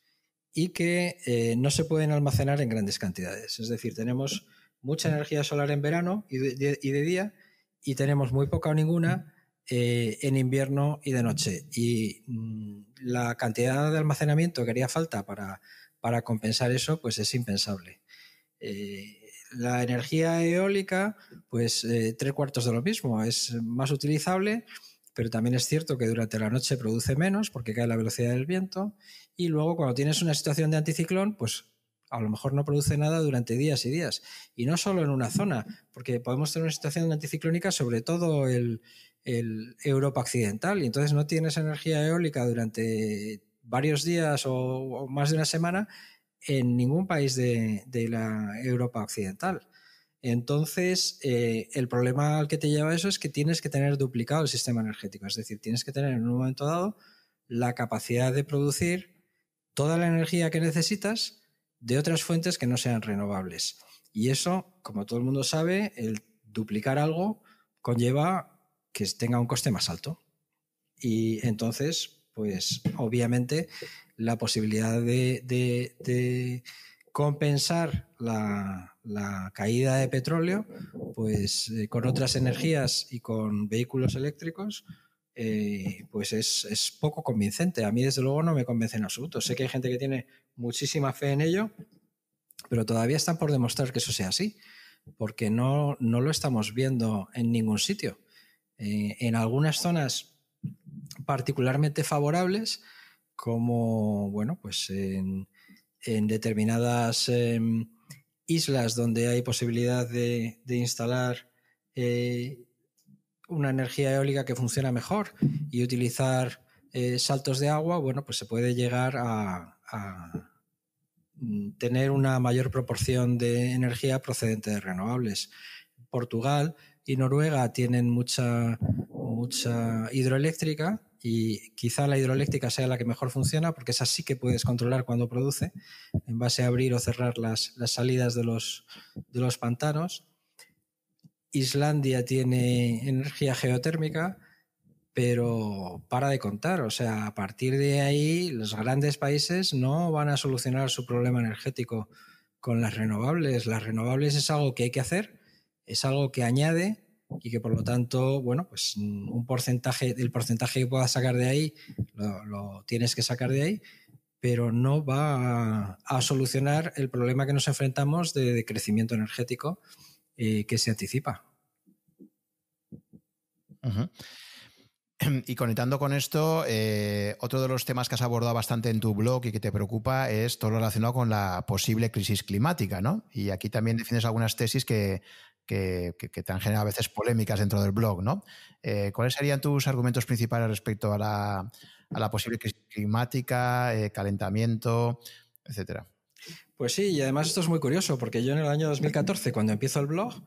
y que eh, no se pueden almacenar en grandes cantidades. Es decir, tenemos mucha energía solar en verano y de, y de día y tenemos muy poca o ninguna Eh, en invierno y de noche, y mmm, la cantidad de almacenamiento que haría falta para, para compensar eso pues es impensable. Eh, la energía eólica pues eh, tres cuartos de lo mismo, es más utilizable pero también es cierto que durante la noche produce menos porque cae la velocidad del viento, y luego cuando tienes una situación de anticiclón, pues a lo mejor no produce nada durante días y días. Y no solo en una zona, porque podemos tener una situación anticiclónica sobre todo el, el Europa Occidental, y entonces no tienes energía eólica durante varios días o, o más de una semana en ningún país de, de la Europa Occidental. Entonces, eh, el problema al que te lleva eso es que tienes que tener duplicado el sistema energético, es decir, tienes que tener en un momento dado la capacidad de producir toda la energía que necesitas de otras fuentes que no sean renovables. Y eso, como todo el mundo sabe, el duplicar algo conlleva que tenga un coste más alto. Y entonces, pues obviamente, la posibilidad de, de, de compensar la, la caída de petróleo, pues eh, con otras energías y con vehículos eléctricos, eh, pues es, es poco convincente. A mí, desde luego, no me convence en absoluto. Sé que hay gente que tiene muchísima fe en ello, pero todavía están por demostrar que eso sea así, porque no, no lo estamos viendo en ningún sitio. Eh, en algunas zonas particularmente favorables, como bueno, pues en, en determinadas eh, islas donde hay posibilidad de, de instalar eh, una energía eólica que funciona mejor y utilizar eh, saltos de agua, bueno, pues se puede llegar a, a tener una mayor proporción de energía procedente de renovables. Portugal y Noruega tienen mucha, mucha hidroeléctrica, y quizá la hidroeléctrica sea la que mejor funciona, porque esa sí que puedes controlar cuando produce, en base a abrir o cerrar las, las salidas de los, de los pantanos. Islandia tiene energía geotérmica, pero para de contar. O sea, a partir de ahí los grandes países no van a solucionar su problema energético con las renovables. Las renovables es algo que hay que hacer, es algo que añade, y que por lo tanto, bueno, pues un porcentaje, el porcentaje que puedas sacar de ahí lo, lo tienes que sacar de ahí, pero no va a, a solucionar el problema que nos enfrentamos de, de crecimiento energético eh, que se anticipa. Uh-huh. Y conectando con esto, eh, otro de los temas que has abordado bastante en tu blog y que te preocupa es todo lo relacionado con la posible crisis climática, ¿no? Y aquí también defiendes algunas tesis que, que, que, que te han generado a veces polémicas dentro del blog, ¿no? Eh, ¿Cuáles serían tus argumentos principales respecto a la, a la posible crisis climática, eh, calentamiento, etcétera? Pues sí, y además esto es muy curioso, porque yo en el año dos mil catorce, cuando empiezo el blog,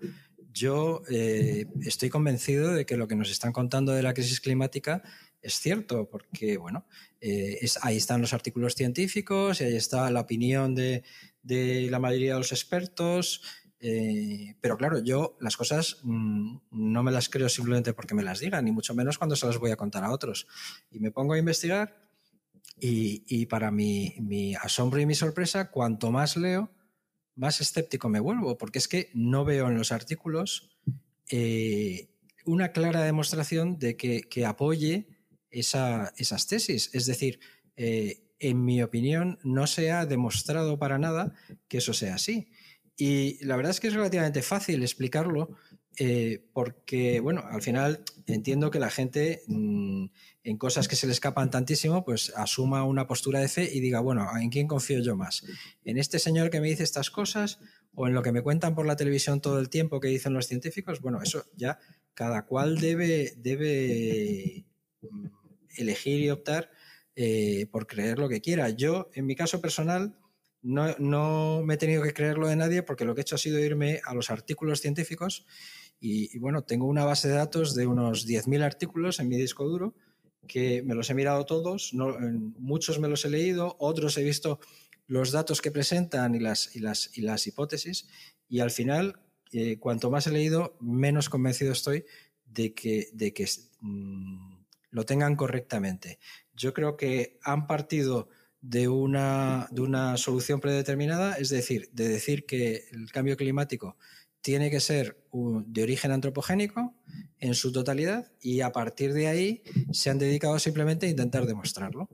yo eh, estoy convencido de que lo que nos están contando de la crisis climática es cierto, porque bueno, eh, es, ahí están los artículos científicos y ahí está la opinión de, de la mayoría de los expertos, eh, pero claro, yo las cosas mmm, no me las creo simplemente porque me las digan, ni mucho menos cuando se las voy a contar a otros. Y me pongo a investigar y, y para mi, mi asombro y mi sorpresa, cuanto más leo, más escéptico me vuelvo, porque es que no veo en los artículos eh, una clara demostración de que, que apoye esa, esas tesis. Es decir, eh, en mi opinión, no se ha demostrado para nada que eso sea así. Y la verdad es que es relativamente fácil explicarlo, eh, porque, bueno, al final entiendo que la gente mmm, en cosas que se le escapan tantísimo, pues asuma una postura de fe y diga, bueno, ¿en quién confío yo más? ¿En este señor que me dice estas cosas o en lo que me cuentan por la televisión todo el tiempo que dicen los científicos? Bueno, eso ya cada cual debe, debe elegir y optar eh, por creer lo que quiera. Yo, en mi caso personal, no, no me he tenido que creer lo de nadie, porque lo que he hecho ha sido irme a los artículos científicos y, y bueno, tengo una base de datos de unos diez mil artículos en mi disco duro, que me los he mirado todos, no, muchos me los he leído, otros he visto los datos que presentan y las, y las, y las hipótesis, y al final, eh, cuanto más he leído, menos convencido estoy de que, de que mmm, lo tengan correctamente. Yo creo que han partido de una, de una solución predeterminada, es decir, de decir que el cambio climático tiene que ser de origen antropogénico en su totalidad, y a partir de ahí se han dedicado simplemente a intentar demostrarlo,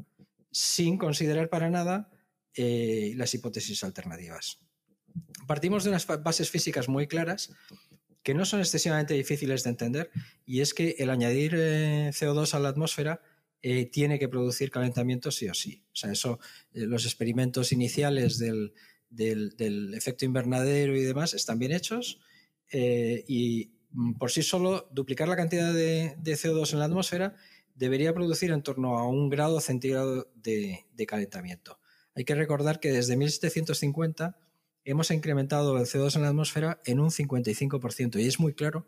sin considerar para nada eh, las hipótesis alternativas. Partimos de unas bases físicas muy claras que no son excesivamente difíciles de entender, y es que el añadir eh, C O dos a la atmósfera eh, tiene que producir calentamiento sí o sí. O sea, eso, eh, los experimentos iniciales del, del, del efecto invernadero y demás están bien hechos, eh, y por sí solo duplicar la cantidad de, de C O dos en la atmósfera debería producir en torno a un grado centígrado de, de calentamiento. Hay que recordar que desde mil setecientos cincuenta hemos incrementado el C O dos en la atmósfera en un cincuenta y cinco por ciento, y es muy claro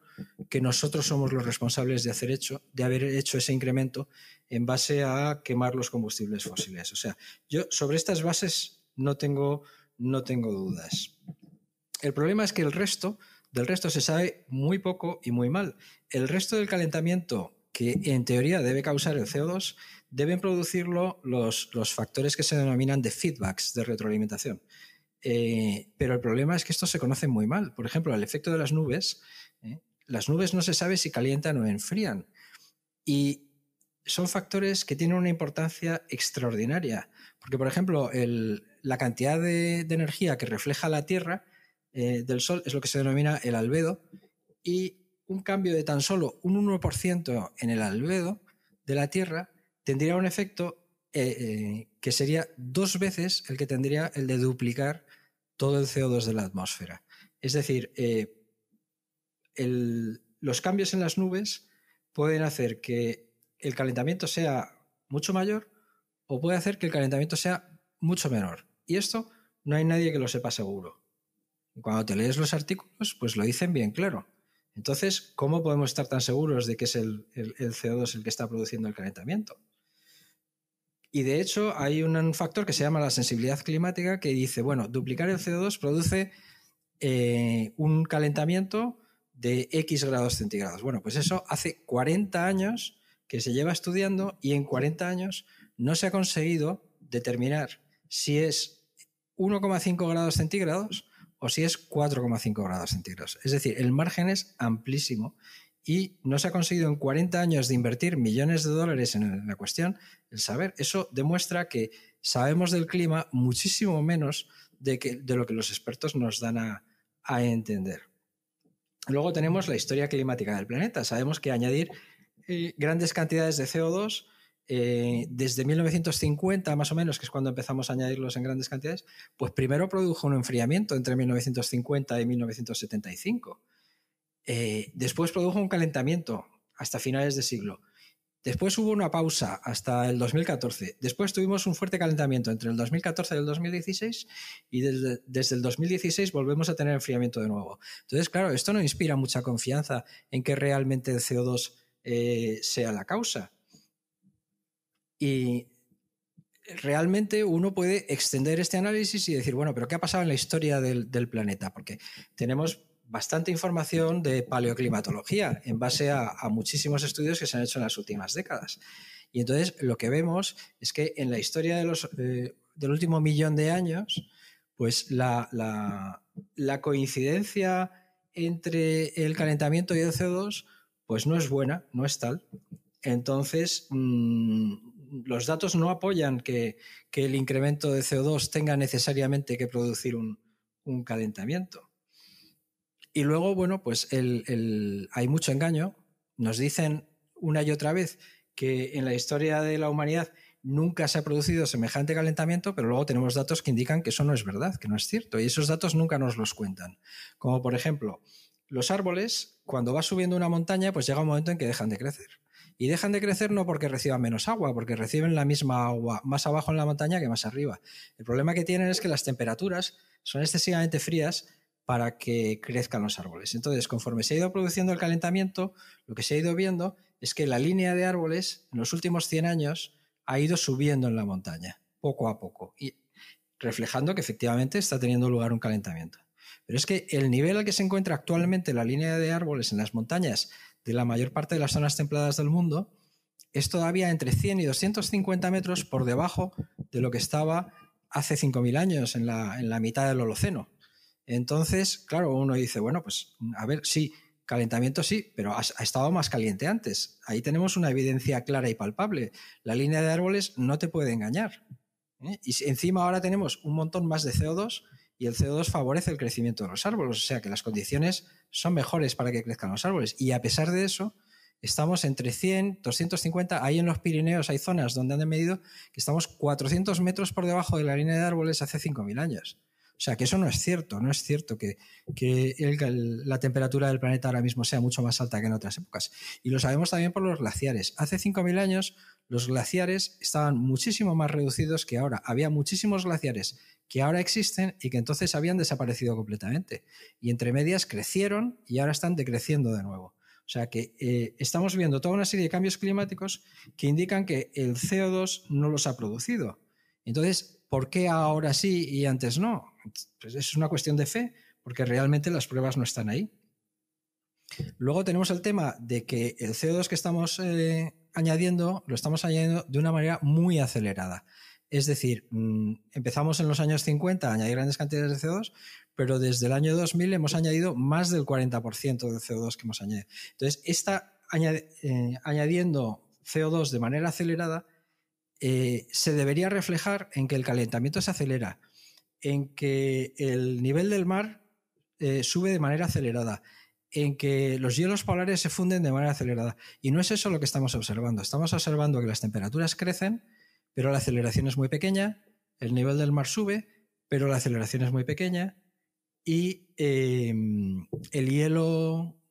que nosotros somos los responsables de, hacer hecho, de haber hecho ese incremento en base a quemar los combustibles fósiles. O sea, yo sobre estas bases no tengo, no tengo dudas. El problema es que el resto, del resto se sabe muy poco y muy mal. El resto del calentamiento que en teoría debe causar el C O dos, deben producirlo los, los factores que se denominan de feedbacks, de retroalimentación. Eh, pero el problema es que estos se conocen muy mal. Por ejemplo, el efecto de las nubes. ¿eh? Las nubes no se sabe si calientan o enfrían. Y son factores que tienen una importancia extraordinaria. Porque, por ejemplo, el, la cantidad de, de energía que refleja la Tierra eh, del Sol es lo que se denomina el albedo. Y un cambio de tan solo un uno por ciento en el albedo de la Tierra tendría un efecto eh, eh, que sería dos veces el que tendría el de duplicar todo el C O dos de la atmósfera. Es decir, eh, el, los cambios en las nubes pueden hacer que el calentamiento sea mucho mayor o puede hacer que el calentamiento sea mucho menor. Y esto no hay nadie que lo sepa seguro. Cuando te lees los artículos, pues lo dicen bien claro. Entonces, ¿cómo podemos estar tan seguros de que es el, el, el C O dos el que está produciendo el calentamiento? Y de hecho, hay un factor que se llama la sensibilidad climática que dice, bueno, duplicar el C O dos produce eh, un calentamiento de X grados centígrados. Bueno, pues eso hace cuarenta años que se lleva estudiando y en cuarenta años no se ha conseguido determinar si es uno coma cinco grados centígrados o si es cuatro coma cinco grados centígrados. Es decir, el margen es amplísimo y no se ha conseguido en cuarenta años de invertir millones de dólares en la cuestión el saber. Eso demuestra que sabemos del clima muchísimo menos de, que, de lo que los expertos nos dan a, a entender. Luego tenemos la historia climática del planeta. Sabemos que añadir eh, grandes cantidades de C O dos Eh, desde mil novecientos cincuenta más o menos, que es cuando empezamos a añadirlos en grandes cantidades, pues primero produjo un enfriamiento entre mil novecientos cincuenta y mil novecientos setenta y cinco, eh, después produjo un calentamiento hasta finales de siglo, después hubo una pausa hasta el dos mil catorce, después tuvimos un fuerte calentamiento entre el dos mil catorce y el dos mil dieciséis y desde, desde el dos mil dieciséis volvemos a tener enfriamiento de nuevo. Entonces, claro, esto no inspira mucha confianza en que realmente el C O dos eh, sea la causa. Y realmente uno puede extender este análisis y decir, bueno, pero ¿qué ha pasado en la historia del, del planeta? Porque tenemos bastante información de paleoclimatología en base a, a muchísimos estudios que se han hecho en las últimas décadas. Y entonces lo que vemos es que en la historia de los, eh, del último millón de años, pues la, la, la coincidencia entre el calentamiento y el C O dos pues no es buena, no es tal. Entonces, Mmm, los datos no apoyan que, que el incremento de C O dos tenga necesariamente que producir un, un calentamiento. Y luego, bueno, pues el, el, hay mucho engaño. Nos dicen una y otra vez que en la historia de la humanidad nunca se ha producido semejante calentamiento, pero luego tenemos datos que indican que eso no es verdad, que no es cierto. Y esos datos nunca nos los cuentan. Como, por ejemplo, los árboles, cuando va subiendo una montaña, pues llega un momento en que dejan de crecer. Y dejan de crecer no porque reciban menos agua, porque reciben la misma agua más abajo en la montaña que más arriba. El problema que tienen es que las temperaturas son excesivamente frías para que crezcan los árboles. Entonces, conforme se ha ido produciendo el calentamiento, lo que se ha ido viendo es que la línea de árboles en los últimos cien años ha ido subiendo en la montaña, poco a poco, y reflejando que efectivamente está teniendo lugar un calentamiento. Pero es que el nivel al que se encuentra actualmente la línea de árboles en las montañas de la mayor parte de las zonas templadas del mundo es todavía entre cien y doscientos cincuenta metros por debajo de lo que estaba hace cinco mil años, en la, en la mitad del Holoceno. Entonces, claro, uno dice, bueno, pues a ver, sí, calentamiento sí, pero ha, ha estado más caliente antes. Ahí tenemos una evidencia clara y palpable. La línea de árboles no te puede engañar, ¿eh? Y encima ahora tenemos un montón más de C O dos y el C O dos favorece el crecimiento de los árboles, o sea que las condiciones son mejores para que crezcan los árboles. Y a pesar de eso, estamos entre cien, doscientos cincuenta, ahí en los Pirineos hay zonas donde han medido que estamos cuatrocientos metros por debajo de la línea de árboles hace cinco mil años. O sea que eso no es cierto, no es cierto que, que el, la temperatura del planeta ahora mismo sea mucho más alta que en otras épocas. Y lo sabemos también por los glaciares. Hace cinco mil años los glaciares estaban muchísimo más reducidos que ahora. Había muchísimos glaciares que ahora existen y que entonces habían desaparecido completamente. Y entre medias crecieron y ahora están decreciendo de nuevo. O sea que eh, estamos viendo toda una serie de cambios climáticos que indican que el C O dos no los ha producido. Entonces, ¿por qué ahora sí y antes no? Pues es una cuestión de fe, porque realmente las pruebas no están ahí. Luego tenemos el tema de que el C O dos que estamos eh, añadiendo, lo estamos añadiendo de una manera muy acelerada. Es decir, empezamos en los años cincuenta a añadir grandes cantidades de C O dos, pero desde el año dos mil hemos añadido más del cuarenta por ciento del C O dos que hemos añadido. Entonces, esta añade, eh, añadiendo C O dos de manera acelerada eh, se debería reflejar en que el calentamiento se acelera, en que el nivel del mar eh, sube de manera acelerada, en que los hielos polares se funden de manera acelerada. Y no es eso lo que estamos observando. Estamos observando que las temperaturas crecen, pero la aceleración es muy pequeña, el nivel del mar sube, pero la aceleración es muy pequeña, y eh, el hielo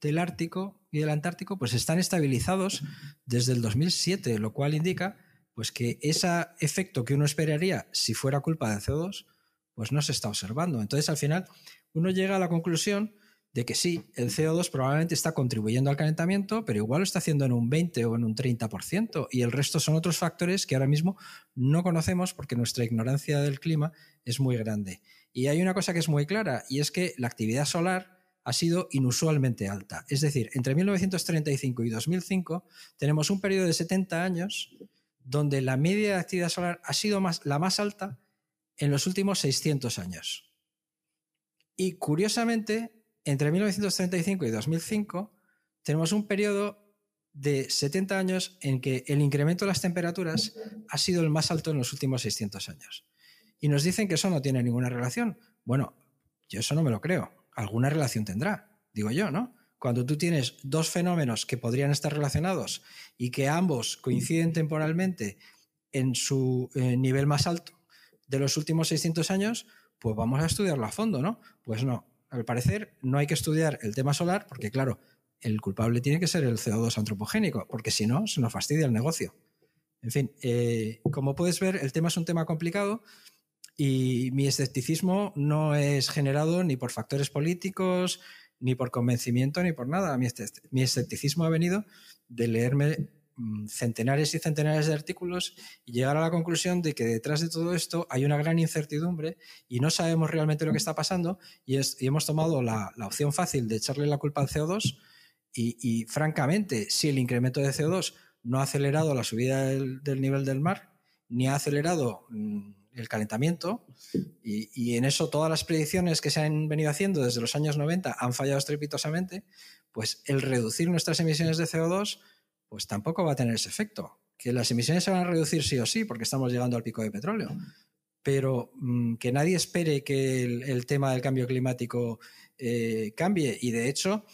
del Ártico y del Antártico pues están estabilizados desde el dos mil siete, lo cual indica pues, que ese efecto que uno esperaría si fuera culpa del C O dos, pues no se está observando. Entonces, al final, uno llega a la conclusión de que sí, el C O dos probablemente está contribuyendo al calentamiento, pero igual lo está haciendo en un veinte o en un treinta por ciento, y el resto son otros factores que ahora mismo no conocemos porque nuestra ignorancia del clima es muy grande. Y hay una cosa que es muy clara, y es que la actividad solar ha sido inusualmente alta. Es decir, entre mil novecientos treinta y cinco y dos mil cinco tenemos un periodo de setenta años donde la media de actividad solar ha sido más, la más alta en los últimos seiscientos años. Y curiosamente, entre mil novecientos treinta y cinco y dos mil cinco tenemos un periodo de setenta años en que el incremento de las temperaturas ha sido el más alto en los últimos seiscientos años. Y nos dicen que eso no tiene ninguna relación. Bueno, yo eso no me lo creo. Alguna relación tendrá, digo yo, ¿no? Cuando tú tienes dos fenómenos que podrían estar relacionados y que ambos coinciden temporalmente en su eh, nivel más alto de los últimos seiscientos años, pues vamos a estudiarlo a fondo, ¿no? Pues no. Al parecer, no hay que estudiar el tema solar porque, claro, el culpable tiene que ser el C O dos antropogénico, porque si no, se nos fastidia el negocio. En fin, eh, como puedes ver, el tema es un tema complicado y mi escepticismo no es generado ni por factores políticos, ni por convencimiento, ni por nada. Mi escepticismo ha venido de leerme centenares y centenares de artículos y llegar a la conclusión de que detrás de todo esto hay una gran incertidumbre y no sabemos realmente lo que está pasando, y, es, y hemos tomado la, la opción fácil de echarle la culpa al C O dos y, y francamente, si el incremento de C O dos no ha acelerado la subida del, del nivel del mar ni ha acelerado mmm, el calentamiento, y, y en eso todas las predicciones que se han venido haciendo desde los años noventa han fallado estrepitosamente, pues el reducir nuestras emisiones de C O dos pues tampoco va a tener ese efecto. Que las emisiones se van a reducir sí o sí, porque estamos llegando al pico de petróleo. Pero mmm, que nadie espere que el, el tema del cambio climático eh, cambie. Y de hecho,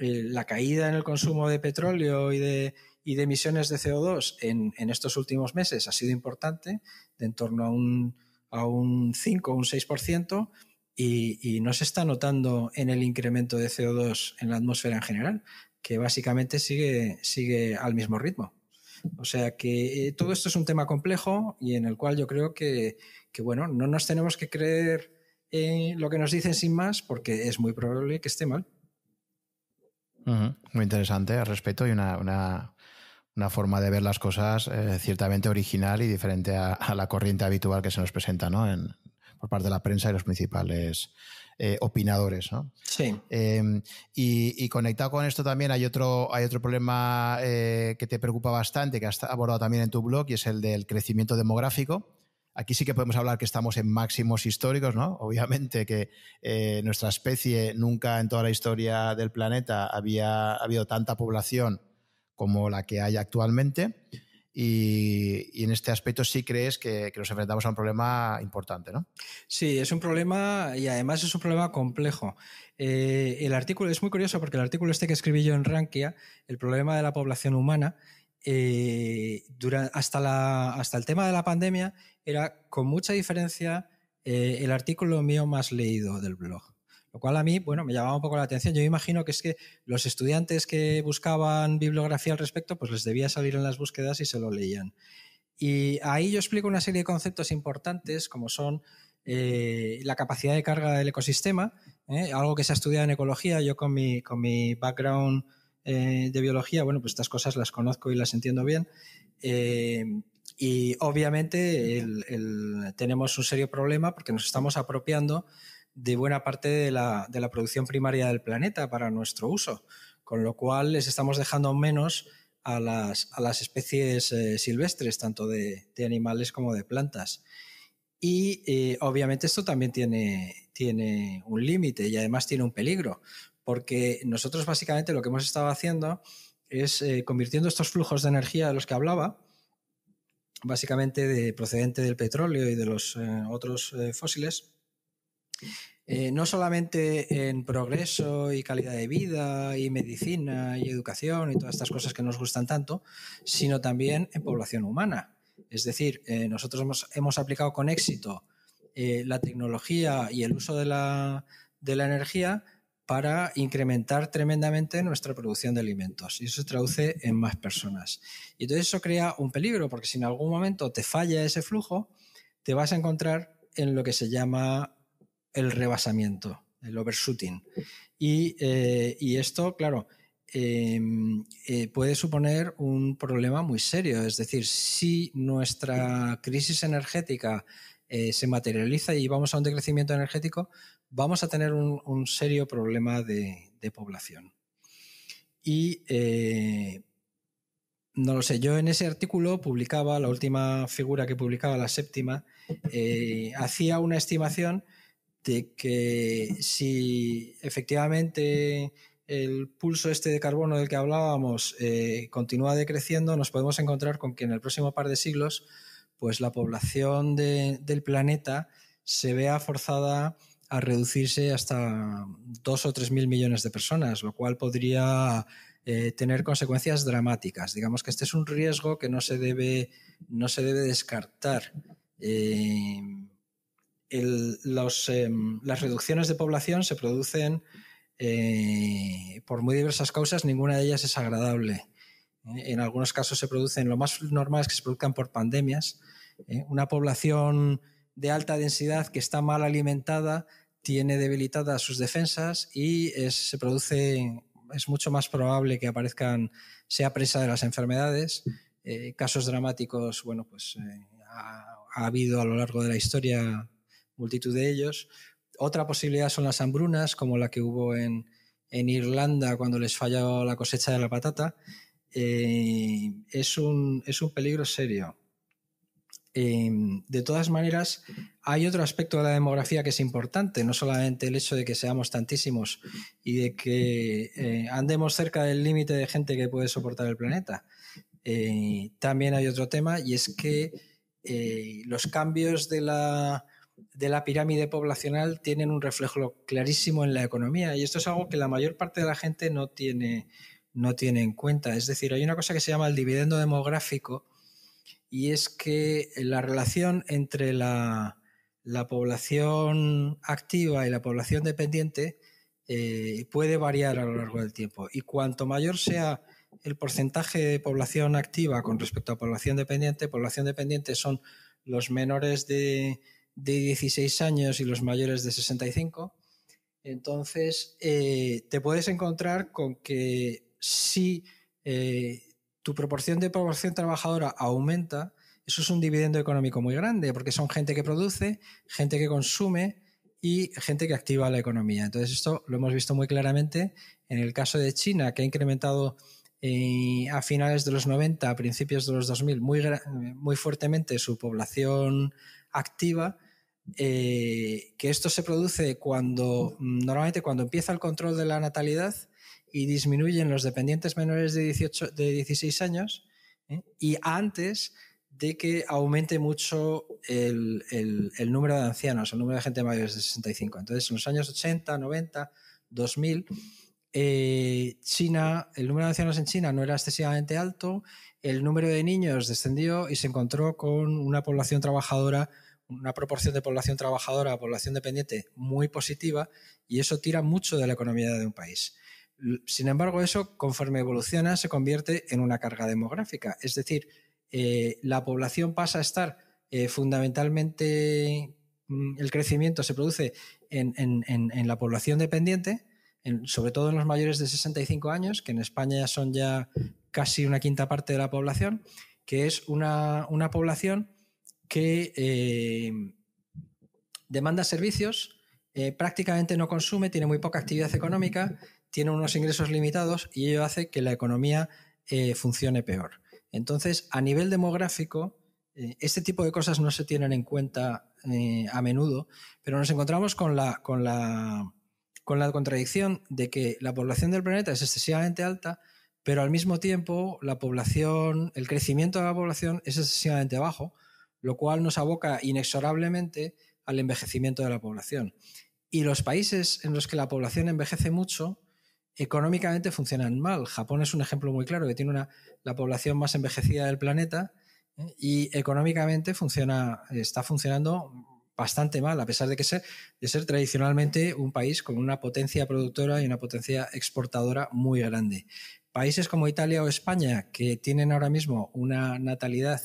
eh, la caída en el consumo de petróleo y de, y de emisiones de C O dos en, en estos últimos meses ha sido importante, de en torno a un, a un cinco o un seis por ciento, y, y no se está notando en el incremento de C O dos en la atmósfera en general, que básicamente sigue, sigue al mismo ritmo. O sea que eh, todo esto es un tema complejo y en el cual yo creo que, que bueno, no nos tenemos que creer en lo que nos dicen sin más, porque es muy probable que esté mal. Uh-huh. Muy interesante al respecto, y una, una, una forma de ver las cosas eh, ciertamente original y diferente a, a la corriente habitual que se nos presenta, ¿no? En, por parte de la prensa y los principales Eh, opinadores, ¿no? Sí. Eh, y, y conectado con esto también hay otro, hay otro problema eh, que te preocupa bastante, que has abordado también en tu blog, y es el del crecimiento demográfico. Aquí sí que podemos hablar que estamos en máximos históricos, ¿no? Obviamente que eh, nuestra especie nunca en toda la historia del planeta había ha habido tanta población como la que hay actualmente. Y, y en este aspecto sí crees que, que nos enfrentamos a un problema importante, ¿no? Sí, es un problema y además es un problema complejo. Eh, el artículo es muy curioso porque el artículo este que escribí yo en Rankia, el problema de la población humana, eh, dura, hasta, la, hasta el tema de la pandemia era con mucha diferencia eh, el artículo mío más leído del blog. Lo cual a mí, bueno, me llamaba un poco la atención. Yo imagino que es que los estudiantes que buscaban bibliografía al respecto, pues les debía salir en las búsquedas y se lo leían. Y ahí yo explico una serie de conceptos importantes como son eh, la capacidad de carga del ecosistema, ¿eh? Algo que se ha estudiado en ecología. Yo con mi, con mi background eh, de biología, bueno, pues estas cosas las conozco y las entiendo bien. Eh, y obviamente el, el, tenemos un serio problema porque nos estamos apropiando de buena parte de la, de la producción primaria del planeta para nuestro uso, con lo cual les estamos dejando menos a las, a las especies eh, silvestres, tanto de, de animales como de plantas. Y eh, obviamente esto también tiene, tiene un límite y además tiene un peligro, porque nosotros básicamente lo que hemos estado haciendo es eh, convirtiendo estos flujos de energía de los que hablaba, básicamente de, procedente del petróleo y de los eh, otros eh, fósiles, Eh, no solamente en progreso y calidad de vida y medicina y educación y todas estas cosas que nos gustan tanto, sino también en población humana. Es decir, eh, nosotros hemos, hemos aplicado con éxito eh, la tecnología y el uso de la, de la energía para incrementar tremendamente nuestra producción de alimentos, y eso se traduce en más personas. Y entonces eso crea un peligro, porque si en algún momento te falla ese flujo, te vas a encontrar en lo que se llama el rebasamiento, el overshooting. Y, eh, y esto, claro, eh, eh, puede suponer un problema muy serio. Es decir, si nuestra crisis energética eh, se materializa y vamos a un decrecimiento energético, vamos a tener un, un serio problema de, de población. Y eh, no lo sé, yo en ese artículo publicaba, la última figura que publicaba, la séptima, eh, hacía una estimación de que si efectivamente el pulso este de carbono del que hablábamos eh, continúa decreciendo, nos podemos encontrar con que en el próximo par de siglos pues la población de, del planeta se vea forzada a reducirse hasta dos o tres mil millones de personas, lo cual podría eh, tener consecuencias dramáticas. Digamos que este es un riesgo que no se debe, no se debe descartar. Eh, El, los, eh, las reducciones de población se producen eh, por muy diversas causas, ninguna de ellas es agradable. Eh, en algunos casos se producen, lo más normal es que se produzcan por pandemias. Eh, una población de alta densidad que está mal alimentada tiene debilitadas sus defensas y es, se produce, es mucho más probable que aparezcan, sea presa de las enfermedades. Eh, casos dramáticos, bueno, pues eh, ha, ha habido a lo largo de la historia multitud de ellos. Otra posibilidad son las hambrunas, como la que hubo en, en Irlanda cuando les falló la cosecha de la patata. Eh, es un, es un peligro serio. Eh, de todas maneras, hay otro aspecto de la demografía que es importante, no solamente el hecho de que seamos tantísimos y de que eh, andemos cerca del límite de gente que puede soportar el planeta. Eh, también hay otro tema, y es que eh, los cambios de la... de la pirámide poblacional tienen un reflejo clarísimo en la economía, y esto es algo que la mayor parte de la gente no tiene, no tiene en cuenta. Es decir, hay una cosa que se llama el dividendo demográfico, y es que la relación entre la, la población activa y la población dependiente eh, puede variar a lo largo del tiempo, y cuanto mayor sea el porcentaje de población activa con respecto a población dependiente, población dependiente son los menores de de dieciséis años y los mayores de sesenta y cinco, entonces eh, te puedes encontrar con que si eh, tu proporción de población trabajadora aumenta, eso es un dividendo económico muy grande, porque son gente que produce, gente que consume y gente que activa la economía. Entonces esto lo hemos visto muy claramente en el caso de China, que ha incrementado eh, a finales de los noventa, a principios de los dos mil, muy, muy fuertemente su población activa. Eh, que esto se produce cuando normalmente cuando empieza el control de la natalidad y disminuyen los dependientes menores de dieciocho, de dieciséis años, ¿eh? Y antes de que aumente mucho el, el, el número de ancianos, el número de gente mayores de sesenta y cinco. Entonces, en los años ochenta, noventa, dos mil, eh, China, el número de ancianos en China no era excesivamente alto, el número de niños descendió y se encontró con una población trabajadora, una proporción de población trabajadora a población dependiente muy positiva, y eso tira mucho de la economía de un país. Sin embargo, eso, conforme evoluciona, se convierte en una carga demográfica. Es decir, eh, la población pasa a estar eh, fundamentalmente... El crecimiento se produce en, en, en, en la población dependiente, en, sobre todo en los mayores de sesenta y cinco años, que en España son ya casi una quinta parte de la población, que es una, una población que eh, demanda servicios, eh, prácticamente no consume, tiene muy poca actividad económica, tiene unos ingresos limitados, y ello hace que la economía eh, funcione peor. Entonces, a nivel demográfico, eh, este tipo de cosas no se tienen en cuenta eh, a menudo, pero nos encontramos con la, con, la, con la contradicción de que la población del planeta es excesivamente alta, pero al mismo tiempo la población, el crecimiento de la población es excesivamente bajo, lo cual nos aboca inexorablemente al envejecimiento de la población. Y los países en los que la población envejece mucho, económicamente funcionan mal. Japón es un ejemplo muy claro, que tiene una, la población más envejecida del planeta, ¿eh? Y económicamente funciona, está funcionando bastante mal, a pesar de, que ser, de ser tradicionalmente un país con una potencia productora y una potencia exportadora muy grande. Países como Italia o España, que tienen ahora mismo una natalidad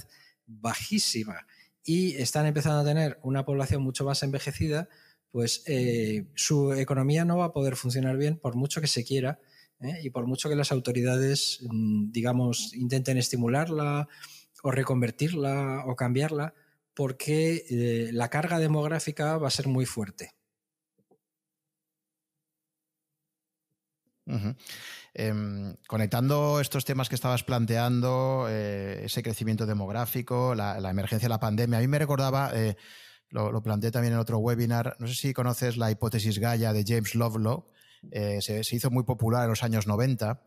bajísima y están empezando a tener una población mucho más envejecida, pues eh, su economía no va a poder funcionar bien por mucho que se quiera, ¿eh? Y por mucho que las autoridades, digamos, intenten estimularla o reconvertirla o cambiarla, porque eh, la carga demográfica va a ser muy fuerte. Uh-huh. Eh, conectando estos temas que estabas planteando, eh, ese crecimiento demográfico, la, la emergencia de la pandemia, a mí me recordaba, eh, lo, lo planteé también en otro webinar, no sé si conoces la hipótesis Gaia de James Lovelock, eh, se, se hizo muy popular en los años noventa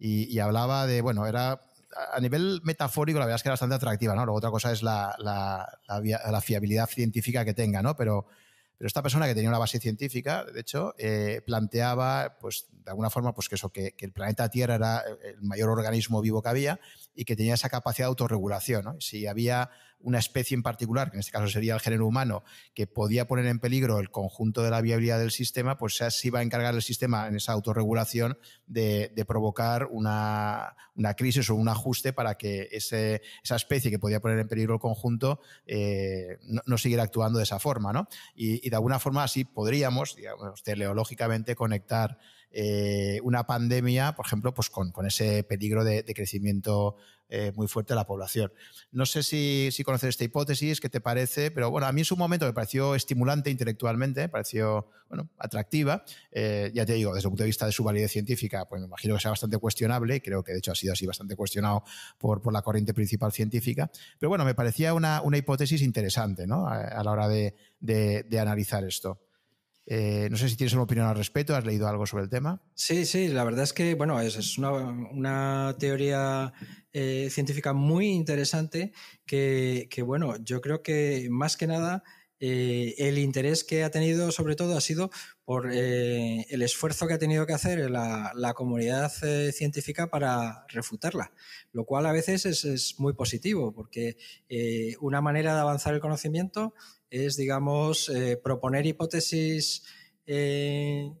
y, y hablaba de, bueno, era a nivel metafórico, la verdad es que era bastante atractiva, ¿no? Luego otra cosa es la, la, la, la fiabilidad científica que tenga, ¿no? Pero... Pero esta persona, que tenía una base científica, de hecho, eh, planteaba, pues, de alguna forma, pues, que eso, que, que el planeta Tierra era el mayor organismo vivo que había y que tenía esa capacidad de autorregulación, ¿no? Si había una especie en particular, que en este caso sería el género humano, que podía poner en peligro el conjunto de la viabilidad del sistema, pues se iba a encargar el sistema en esa autorregulación de, de provocar una, una crisis o un ajuste para que ese, esa especie que podía poner en peligro el conjunto eh, no, no siguiera actuando de esa forma, ¿no? Y, y de alguna forma así podríamos, digamos, teleológicamente conectar eh, una pandemia, por ejemplo, pues con, con ese peligro de, de crecimiento eh, muy fuerte de la población. No sé si, si conoces esta hipótesis, qué te parece, pero bueno, a mí en su momento me pareció estimulante intelectualmente, me pareció, bueno, atractiva. Eh, ya te digo, desde el punto de vista de su validez científica, pues me imagino que sea bastante cuestionable, y creo que de hecho ha sido así bastante cuestionado por, por la corriente principal científica. Pero bueno, me parecía una, una hipótesis interesante, ¿no? A, a la hora de... De, de analizar esto. Eh, no sé si tienes una opinión al respecto, ¿has leído algo sobre el tema? Sí, sí, la verdad es que bueno, es, es una, una teoría eh, científica muy interesante que, que bueno, yo creo que más que nada eh, el interés que ha tenido sobre todo ha sido por eh, el esfuerzo que ha tenido que hacer la, la comunidad eh, científica para refutarla, lo cual a veces es, es muy positivo, porque eh, una manera de avanzar el conocimiento es, digamos, eh, proponer hipótesis eh,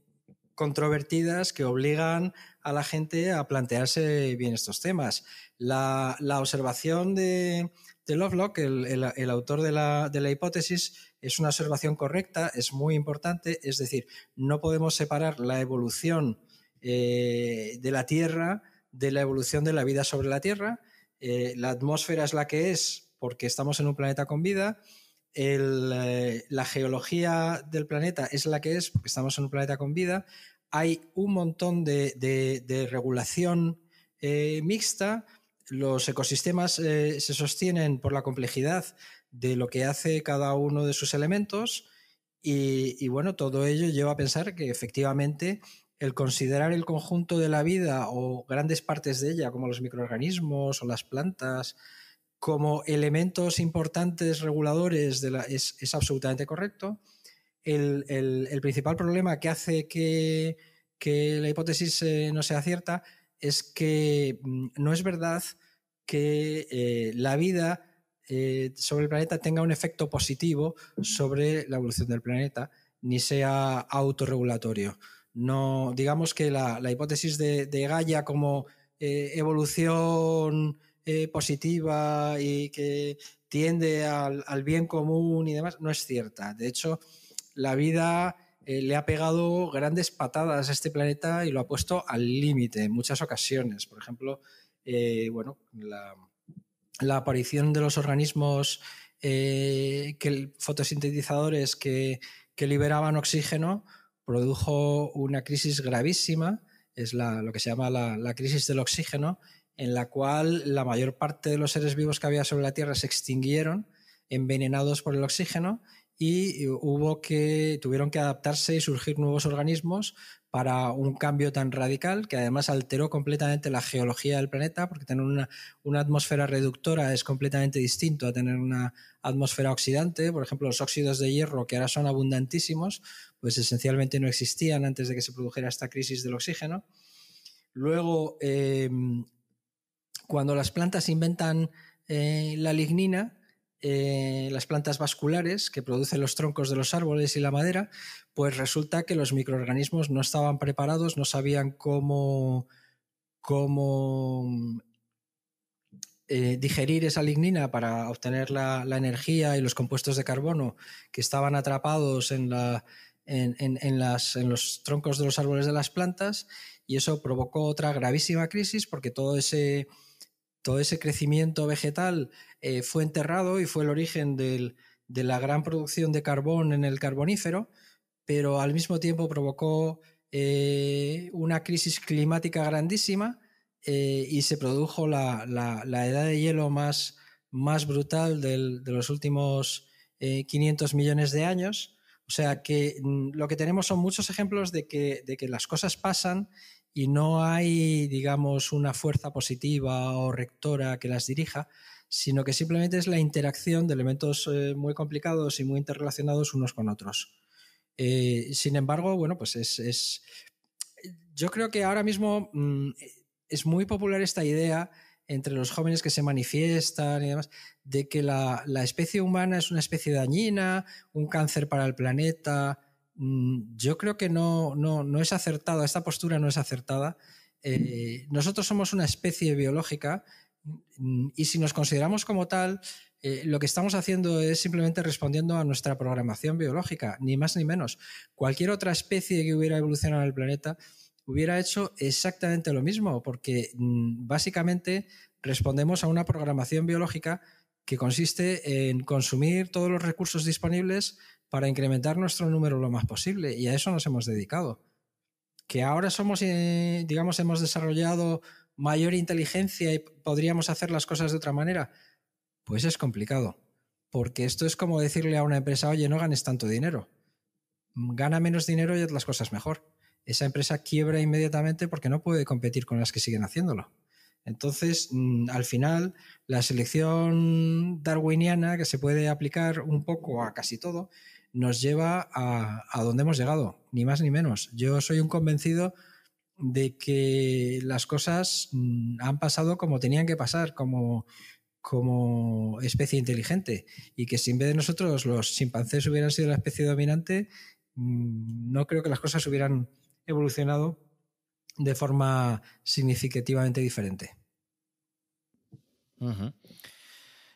controvertidas que obligan a la gente a plantearse bien estos temas. La, la observación de, de Lovelock, el, el, el autor de la, de la hipótesis, es una observación correcta, es muy importante, es decir, no podemos separar la evolución eh, de la Tierra de la evolución de la vida sobre la Tierra. Eh, la atmósfera es la que es porque estamos en un planeta con vida. El, eh, la geología del planeta es la que es porque estamos en un planeta con vida. Hay un montón de, de, de regulación eh, mixta. Los ecosistemas eh, se sostienen por la complejidad de lo que hace cada uno de sus elementos y, y bueno, todo ello lleva a pensar que efectivamente el considerar el conjunto de la vida o grandes partes de ella, como los microorganismos o las plantas, como elementos importantes reguladores de la, es, es absolutamente correcto. El, el, el principal problema que hace que, que la hipótesis eh, no sea cierta es que no es verdad que eh, la vida eh, sobre el planeta tenga un efecto positivo sobre la evolución del planeta, ni sea autorregulatorio. No, digamos que la, la hipótesis de, de Gaia como eh, evolución eh, positiva y que tiende al, al bien común y demás no es cierta. De hecho, la vida eh, le ha pegado grandes patadas a este planeta y lo ha puesto al límite en muchas ocasiones. Por ejemplo, eh, bueno, la, la aparición de los organismos eh, que, fotosintetizadores que, que liberaban oxígeno produjo una crisis gravísima, es la, lo que se llama la, la crisis del oxígeno, en la cual la mayor parte de los seres vivos que había sobre la Tierra se extinguieron, envenenados por el oxígeno, y hubo que, tuvieron que adaptarse y surgir nuevos organismos para un cambio tan radical que además alteró completamente la geología del planeta, porque tener una, una atmósfera reductora es completamente distinto a tener una atmósfera oxidante. Por ejemplo, los óxidos de hierro, que ahora son abundantísimos, pues esencialmente no existían antes de que se produjera esta crisis del oxígeno. Luego, eh, cuando las plantas inventan eh, la lignina, Eh, las plantas vasculares que producen los troncos de los árboles y la madera, pues resulta que los microorganismos no estaban preparados, no sabían cómo, cómo eh, digerir esa lignina para obtener la, la energía y los compuestos de carbono que estaban atrapados en, la, en, en, en, las, en los troncos de los árboles de las plantas, y eso provocó otra gravísima crisis porque todo ese... Todo ese crecimiento vegetal eh, fue enterrado y fue el origen del, de la gran producción de carbón en el carbonífero, pero al mismo tiempo provocó eh, una crisis climática grandísima eh, y se produjo la, la, la edad de hielo más, más brutal del, de los últimos eh, quinientos millones de años. O sea que lo que tenemos son muchos ejemplos de que, de que las cosas pasan y no hay, digamos, una fuerza positiva o rectora que las dirija, sino que simplemente es la interacción de elementos eh, muy complicados y muy interrelacionados unos con otros. Eh, sin embargo, bueno, pues es, es... Yo creo que ahora mismo mmm, es muy popular esta idea entre los jóvenes que se manifiestan y demás, de que la, la especie humana es una especie dañina, un cáncer para el planeta... Yo creo que no, no, no es acertada, esta postura no es acertada. Eh, nosotros somos una especie biológica y si nos consideramos como tal, eh, lo que estamos haciendo es simplemente respondiendo a nuestra programación biológica, ni más ni menos. Cualquier otra especie que hubiera evolucionado en el planeta hubiera hecho exactamente lo mismo, porque básicamente respondemos a una programación biológica que consiste en consumir todos los recursos disponibles para incrementar nuestro número lo más posible, y a eso nos hemos dedicado. Que ahora somos, eh, digamos, hemos desarrollado mayor inteligencia y podríamos hacer las cosas de otra manera, pues es complicado, porque esto es como decirle a una empresa, oye, no ganes tanto dinero, gana menos dinero y haz las cosas mejor. Esa empresa quiebra inmediatamente porque no puede competir con las que siguen haciéndolo. Entonces, al final, la selección darwiniana, que se puede aplicar un poco a casi todo, nos lleva a, a donde hemos llegado, ni más ni menos. Yo soy un convencido de que las cosas han pasado como tenían que pasar, como, como especie inteligente, y que si en vez de nosotros los chimpancés hubieran sido la especie dominante, no creo que las cosas hubieran evolucionado de forma significativamente diferente. Uh-huh.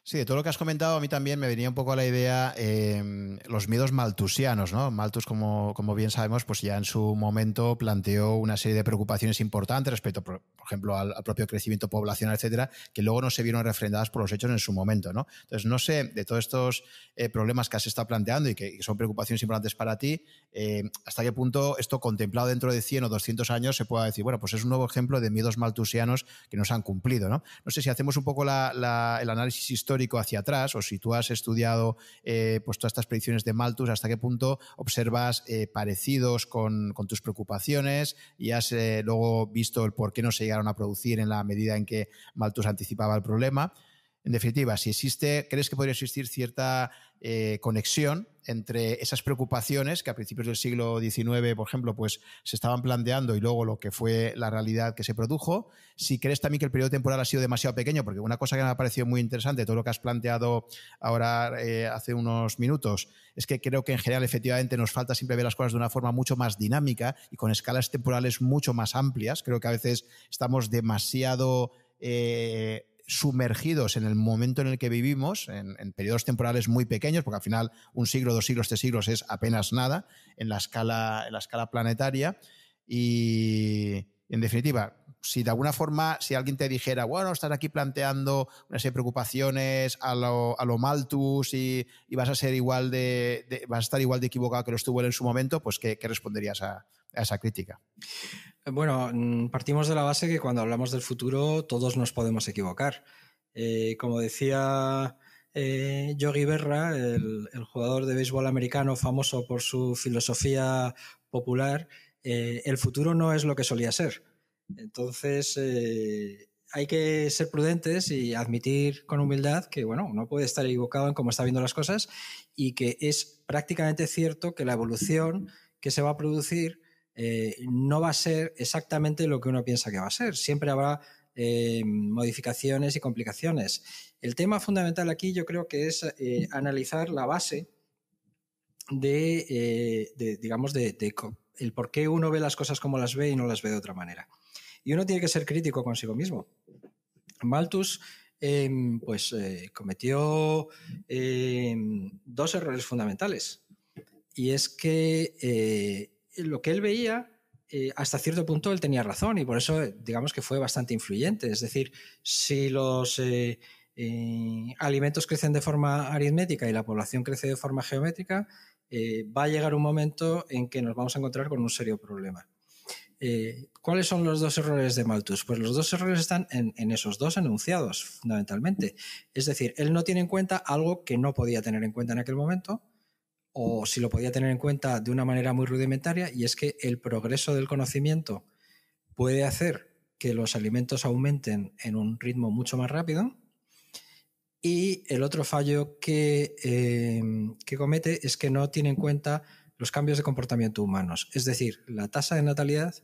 Sí, de todo lo que has comentado, a mí también me venía un poco a la idea eh, los miedos malthusianos, ¿no? Malthus, como, como bien sabemos, pues ya en su momento planteó una serie de preocupaciones importantes respecto, por, por ejemplo, al, al propio crecimiento poblacional, etcétera, que luego no se vieron refrendadas por los hechos en su momento, ¿no? Entonces, no sé, de todos estos eh, problemas que has estado planteando y que, que son preocupaciones importantes para ti, eh, hasta qué punto esto contemplado dentro de cien o doscientos años se pueda decir, bueno, pues es un nuevo ejemplo de miedos malthusianos que no se han cumplido, ¿no? No sé si hacemos un poco la, la, el análisis histórico histórico hacia atrás, o si tú has estudiado eh, pues todas estas predicciones de Malthus, hasta qué punto observas eh, parecidos con, con tus preocupaciones y has eh, luego visto el por qué no se llegaron a producir en la medida en que Malthus anticipaba el problema. En definitiva, si existe, ¿crees que podría existir cierta eh, conexión entre esas preocupaciones que a principios del siglo diecinueve, por ejemplo, pues se estaban planteando y luego lo que fue la realidad que se produjo? Si crees también que el periodo temporal ha sido demasiado pequeño, porque una cosa que me ha parecido muy interesante, todo lo que has planteado ahora eh, hace unos minutos, es que creo que en general efectivamente nos falta siempre ver las cosas de una forma mucho más dinámica y con escalas temporales mucho más amplias. Creo que a veces estamos demasiado... Eh, sumergidos en el momento en el que vivimos, en, en periodos temporales muy pequeños, porque al final un siglo, dos siglos, tres siglos es apenas nada en la escala, en la escala planetaria. Y en definitiva, si de alguna forma, si alguien te dijera, bueno, estás aquí planteando una serie de preocupaciones a lo, a lo Malthus y, y vas a ser igual de, de vas a estar igual de equivocado que lo estuvo él en su momento, pues ¿qué, qué responderías a, a esa crítica? Bueno, partimos de la base que cuando hablamos del futuro todos nos podemos equivocar. Eh, como decía eh, Yogi Berra, el, el jugador de béisbol americano famoso por su filosofía popular, eh, el futuro no es lo que solía ser. Entonces eh, hay que ser prudentes y admitir con humildad que bueno, uno puede estar equivocado en cómo está viendo las cosas y que es prácticamente cierto que la evolución que se va a producir Eh, no va a ser exactamente lo que uno piensa que va a ser. Siempre habrá eh, modificaciones y complicaciones. El tema fundamental aquí yo creo que es eh, analizar la base de, eh, de digamos, de, de el por qué uno ve las cosas como las ve y no las ve de otra manera. Y uno tiene que ser crítico consigo mismo. Malthus eh, pues, eh, cometió eh, dos errores fundamentales. Y es que... Eh, lo que él veía, eh, hasta cierto punto él tenía razón y por eso digamos que fue bastante influyente. Es decir, si los eh, eh, alimentos crecen de forma aritmética y la población crece de forma geométrica, eh, va a llegar un momento en que nos vamos a encontrar con un serio problema. Eh, ¿Cuáles son los dos errores de Malthus? Pues los dos errores están en, en esos dos enunciados, fundamentalmente. Es decir, él no tiene en cuenta algo que no podía tener en cuenta en aquel momento, o si lo podía tener en cuenta de una manera muy rudimentaria, y es que el progreso del conocimiento puede hacer que los alimentos aumenten en un ritmo mucho más rápido. Y el otro fallo que, eh, que comete es que no tiene en cuenta los cambios de comportamiento humanos. Es decir, la tasa de natalidad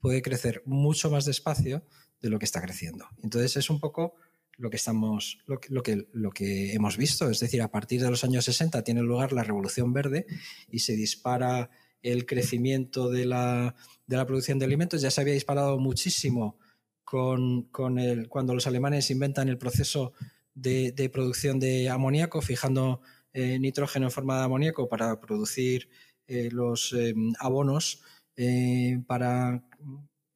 puede crecer mucho más despacio de lo que está creciendo. Entonces es un poco... Lo que, estamos, lo, que, lo, que, lo que hemos visto, es decir, a partir de los años sesenta tiene lugar la Revolución Verde y se dispara el crecimiento de la, de la producción de alimentos. Ya se había disparado muchísimo con, con el, cuando los alemanes inventan el proceso de, de producción de amoníaco, fijando eh, nitrógeno en forma de amoníaco para producir eh, los eh, abonos eh, para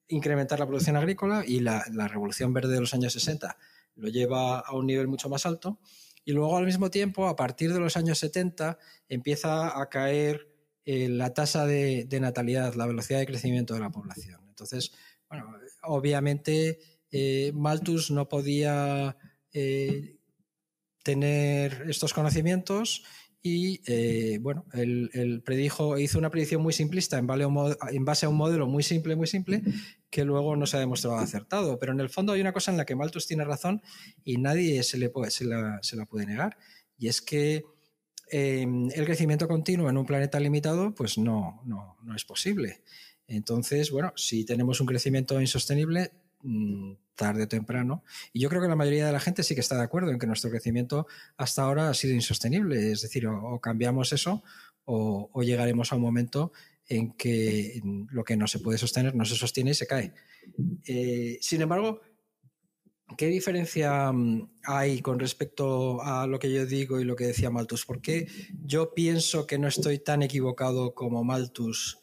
incrementar la producción agrícola, y la, la Revolución Verde de los años sesenta lo lleva a un nivel mucho más alto. Y luego, al mismo tiempo, a partir de los años setenta, empieza a caer eh, la tasa de, de natalidad, la velocidad de crecimiento de la población. Entonces, bueno, obviamente eh, Malthus no podía eh, tener estos conocimientos y, eh, bueno, él, él predijo, hizo una predicción muy simplista en, vale un, en base a un modelo muy simple, muy simple, que luego no se ha demostrado acertado. Pero en el fondo hay una cosa en la que Malthus tiene razón y nadie se, le puede, se, la, se la puede negar, y es que eh, el crecimiento continuo en un planeta limitado pues no, no, no es posible. Entonces, bueno, si tenemos un crecimiento insostenible, tarde o temprano, y yo creo que la mayoría de la gente sí que está de acuerdo en que nuestro crecimiento hasta ahora ha sido insostenible, es decir, o, o cambiamos eso o, o llegaremos a un momento en que lo que no se puede sostener no se sostiene y se cae. Eh, sin embargo, ¿qué diferencia hay con respecto a lo que yo digo y lo que decía Malthus? ¿Por qué yo pienso que no estoy tan equivocado como Malthus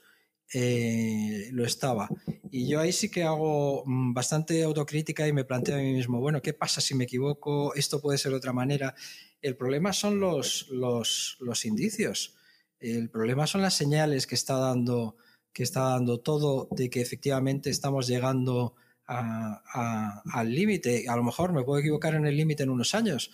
eh, lo estaba? Y yo ahí sí que hago bastante autocrítica y me planteo a mí mismo, bueno, ¿qué pasa si me equivoco? Esto puede ser de otra manera. El problema son los, los, los indicios. El problema son las señales que está dando, que está dando todo de que efectivamente estamos llegando a, a, al límite. A lo mejor me puedo equivocar en el límite en unos años.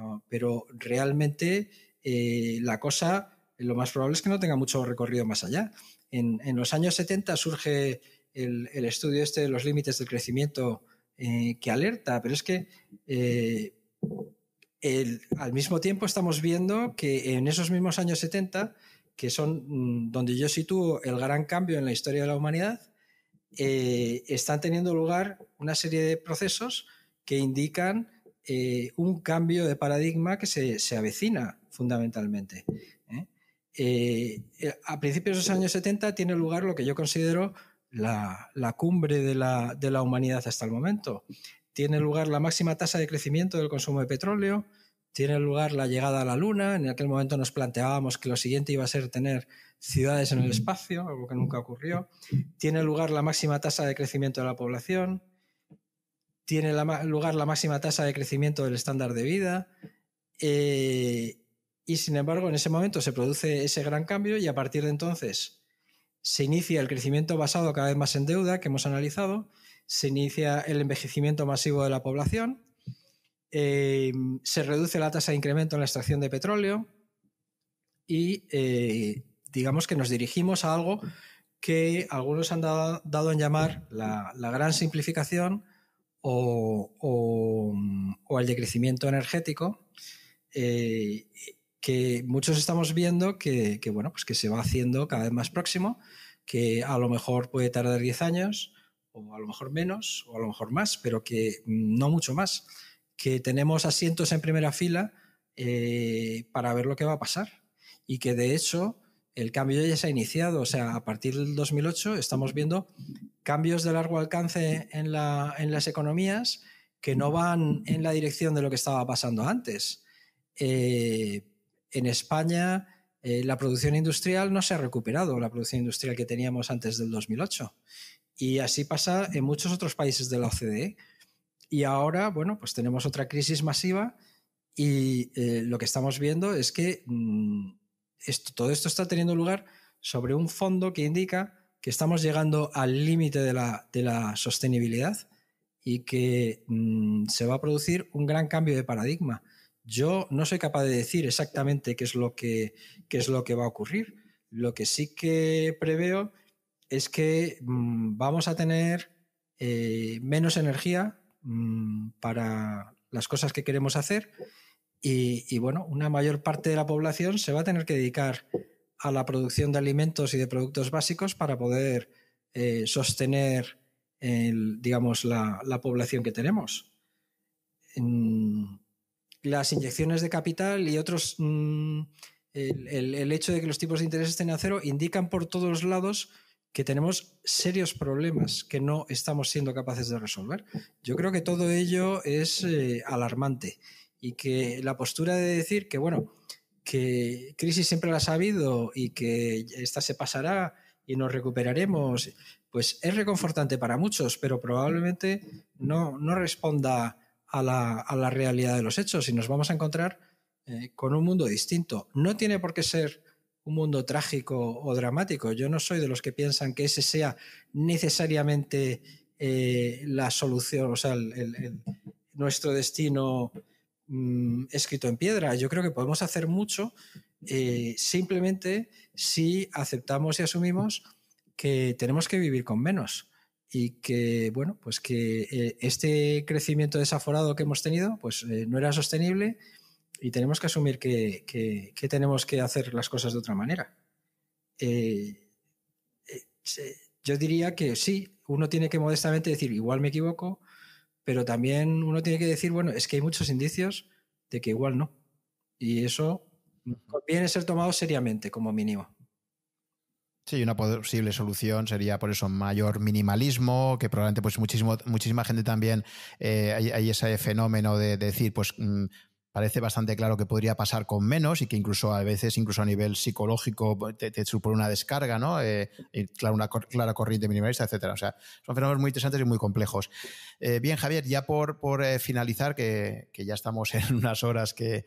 Uh, pero realmente eh, la cosa, lo más probable es que no tenga mucho recorrido más allá. En, en los años setenta surge el, el estudio este de los límites del crecimiento eh, que alerta, pero es que eh, el, al mismo tiempo estamos viendo que en esos mismos años setenta, que son donde yo sitúo el gran cambio en la historia de la humanidad, eh, están teniendo lugar una serie de procesos que indican eh, un cambio de paradigma que se, se avecina fundamentalmente. ¿eh? Eh, a principios de los años setenta tiene lugar lo que yo considero la, la cumbre de la, de la humanidad hasta el momento. Tiene lugar la máxima tasa de crecimiento del consumo de petróleo, tiene lugar la llegada a la Luna. En aquel momento nos planteábamos que lo siguiente iba a ser tener ciudades en el espacio, algo que nunca ocurrió. Tiene lugar la máxima tasa de crecimiento de la población, tiene la, lugar la máxima tasa de crecimiento del estándar de vida, eh, y sin embargo en ese momento se produce ese gran cambio y a partir de entonces se inicia el crecimiento basado cada vez más en deuda que hemos analizado, se inicia el envejecimiento masivo de la población, eh, se reduce la tasa de incremento en la extracción de petróleo y eh, digamos que nos dirigimos a algo que algunos han dado, dado en llamar la, la gran simplificación o, o, o el decrecimiento energético, eh, que muchos estamos viendo que, que, bueno, pues que se va haciendo cada vez más próximo, que a lo mejor puede tardar diez años, o a lo mejor menos, o a lo mejor más, pero que no mucho más, que tenemos asientos en primera fila eh, para ver lo que va a pasar. Y que, de hecho, el cambio ya se ha iniciado. O sea, a partir del dos mil ocho estamos viendo cambios de largo alcance en, la, en las economías que no van en la dirección de lo que estaba pasando antes. Eh, en España, eh, la producción industrial no se ha recuperado, la producción industrial que teníamos antes del dos mil ocho. Y así pasa en muchos otros países de la O C D E. Y ahora, bueno, pues tenemos otra crisis masiva y eh, lo que estamos viendo es que mmm, esto, todo esto está teniendo lugar sobre un fondo que indica que estamos llegando al límite de la, de la sostenibilidad y que mmm, se va a producir un gran cambio de paradigma. Yo no soy capaz de decir exactamente qué es lo que, qué es lo que va a ocurrir. Lo que sí que preveo es que mmm, vamos a tener eh, menos energía mmm, para las cosas que queremos hacer y, y bueno, una mayor parte de la población se va a tener que dedicar a la producción de alimentos y de productos básicos para poder eh, sostener el, digamos, la, la población que tenemos. En las inyecciones de capital y otros mmm, el, el, el hecho de que los tipos de interés estén a cero indican por todos lados que tenemos serios problemas que no estamos siendo capaces de resolver. Yo creo que todo ello es eh, alarmante y que la postura de decir que, bueno, que crisis siempre las ha habido y que esta se pasará y nos recuperaremos, pues es reconfortante para muchos, pero probablemente no, no responda a la, a la realidad de los hechos y nos vamos a encontrar eh, con un mundo distinto. No tiene por qué ser un mundo trágico o dramático. Yo no soy de los que piensan que ese sea necesariamente eh, la solución, o sea, el, el, el, nuestro destino mm, escrito en piedra. Yo creo que podemos hacer mucho eh, simplemente si aceptamos y asumimos que tenemos que vivir con menos y que, bueno, pues que eh, este crecimiento desaforado que hemos tenido pues, eh, no era sostenible. Y tenemos que asumir que, que, que tenemos que hacer las cosas de otra manera. Eh, eh, yo diría que sí, uno tiene que modestamente decir, igual me equivoco, pero también uno tiene que decir, bueno, es que hay muchos indicios de que igual no. Y eso conviene ser tomado seriamente como mínimo. Sí, una posible solución sería por eso mayor minimalismo, que probablemente pues muchísimo, muchísima gente también eh, hay, hay ese fenómeno de, de decir, pues... Mmm, parece bastante claro que podría pasar con menos y que incluso a veces, incluso a nivel psicológico, te, te supone una descarga, ¿no? Eh, y claro, una cor clara corriente minimalista, etcétera. O sea, son fenómenos muy interesantes y muy complejos. Eh, bien, Javier, ya por, por eh, finalizar, que, que ya estamos en unas horas que,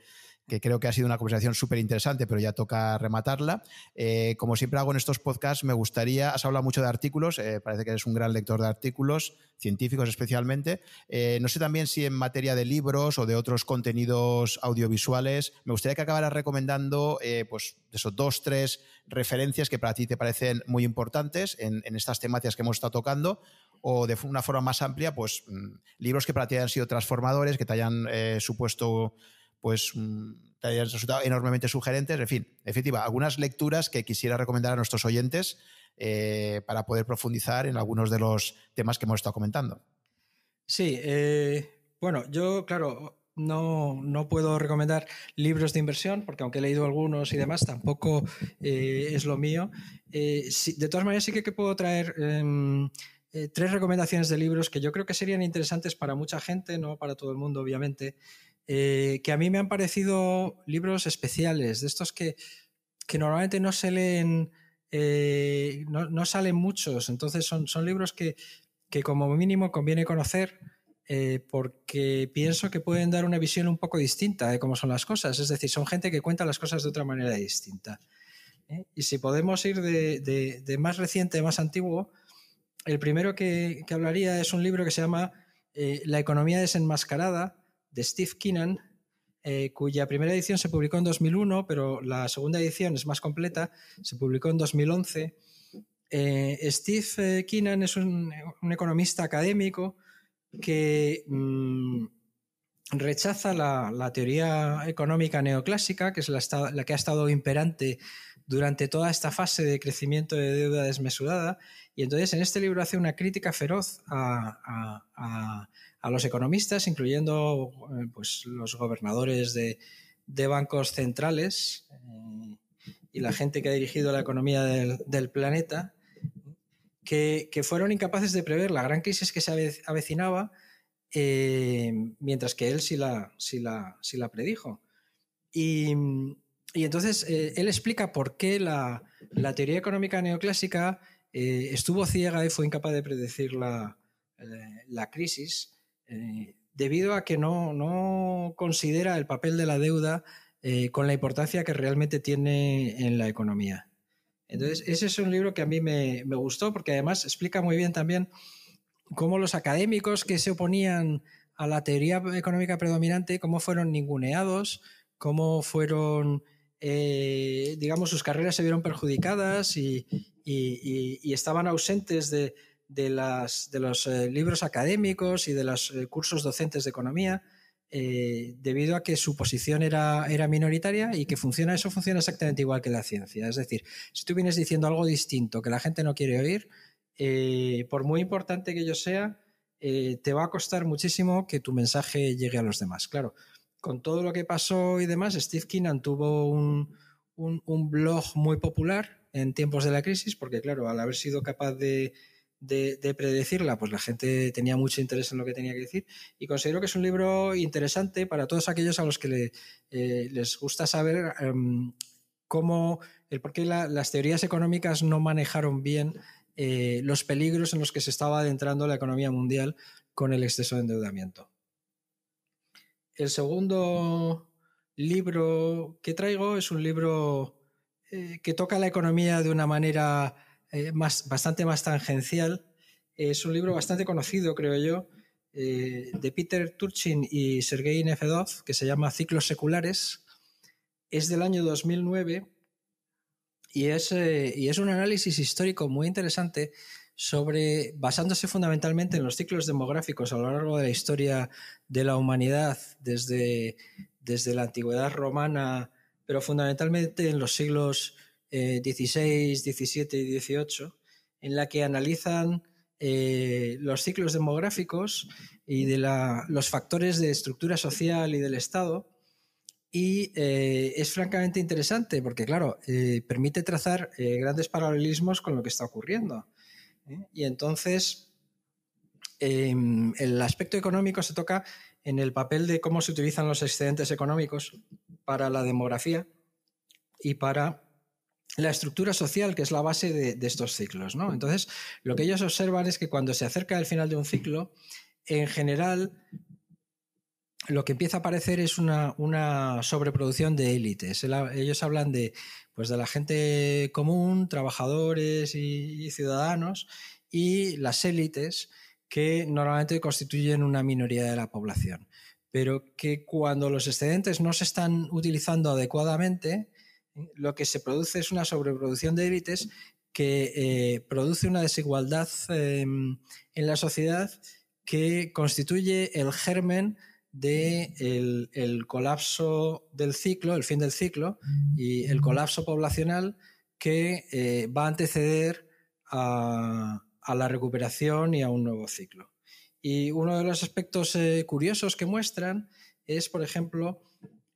que creo que ha sido una conversación súper interesante, pero ya toca rematarla. Eh, como siempre hago en estos podcasts, me gustaría, has hablado mucho de artículos, eh, parece que eres un gran lector de artículos, científicos especialmente. Eh, no sé también si en materia de libros o de otros contenidos audiovisuales, me gustaría que acabaras recomendando eh, pues, esos dos, tres referencias que para ti te parecen muy importantes en, en estas temáticas que hemos estado tocando, o de una forma más amplia, pues libros que para ti hayan sido transformadores, que te hayan eh, supuesto... pues te hayan resultado enormemente sugerentes. En fin, en definitiva, algunas lecturas que quisiera recomendar a nuestros oyentes eh, para poder profundizar en algunos de los temas que hemos estado comentando. Sí, eh, bueno, yo, claro, no, no puedo recomendar libros de inversión, porque aunque he leído algunos y demás, tampoco eh, es lo mío. Eh, sí, de todas maneras, sí que, que puedo traer... Eh, Eh, tres recomendaciones de libros que yo creo que serían interesantes para mucha gente, no para todo el mundo, obviamente, eh, que a mí me han parecido libros especiales, de estos que, que normalmente no se leen, eh, no, no salen muchos, entonces son, son libros que, que como mínimo conviene conocer, eh, porque pienso que pueden dar una visión un poco distinta de cómo son las cosas, es decir, son gente que cuenta las cosas de otra manera distinta. ¿Eh? Y si podemos ir de, de, de más reciente a más antiguo, el primero que, que hablaría es un libro que se llama eh, La economía desenmascarada, de Steve Keenan, eh, cuya primera edición se publicó en dos mil uno, pero la segunda edición es más completa, se publicó en dos mil once. Eh, Steve Keenan es un, un economista académico que mmm, rechaza la, la teoría económica neoclásica, que es la, la que ha estado imperante durante toda esta fase de crecimiento de deuda desmesurada. Y entonces en este libro hace una crítica feroz a, a, a, a los economistas, incluyendo pues, los gobernadores de, de bancos centrales eh, y la gente que ha dirigido la economía del, del planeta, que, que fueron incapaces de prever la gran crisis que se avecinaba, eh, mientras que él sí la, sí la, sí la predijo. Y... Y entonces eh, él explica por qué la, la teoría económica neoclásica eh, estuvo ciega y fue incapaz de predecir la, eh, la crisis eh, debido a que no, no considera el papel de la deuda eh, con la importancia que realmente tiene en la economía. Entonces ese es un libro que a mí me, me gustó porque además explica muy bien también cómo los académicos que se oponían a la teoría económica predominante, cómo fueron ninguneados, cómo fueron... Eh, digamos, sus carreras se vieron perjudicadas y, y, y, y estaban ausentes de, de, las, de los eh, libros académicos y de los eh, cursos docentes de economía eh, debido a que su posición era, era minoritaria y que funciona, eso funciona exactamente igual que la ciencia. Es decir, si tú vienes diciendo algo distinto que la gente no quiere oír, eh, por muy importante que ello sea, eh, te va a costar muchísimo que tu mensaje llegue a los demás, claro. Con todo lo que pasó y demás, Steve Keenan tuvo un, un, un blog muy popular en tiempos de la crisis porque, claro, al haber sido capaz de, de, de predecirla, pues la gente tenía mucho interés en lo que tenía que decir y considero que es un libro interesante para todos aquellos a los que le, eh, les gusta saber eh, cómo, el por qué la, las teorías económicas no manejaron bien eh, los peligros en los que se estaba adentrando la economía mundial con el exceso de endeudamiento. El segundo libro que traigo es un libro eh, que toca la economía de una manera eh, más, bastante más tangencial. Es un libro bastante conocido, creo yo, eh, de Peter Turchin y Sergei Nefedov, que se llama Ciclos seculares. Es del año dos mil nueve y es, eh, y es un análisis histórico muy interesante sobre, basándose fundamentalmente en los ciclos demográficos a lo largo de la historia de la humanidad, desde, desde la antigüedad romana, pero fundamentalmente en los siglos eh, dieciséis, diecisiete y dieciocho, en la que analizan eh, los ciclos demográficos y de la, los factores de estructura social y del Estado. Y eh, es francamente interesante porque, claro, eh, permite trazar eh, grandes paralelismos con lo que está ocurriendo. Y entonces eh, el aspecto económico se toca en el papel de cómo se utilizan los excedentes económicos para la demografía y para la estructura social, que es la base de, de estos ciclos, ¿no? Entonces, lo que ellos observan es que cuando se acerca el final de un ciclo, en general lo que empieza a aparecer es una, una sobreproducción de élites. Ellos hablan de, pues de la gente común, trabajadores y, y ciudadanos, y las élites que normalmente constituyen una minoría de la población, pero que cuando los excedentes no se están utilizando adecuadamente, lo que se produce es una sobreproducción de élites que eh, produce una desigualdad eh, en la sociedad que constituye el germen del el colapso del ciclo, el fin del ciclo y el colapso poblacional que eh, va a anteceder a, a la recuperación y a un nuevo ciclo. Y uno de los aspectos eh, curiosos que muestran es, por ejemplo,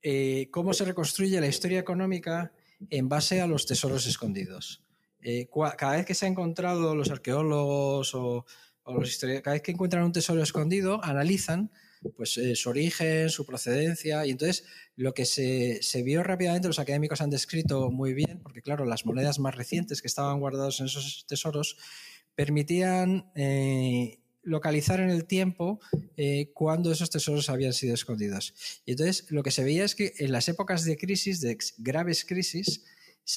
eh, cómo se reconstruye la historia económica en base a los tesoros escondidos. Eh, cada vez que se han encontrado los arqueólogos o, o los historiadores, cada vez que encuentran un tesoro escondido, analizan pues, eh, su origen, su procedencia, y entonces lo que se, se vio rápidamente, los académicos han descrito muy bien, porque claro, las monedas más recientes que estaban guardadas en esos tesoros permitían eh, localizar en el tiempo eh, cuándo esos tesoros habían sido escondidos. Y entonces lo que se veía es que en las épocas de crisis, de graves crisis,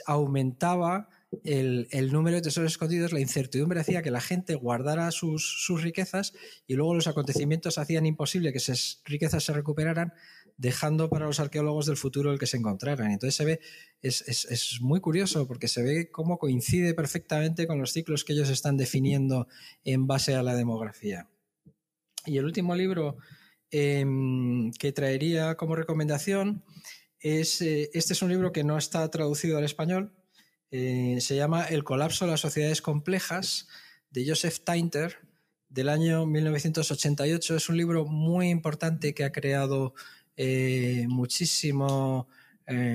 aumentaba el, el número de tesoros escondidos, la incertidumbre hacía que la gente guardara sus, sus riquezas y luego los acontecimientos hacían imposible que esas riquezas se recuperaran, dejando para los arqueólogos del futuro el que se encontraran. Entonces se ve, es, es, es muy curioso porque se ve cómo coincide perfectamente con los ciclos que ellos están definiendo en base a la demografía. Y el último libro eh, que traería como recomendación es, eh, este es un libro que no está traducido al español, eh, se llama El colapso de las sociedades complejas, de Joseph Tainter, del año mil novecientos ochenta y ocho. Es un libro muy importante que ha creado Eh, muchísimo eh,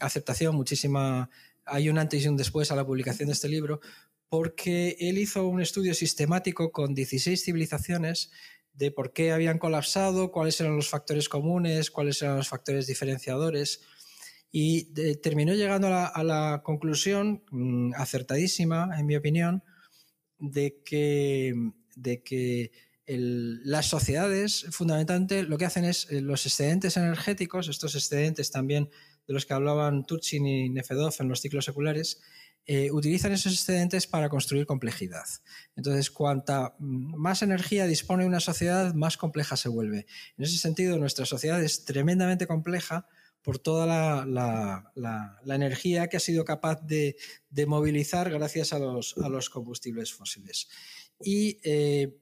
aceptación, muchísima... Hay un antes y un después a la publicación de este libro, porque él hizo un estudio sistemático con dieciséis civilizaciones de por qué habían colapsado, cuáles eran los factores comunes, cuáles eran los factores diferenciadores, y de, terminó llegando a la, a la conclusión mmm, acertadísima, en mi opinión, de que... De que El, las sociedades fundamentalmente lo que hacen es eh, los excedentes energéticos, estos excedentes también de los que hablaban Turchin y Nefedov en los ciclos seculares, eh, utilizan esos excedentes para construir complejidad. Entonces, cuanta más energía dispone una sociedad, más compleja se vuelve. En ese sentido, nuestra sociedad es tremendamente compleja por toda la, la, la, la energía que ha sido capaz de, de movilizar gracias a los, a los combustibles fósiles. Y eh,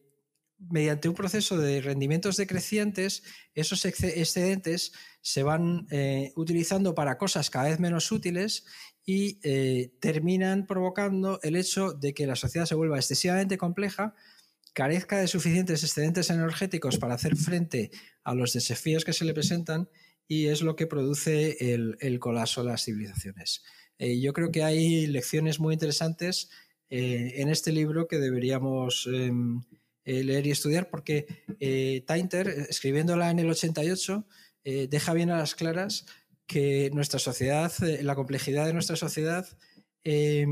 mediante un proceso de rendimientos decrecientes, esos excedentes se van eh, utilizando para cosas cada vez menos útiles y eh, terminan provocando el hecho de que la sociedad se vuelva excesivamente compleja, carezca de suficientes excedentes energéticos para hacer frente a los desafíos que se le presentan, y es lo que produce el, el colapso de las civilizaciones. Eh, yo creo que hay lecciones muy interesantes eh, en este libro que deberíamos... Eh, leer y estudiar, porque eh, Tainter, escribiéndola en el ochenta y ocho, eh, deja bien a las claras que nuestra sociedad, eh, la complejidad de nuestra sociedad eh,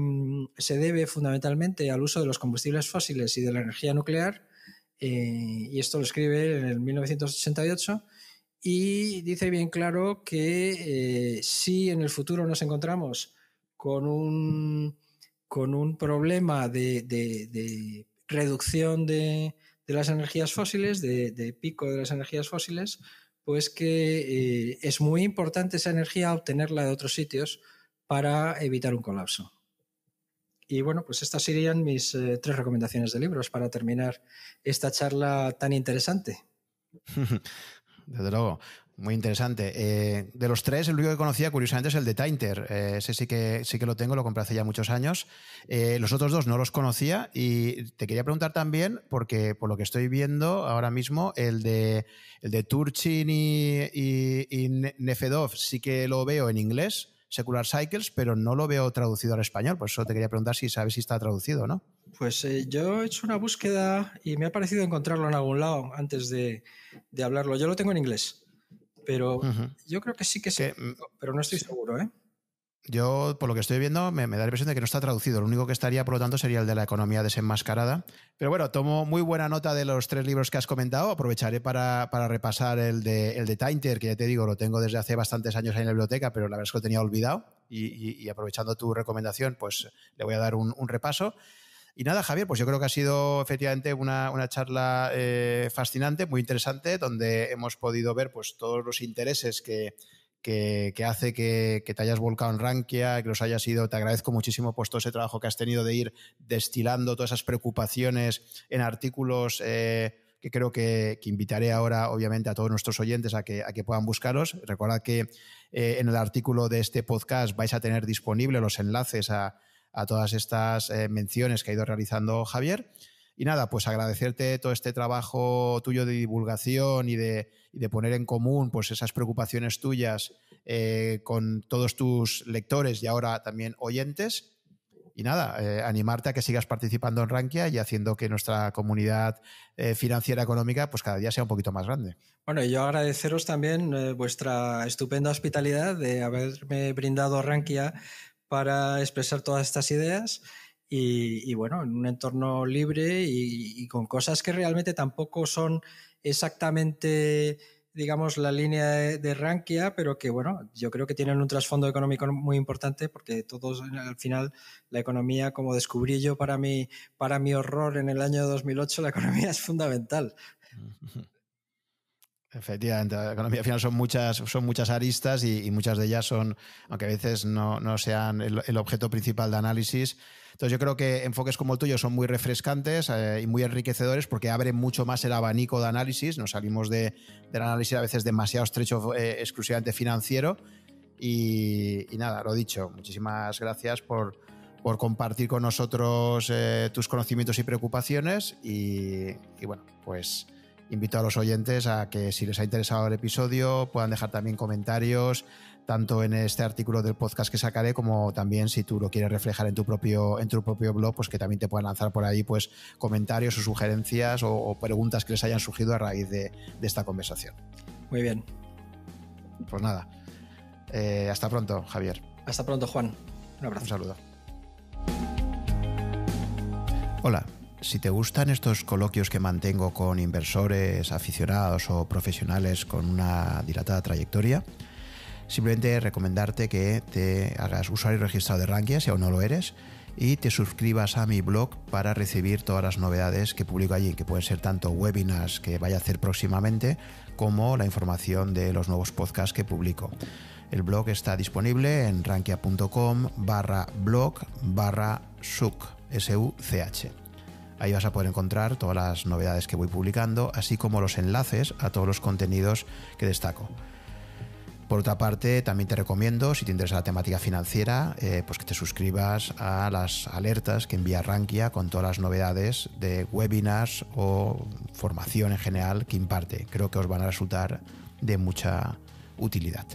se debe fundamentalmente al uso de los combustibles fósiles y de la energía nuclear, eh, y esto lo escribe en el mil novecientos ochenta y ocho, y dice bien claro que eh, si en el futuro nos encontramos con un, con un problema de... de, de reducción de, de las energías fósiles, de, de pico de las energías fósiles, pues que eh, es muy importante esa energía obtenerla de otros sitios para evitar un colapso. Y bueno, pues estas serían mis eh, tres recomendaciones de libros para terminar esta charla tan interesante. Desde luego, muy interesante. Eh, de los tres, el único que conocía, curiosamente, es el de Tainter. Eh, ese sí que, sí que lo tengo, lo compré hace ya muchos años. Eh, los otros dos no los conocía, y te quería preguntar también, porque por lo que estoy viendo ahora mismo, el de, el de Turchin y, y, y Nefedov sí que lo veo en inglés, Secular Cycles, pero no lo veo traducido al español. Por eso te quería preguntar si sabes si está traducido o no. Pues eh, yo he hecho una búsqueda y me ha parecido encontrarlo en algún lado antes de, de hablarlo. Yo lo tengo en inglés, pero uh-huh. yo creo que sí que sí, que, pero no estoy sí. seguro, ¿eh? Yo, por lo que estoy viendo, me, me da la impresión de que no está traducido. Lo único que estaría, por lo tanto, sería el de la economía desenmascarada. Pero bueno, tomo muy buena nota de los tres libros que has comentado. Aprovecharé para, para repasar el de, el de Tainter, que ya te digo, lo tengo desde hace bastantes años ahí en la biblioteca, pero la verdad es que lo tenía olvidado. Y, y, y aprovechando tu recomendación, pues le voy a dar un, un repaso. Y nada, Javier, pues yo creo que ha sido efectivamente una, una charla eh, fascinante, muy interesante, donde hemos podido ver pues todos los intereses que... Que, que hace que, que te hayas volcado en Rankia, que los hayas ido. Te agradezco muchísimo pues, todo ese trabajo que has tenido de ir destilando todas esas preocupaciones en artículos eh, que creo que, que invitaré ahora, obviamente, a todos nuestros oyentes a que, a que puedan buscaros. Recordad que eh, en el artículo de este podcast vais a tener disponibles los enlaces a, a todas estas eh, menciones que ha ido realizando Javier. Y nada, pues agradecerte todo este trabajo tuyo de divulgación y de, y de poner en común pues, esas preocupaciones tuyas eh, con todos tus lectores y ahora también oyentes. Y nada, eh, animarte a que sigas participando en Rankia y haciendo que nuestra comunidad eh, financiera económica pues cada día sea un poquito más grande. Bueno, y yo agradeceros también eh, vuestra estupenda hospitalidad de haberme brindado Rankia para expresar todas estas ideas. Y, y bueno, en un entorno libre y, y con cosas que realmente tampoco son exactamente, digamos, la línea de, de Rankia, pero que bueno, yo creo que tienen un trasfondo económico muy importante porque todos, al final, la economía, como descubrí yo para mi, para mi horror en el año dos mil ocho, la economía es fundamental. Efectivamente, la economía al final son muchas, son muchas aristas y, y muchas de ellas son, aunque a veces no, no sean el, el objeto principal de análisis. Entonces yo creo que enfoques como el tuyo son muy refrescantes eh, y muy enriquecedores porque abren mucho más el abanico de análisis. Nos salimos de, del análisis a veces demasiado estrecho, eh, exclusivamente financiero. Y, y nada, lo dicho, muchísimas gracias por, por compartir con nosotros eh, tus conocimientos y preocupaciones y, y bueno, pues... Invito a los oyentes a que si les ha interesado el episodio puedan dejar también comentarios tanto en este artículo del podcast que sacaré como también si tú lo quieres reflejar en tu propio, en tu propio blog, pues que también te puedan lanzar por ahí pues, comentarios o sugerencias o, o preguntas que les hayan surgido a raíz de, de esta conversación. Muy bien. Pues nada, eh, hasta pronto, Javier. Hasta pronto, Juan. Un abrazo. Un saludo. Hola. Si te gustan estos coloquios que mantengo con inversores, aficionados o profesionales con una dilatada trayectoria, simplemente recomendarte que te hagas usuario registrado de Rankia, si aún no lo eres, y te suscribas a mi blog para recibir todas las novedades que publico allí, que pueden ser tanto webinars que vaya a hacer próximamente, como la información de los nuevos podcasts que publico. El blog está disponible en rankia.com barra blog barra such, S U C H. Ahí vas a poder encontrar todas las novedades que voy publicando, así como los enlaces a todos los contenidos que destaco. Por otra parte, también te recomiendo, si te interesa la temática financiera, eh, pues que te suscribas a las alertas que envía Rankia con todas las novedades de webinars o formación en general que imparte. Creo que os van a resultar de mucha utilidad.